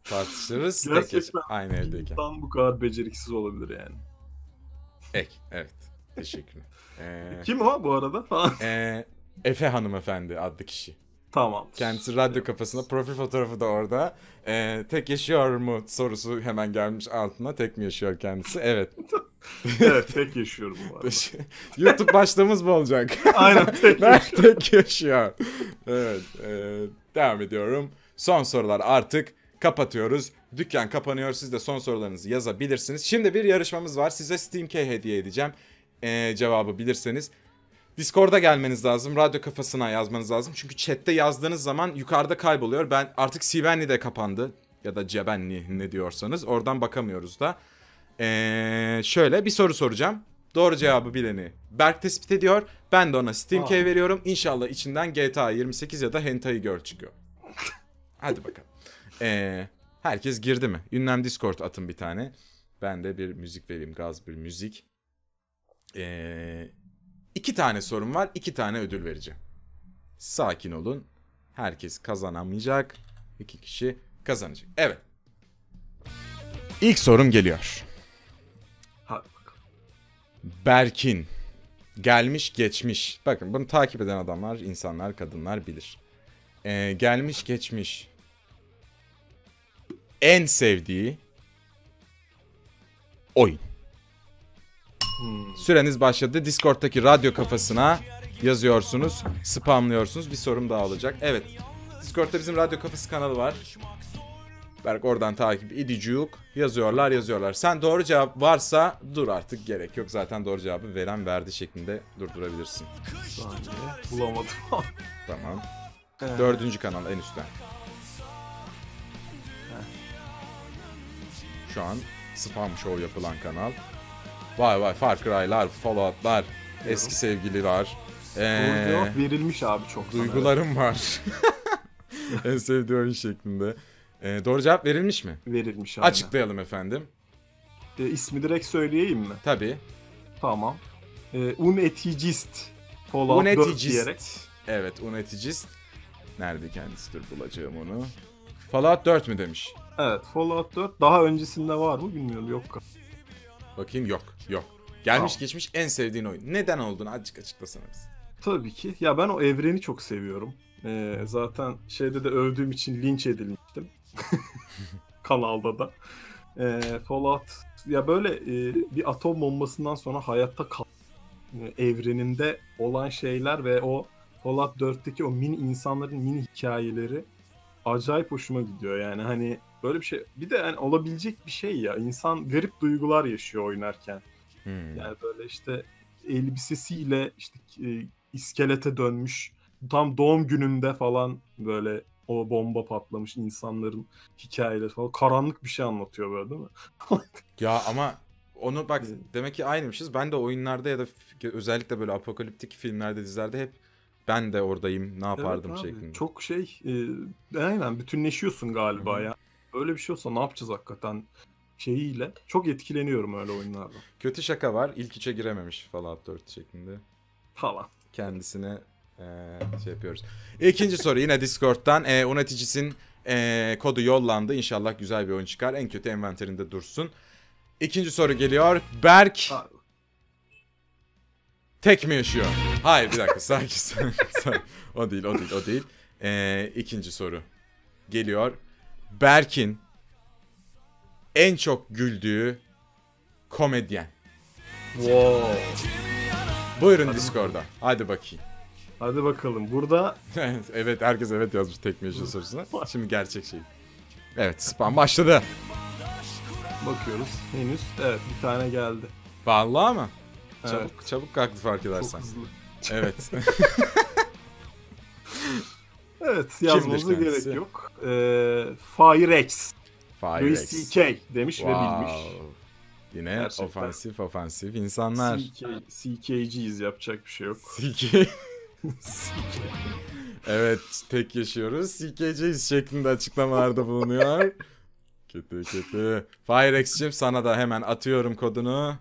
tartışırız. Gerçekten aynı evdeyken. Bu kadar beceriksiz olabilir yani. Evet. Teşekkürler. Kim o bu arada falan? Efe hanımefendi adlı kişi. Tamam. Kendisi radyo kafasında, profil fotoğrafı da orada. Tek yaşıyor mu sorusu hemen gelmiş altına. Tek mi yaşıyor kendisi? Evet. Evet tek yaşıyorum bu arada. YouTube başlığımız mı olacak? Aynen tek yaşıyor. Tek yaşıyor. Evet. Devam ediyorum. Son sorular artık kapatıyoruz. Dükkan kapanıyor. Siz de son sorularınızı yazabilirsiniz. Şimdi bir yarışmamız var. Size Steam Key hediye edeceğim. Cevabı bilirseniz. Discord'a gelmeniz lazım. Radyo kafasına yazmanız lazım. Çünkü chatte yazdığınız zaman yukarıda kayboluyor. Ben artık Sibenli de kapandı. Ya da Cebenli ne diyorsanız. Oradan bakamıyoruz da. Şöyle bir soru soracağım. Doğru cevabı bileni Berk tespit ediyor. Ben de ona Steam Key veriyorum. İnşallah içinden GTA 28 ya da Hentai Girl çıkıyor. Hadi bakalım. Herkes girdi mi? Ünlem Discord atın bir tane. Ben de bir müzik vereyim. Gaz bir müzik. 2 tane sorum var. 2 tane ödül vereceğim. Sakin olun. Herkes kazanamayacak. 2 kişi kazanacak. Evet. İlk sorum geliyor. Hadi bakalım. Berkin Gelmiş geçmiş. Bakın bunu takip eden adamlar, insanlar, kadınlar bilir. Gelmiş geçmiş. En sevdiği oyun. Süreniz başladı. Discord'taki radyo kafasına yazıyorsunuz. Spamlıyorsunuz. Bir sorum daha olacak. Evet. Discord'ta bizim radyo kafası kanalı var. Berk oradan takip ediciyuk. Yazıyorlar yazıyorlar. Sen doğru cevap varsa dur artık, gerek yok. Zaten doğru cevabı veren verdi şeklinde durdurabilirsin. Bulamadım. Tamam. Dördüncü kanal en üstten. Şu an spam show yapılan kanal. Vay vay, Far Cry'lar, Fallout'lar, eski sevgililer. Yok, verilmiş abi çok. Duygularım evet. Var. En sevdiği oyun şeklinde. Doğru cevap verilmiş mi? Verilmiş abi. Açıklayalım efendim. İsmi direkt söyleyeyim mi? Tabii. Tamam. Uneticist. Fallout Uneticist 4 diyerek. Evet, Uneticist. Nerede kendisidir, bulacağım onu. Fallout 4 mü demiş? Evet, Fallout 4. Daha öncesinde var mı bilmiyorum, yok. Bakayım, yok yok. Gelmiş tamam. Geçmiş en sevdiğin oyun. Neden olduğunu azıcık açıklasana bize. Tabii ki. Ya ben o evreni çok seviyorum. Zaten şeyde de övdüğüm için linç edilmiştim. Kanalda da. Fallout. Ya böyle bir atom bombasından sonra hayatta kal evreninde olan şeyler ve o Fallout 4'teki o mini insanların mini hikayeleri acayip hoşuma gidiyor. Yani hani böyle bir şey. Bir de yani olabilecek bir şey ya. İnsan garip duygular yaşıyor oynarken. Yani böyle işte elbisesiyle işte iskelete dönmüş. Tam doğum gününde falan böyle o bomba patlamış insanların hikayeleri falan. Karanlık bir şey anlatıyor böyle, değil mi? Ya ama onu bak, demek ki aynıymışız. Ben de oyunlarda ya da özellikle böyle apokaliptik filmlerde, dizilerde hep ben de oradayım, ne yapardım evet şeklinde. Çok şey, aynen bütünleşiyorsun galiba. Hı-hı. Ya. Öyle bir şey olsa ne yapacağız hakikaten şeyiyle. Çok etkileniyorum öyle oyunlardan. Kötü şaka var. İlk üçe girememiş Fallout 4 şeklinde. Falan. Kendisine şey yapıyoruz. İkinci soru yine Discord'dan. Uneticisin kodu yollandı. İnşallah güzel bir oyun çıkar. En kötü envanterinde dursun. İkinci soru geliyor. Berk tek mi yaşıyor? Hayır bir dakika. Sakin. O değil. İkinci soru geliyor. Berk'in en çok güldüğü komedyen. Wow. Buyurun hadi Discord'a. Hadi bakayım. Hadi bakalım. Burada... evet, herkes evet yazmış teknoloji sorusuna. Şimdi gerçek şey. Evet, spam başladı. Bakıyoruz. Henüz evet bir tane geldi. Vallahi mı? Evet. Çabuk kalktı fark edersen. Evet. Evet, yazmamıza gerek yok. Firex. Louis C.K. demiş wow. Ve bilmiş. Yine gerçekten. Ofansif insanlar. CK'ciyiz, yapacak bir şey yok. CK. Evet, tek yaşıyoruz. CK'ciyiz şeklinde açıklamalarda bulunuyor. Kötü. Firex'cim sana da hemen atıyorum kodunu.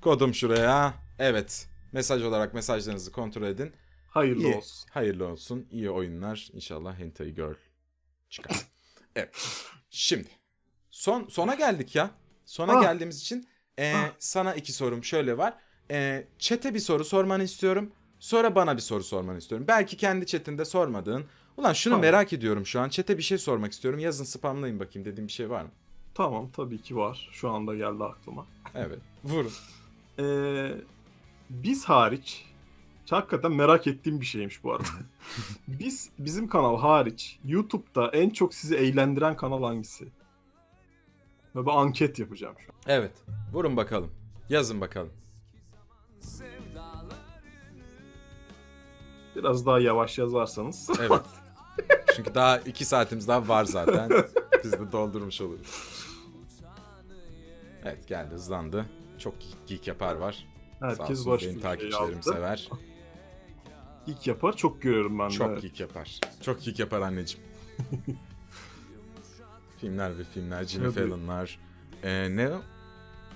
Kodum şuraya. Evet, mesaj olarak mesajlarınızı kontrol edin. Hayırlı olsun. Hayırlı olsun. İyi oyunlar. İnşallah hentai girl çıkar. Evet. Şimdi. Sona geldik ya. Sona geldiğimiz için sana iki sorum şöyle var. Chat'e bir soru sormanı istiyorum. Sonra bana bir soru sormanı istiyorum. Belki kendi chat'inde sormadığın. Ulan şunu merak ediyorum şu an. Chat'e bir şey sormak istiyorum. Yazın, spamlayın bakayım dediğim bir şey var mı? Tamam, tabii ki var. Şu anda geldi aklıma. Evet. Vurun. Biz hariç... Hakikaten merak ettiğim bir şeymiş bu arada. Bizim kanal hariç YouTube'da en çok sizi eğlendiren kanal hangisi? Böyle bir anket yapacağım şu an. Evet. Vurun bakalım. Yazın bakalım. Biraz daha yavaş yazarsanız. Evet. Çünkü daha 2 saatimiz daha var zaten. Biz de doldurmuş oluruz. Evet, geldi, hızlandı. Çok geek yapar var. Herkes başka bir takipçilerim sever. Geek yapar çok görüyorum ben de. Çok geek yapar. Çok geek yapar anneciğim. Filmler, Jimmy Fallon'lar. Ne o?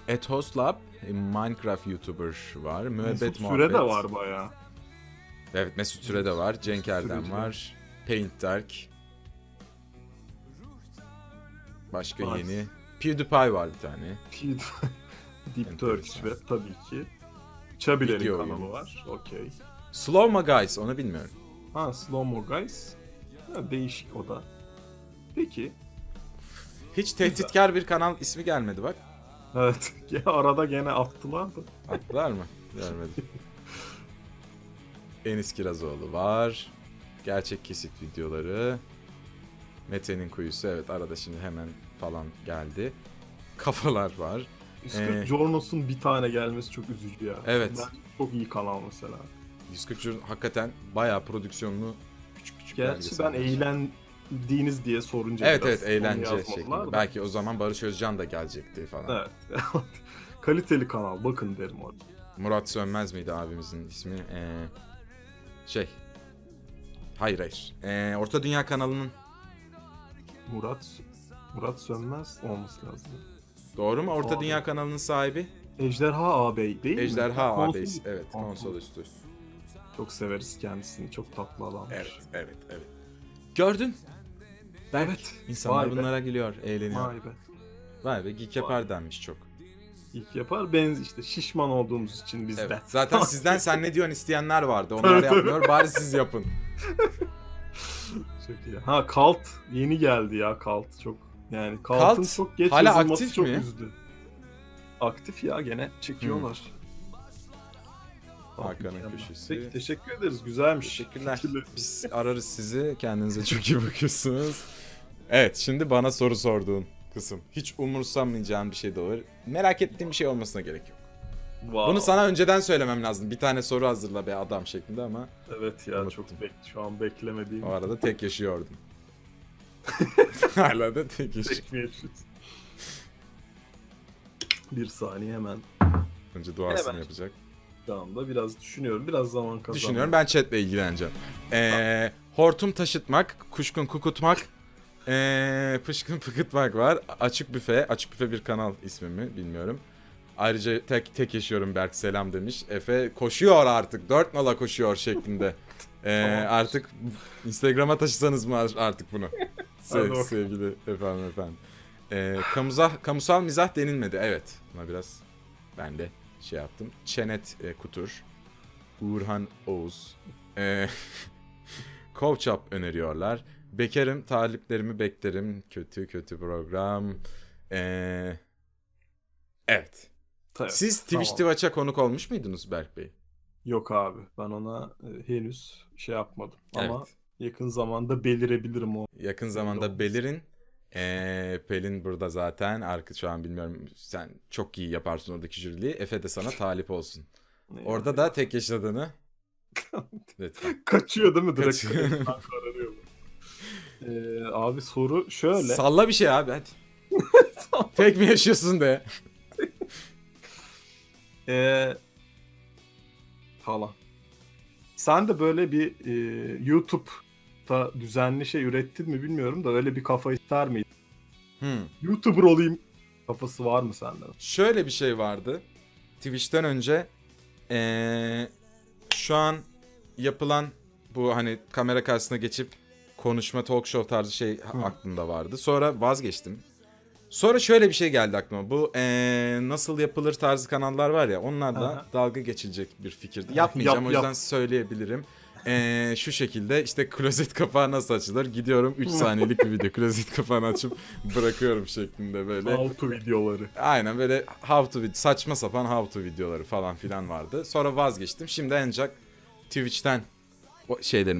Ethos Lab, Minecraft YouTuber var. Mesut Süre de var bayağı. Evet, Mesut Süre de var. Cenk Erdem var. Paint Dark. Başka yeni. PewDiePie var bir tane. PewDiePie. Deep Turkish Web tabii ki. Chubby'lerin kanalı oyun var. Okey. Slow More Guys, onu bilmiyorum. Ha, Slow More Guys. Ha, değişik o da. Peki. Hiç tehditkar güzel bir kanal ismi gelmedi bak. Evet. Arada gene attılar da. Attılar mı? Gelmedi. Enis Kirazoğlu var. Gerçek kesit videoları. Mete'nin kuyusu, evet arada şimdi hemen falan geldi. Kafalar var. Üsküp Jornos'un bir tane gelmesi çok üzücü ya. Evet. Ben çok iyi kanal mesela. 140 Jornos hakikaten bayağı prodüksiyonlu küçük küçük. Gerçi ben eğlendiğiniz diye sorunca evet biraz, evet eğlence şeklinde. Belki o zaman Barış Özcan da gelecekti falan. Evet. Kaliteli kanal bakın derim orada. Murat Sönmez miydi abimizin ismi? Hayır. Orta Dünya kanalının. Murat Sönmez olması lazım. Doğru mu? Orta Dünya kanalının sahibi? Ejderha Ağabey değil mi? Ejderha Ağabey, evet. Konsol üstü. Çok severiz kendisini. Çok tatlı adamdır. Evet. Gördün. Evet. İnsanlar bunlara gülüyor, eğleniyor. Vay be. Geek Yapar denmiş çok. Geek Yapar benz işte şişman olduğumuz için bizden. Evet. Zaten sizden sen ne diyorsun isteyenler vardı. Onlar yapmıyor. Bari siz yapın. Ha Kalt yeni geldi ya, Kalt çok yani Kalt'ın çok geç hala aktif çok mi? Üzdü. Aktif ya, gene çekiyorlar. Hakan'ın köşesi. Peki, teşekkür ederiz, güzelmiş. Teşekkürler. Biz ararız sizi, kendinize çok iyi bakıyorsunuz. Evet, şimdi bana soru sorduğun kısım. Hiç umursamayacağım bir şey de olur. Merak ettiğim bir şey olmasına gerek yok. Wow. Bunu sana önceden söylemem lazım. Bir tane soru hazırla be adam şeklinde ama. Evet ya, unuttum. Çok şu an beklemediğim. O arada tek yaşıyordum. Hala da tek yaşıyordum. Bir saniye hemen. Önce duasını yapacak. Şu anda biraz düşünüyorum. Biraz zaman kazanıyorum. Düşünüyorum, ben chatle ilgileneceğim. Hortum taşıtmak, kuşkun kukutmak, pışkın fıkıtmak var. Açık büfe bir kanal ismi mi bilmiyorum. Ayrıca tek yaşıyorum Berk selam demiş. Efe koşuyor artık. 4 nala koşuyor şeklinde. Artık Instagram'a taşısanız mı artık bunu? Sevgili efendim. Kamusal mizah denilmedi. Evet. Ama biraz ben de şey yaptım. Çenet Kutur. Uğurhan Oğuz. Kovçap öneriyorlar. Bekarım. Taliplerimi beklerim. Kötü program. Evet. Evet, siz Twitch'e konuk olmuş muydunuz Berk Bey? Yok abi, ben ona henüz şey yapmadım ama yakın zamanda belirebilirim o. Yakın zamanda belirin. Pelin burada zaten, şu an bilmiyorum, sen çok iyi yaparsın oradaki jüriliği. Efe de sana talip olsun. Orada da tek yaşadığını. Lütfen. Kaçıyor değil mi direkt? Abi soru şöyle. Salla bir şey abi hadi. Tek mi yaşıyorsun de? Falan. Sen de böyle bir YouTube'da düzenli şey ürettin mi bilmiyorum da öyle bir kafa ister miydin? YouTuber olayım kafası var mı sende? Şöyle bir şey vardı. Twitch'ten önce şu an yapılan bu hani kamera karşısına geçip konuşma talk show tarzı şey aklımda vardı. Sonra vazgeçtim. Sonra şöyle bir şey geldi aklıma. Bu nasıl yapılır tarzı kanallar var ya, onlarla dalga geçilecek bir fikirdi. Yapmayacağım o yüzden söyleyebilirim. Şu şekilde işte klozet kapağı nasıl açılır? Gidiyorum 3 saniyelik bir video klozet kapağını açıp bırakıyorum şeklinde böyle. How to videoları. Aynen böyle saçma sapan how to videoları falan filan vardı. Sonra vazgeçtim. Şimdi ancak Twitch'ten o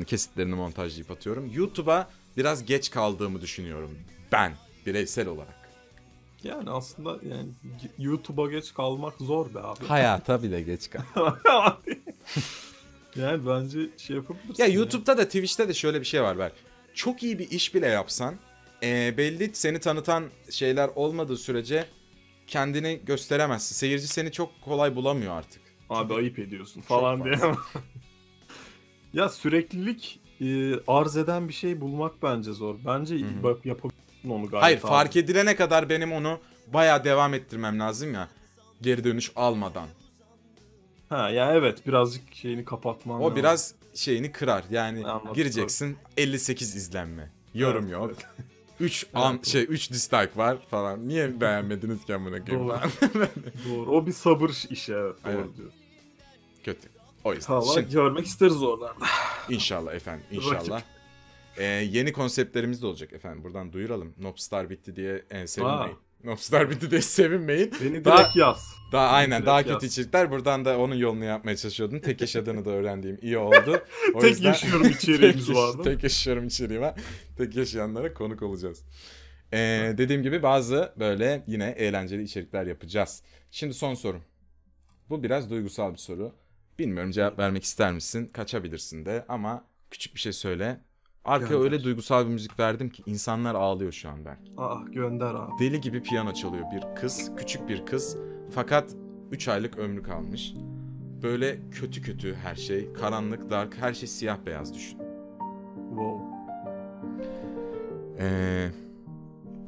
kesitlerini montajlayıp atıyorum. YouTube'a biraz geç kaldığımı düşünüyorum ben bireysel olarak. Yani aslında yani YouTube'a geç kalmak zor be abi. Hayata bile geç kal. Yani bence şey yapabilirsin. Ya YouTube'da da Twitch'te de şöyle bir şey var. Çok iyi bir iş bile yapsan belli seni tanıtan şeyler olmadığı sürece kendini gösteremezsin. Seyirci seni çok kolay bulamıyor artık. Abi çünkü ayıp ediyorsun falan diye. Ya süreklilik arz eden bir şey bulmak bence zor. Bence yapabilirsin. Hayır, fark edilene kadar benim onu bayağı devam ettirmem lazım ya. Geri dönüş almadan. Ha ya evet, birazcık şeyini kapatman. O biraz şeyini kırar. Yani anladım, gireceksin 58 izlenme. Yorum evet, yok. 3 evet. 3 dislike var falan. Niye beğenmediniz ki amına koyayım? Doğru. O bir sabır işi, evet, doğru diyor. Kötü. O yüzden. Vallahi şimdi, görmek isteriz oradan. İnşallah efendim, inşallah. Yeni konseptlerimiz de olacak efendim. Buradan duyuralım. Nopstar bitti diye sevinmeyin. Nopstar bitti diye sevinmeyin. Beni daha, direkt yaz. Daha beni aynen direkt daha kötü içerikler. Buradan da onun yolunu yapmaya çalışıyordun. Tek yaşadığını da öğrendiğim iyi oldu. O tek yüzden, yaşıyorum içeriğimiz vardı. Tek yaşıyorum içeriğime. Tek yaşayanlara konuk olacağız. Dediğim gibi bazı böyle yine eğlenceli içerikler yapacağız. Şimdi son sorum. Bu biraz duygusal bir soru. Bilmiyorum cevap vermek ister misin? Kaçabilirsin de ama küçük bir şey söyle. Arkaya gönder. Öyle duygusal bir müzik verdim ki insanlar ağlıyor şu an belki. Ah gönder abi. Deli gibi piyano çalıyor bir kız. Küçük bir kız. Fakat 3 aylık ömrü kalmış. Böyle kötü kötü her şey. Karanlık, dark, her şey siyah beyaz düşün. Wow.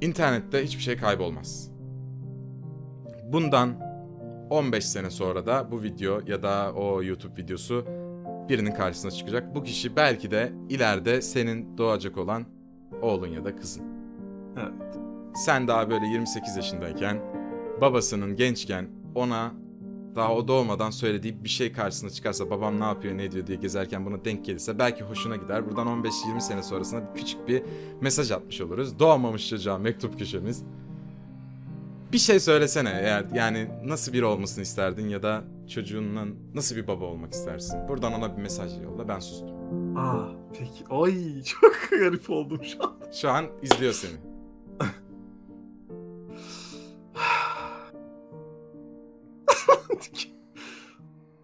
İnternette hiçbir şey kaybolmaz. Bundan 15 sene sonra da bu video ya da o YouTube videosu birinin karşısına çıkacak. Bu kişi belki de ileride senin doğacak olan oğlun ya da kızın. Evet. Sen daha böyle 28 yaşındayken, babasının gençken ona daha o doğmadan söylediği bir şey karşısına çıkarsa, babam ne yapıyor ne ediyor diye gezerken buna denk gelirse belki hoşuna gider. Buradan 15-20 sene sonrasında küçük bir mesaj atmış oluruz. Doğmamış çocuğa mektup köşemiz. Bir şey söylesene eğer yani nasıl biri olmasını isterdin ya da çocuğunla nasıl bir baba olmak istersin? Buradan ona bir mesaj yolla. Ben sustum. Aa peki. Ay çok garip oldum şu an. Şu an izliyor seni.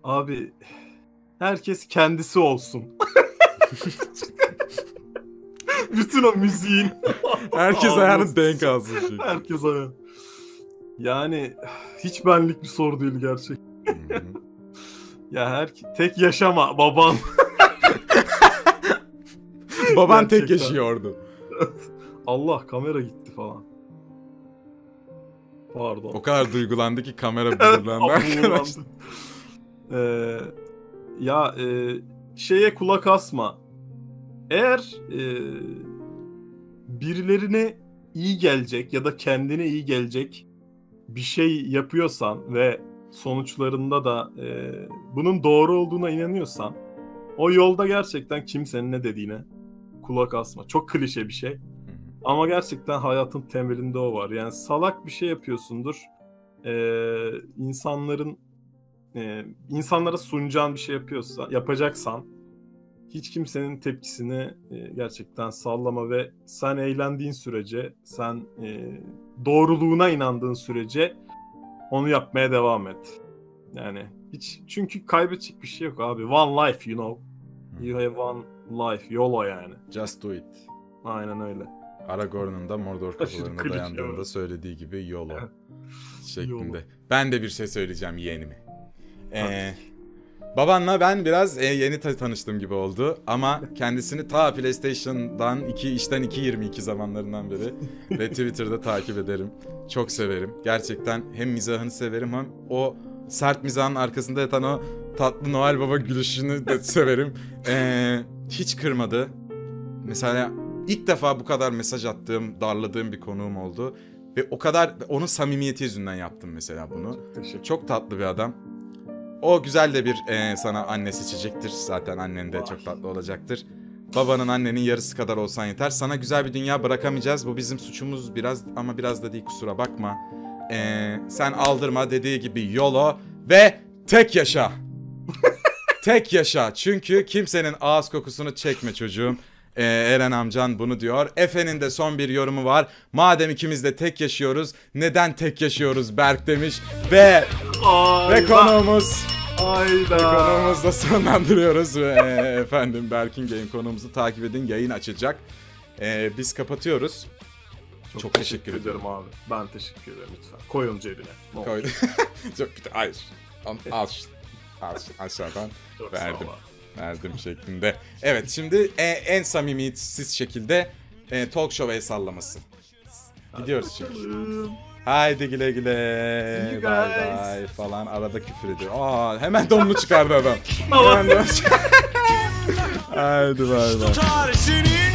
Abi herkes kendisi olsun. Bütün o müziğin. Herkes ayağını denk alsın. Çünkü. Herkes ayağını. Yani hiç benlik bir soru değil gerçek. Ya tek yaşama baban. Baban gerçekten. Tek yaşıyordu. Allah kamera gitti falan. Pardon. O kadar duygulandı ki kamera bulurlandı arkadaşlar. Şeye kulak asma. Eğer birilerine iyi gelecek ya da kendine iyi gelecek bir şey yapıyorsan ve sonuçlarında da bunun doğru olduğuna inanıyorsan o yolda gerçekten kimsenin ne dediğine kulak asma. Çok klişe bir şey. Ama gerçekten hayatın temelinde o var. Yani salak bir şey yapıyorsundur. İnsanlara sunacağın bir şey yapacaksan hiç kimsenin tepkisini gerçekten sallama ve sen eğlendiğin sürece, sen doğruluğuna inandığın sürece onu yapmaya devam et. Yani hiç çünkü kaybedecek bir şey yok abi. One life you know. You have one life. YOLO yani. Just do it. Aynen öyle. Aragorn'un da Mordor kapılarına dayandığında söylediği gibi YOLO şeklinde. Ben de bir şey söyleyeceğim yeğenime. Babanla ben biraz yeni tanıştım gibi oldu ama kendisini ta PlayStation'dan 2.22 zamanlarından beri ve Twitter'da takip ederim. Çok severim. Gerçekten hem mizahını severim hem o sert mizahın arkasında yatan o tatlı Noel Baba gülüşünü de severim. Hiç kırmadı. Mesela ilk defa bu kadar mesaj attığım, darladığım bir konuğum oldu. Ve o kadar onun samimiyeti yüzünden yaptım mesela bunu. Çok tatlı bir adam. O güzel de bir sana anne seçecektir. Zaten annen de çok tatlı olacaktır. Babanın annenin yarısı kadar olsan yeter. Sana güzel bir dünya bırakamayacağız. Bu bizim suçumuz biraz ama biraz da değil kusura bakma. Sen aldırma dediği gibi YOLO ve tek yaşa. Tek yaşa. Çünkü kimsenin ağız kokusunu çekme çocuğum. Eren amcan bunu diyor. Efe'nin de son bir yorumu var. Madem ikimiz de tek yaşıyoruz, neden tek yaşıyoruz Berk demiş. Ve konuğumuzla sonlandırıyoruz. Efendim Berkin Game konuğumuzu takip edin. Yayın açacak. Biz kapatıyoruz. Çok teşekkür ederim abi. Ben teşekkür ederim lütfen. Koyun cebine. Koy. Hayır. Aşağıdan verdim. Verdim şeklinde. Evet şimdi en samimiyetsiz şekilde talk show'a el sallaması. Gidiyoruz şimdi. Haydi güle güle. Bye bye falan arada küfür ediyor. Aa hemen donunu çıkardı adam. Haydi bye bye.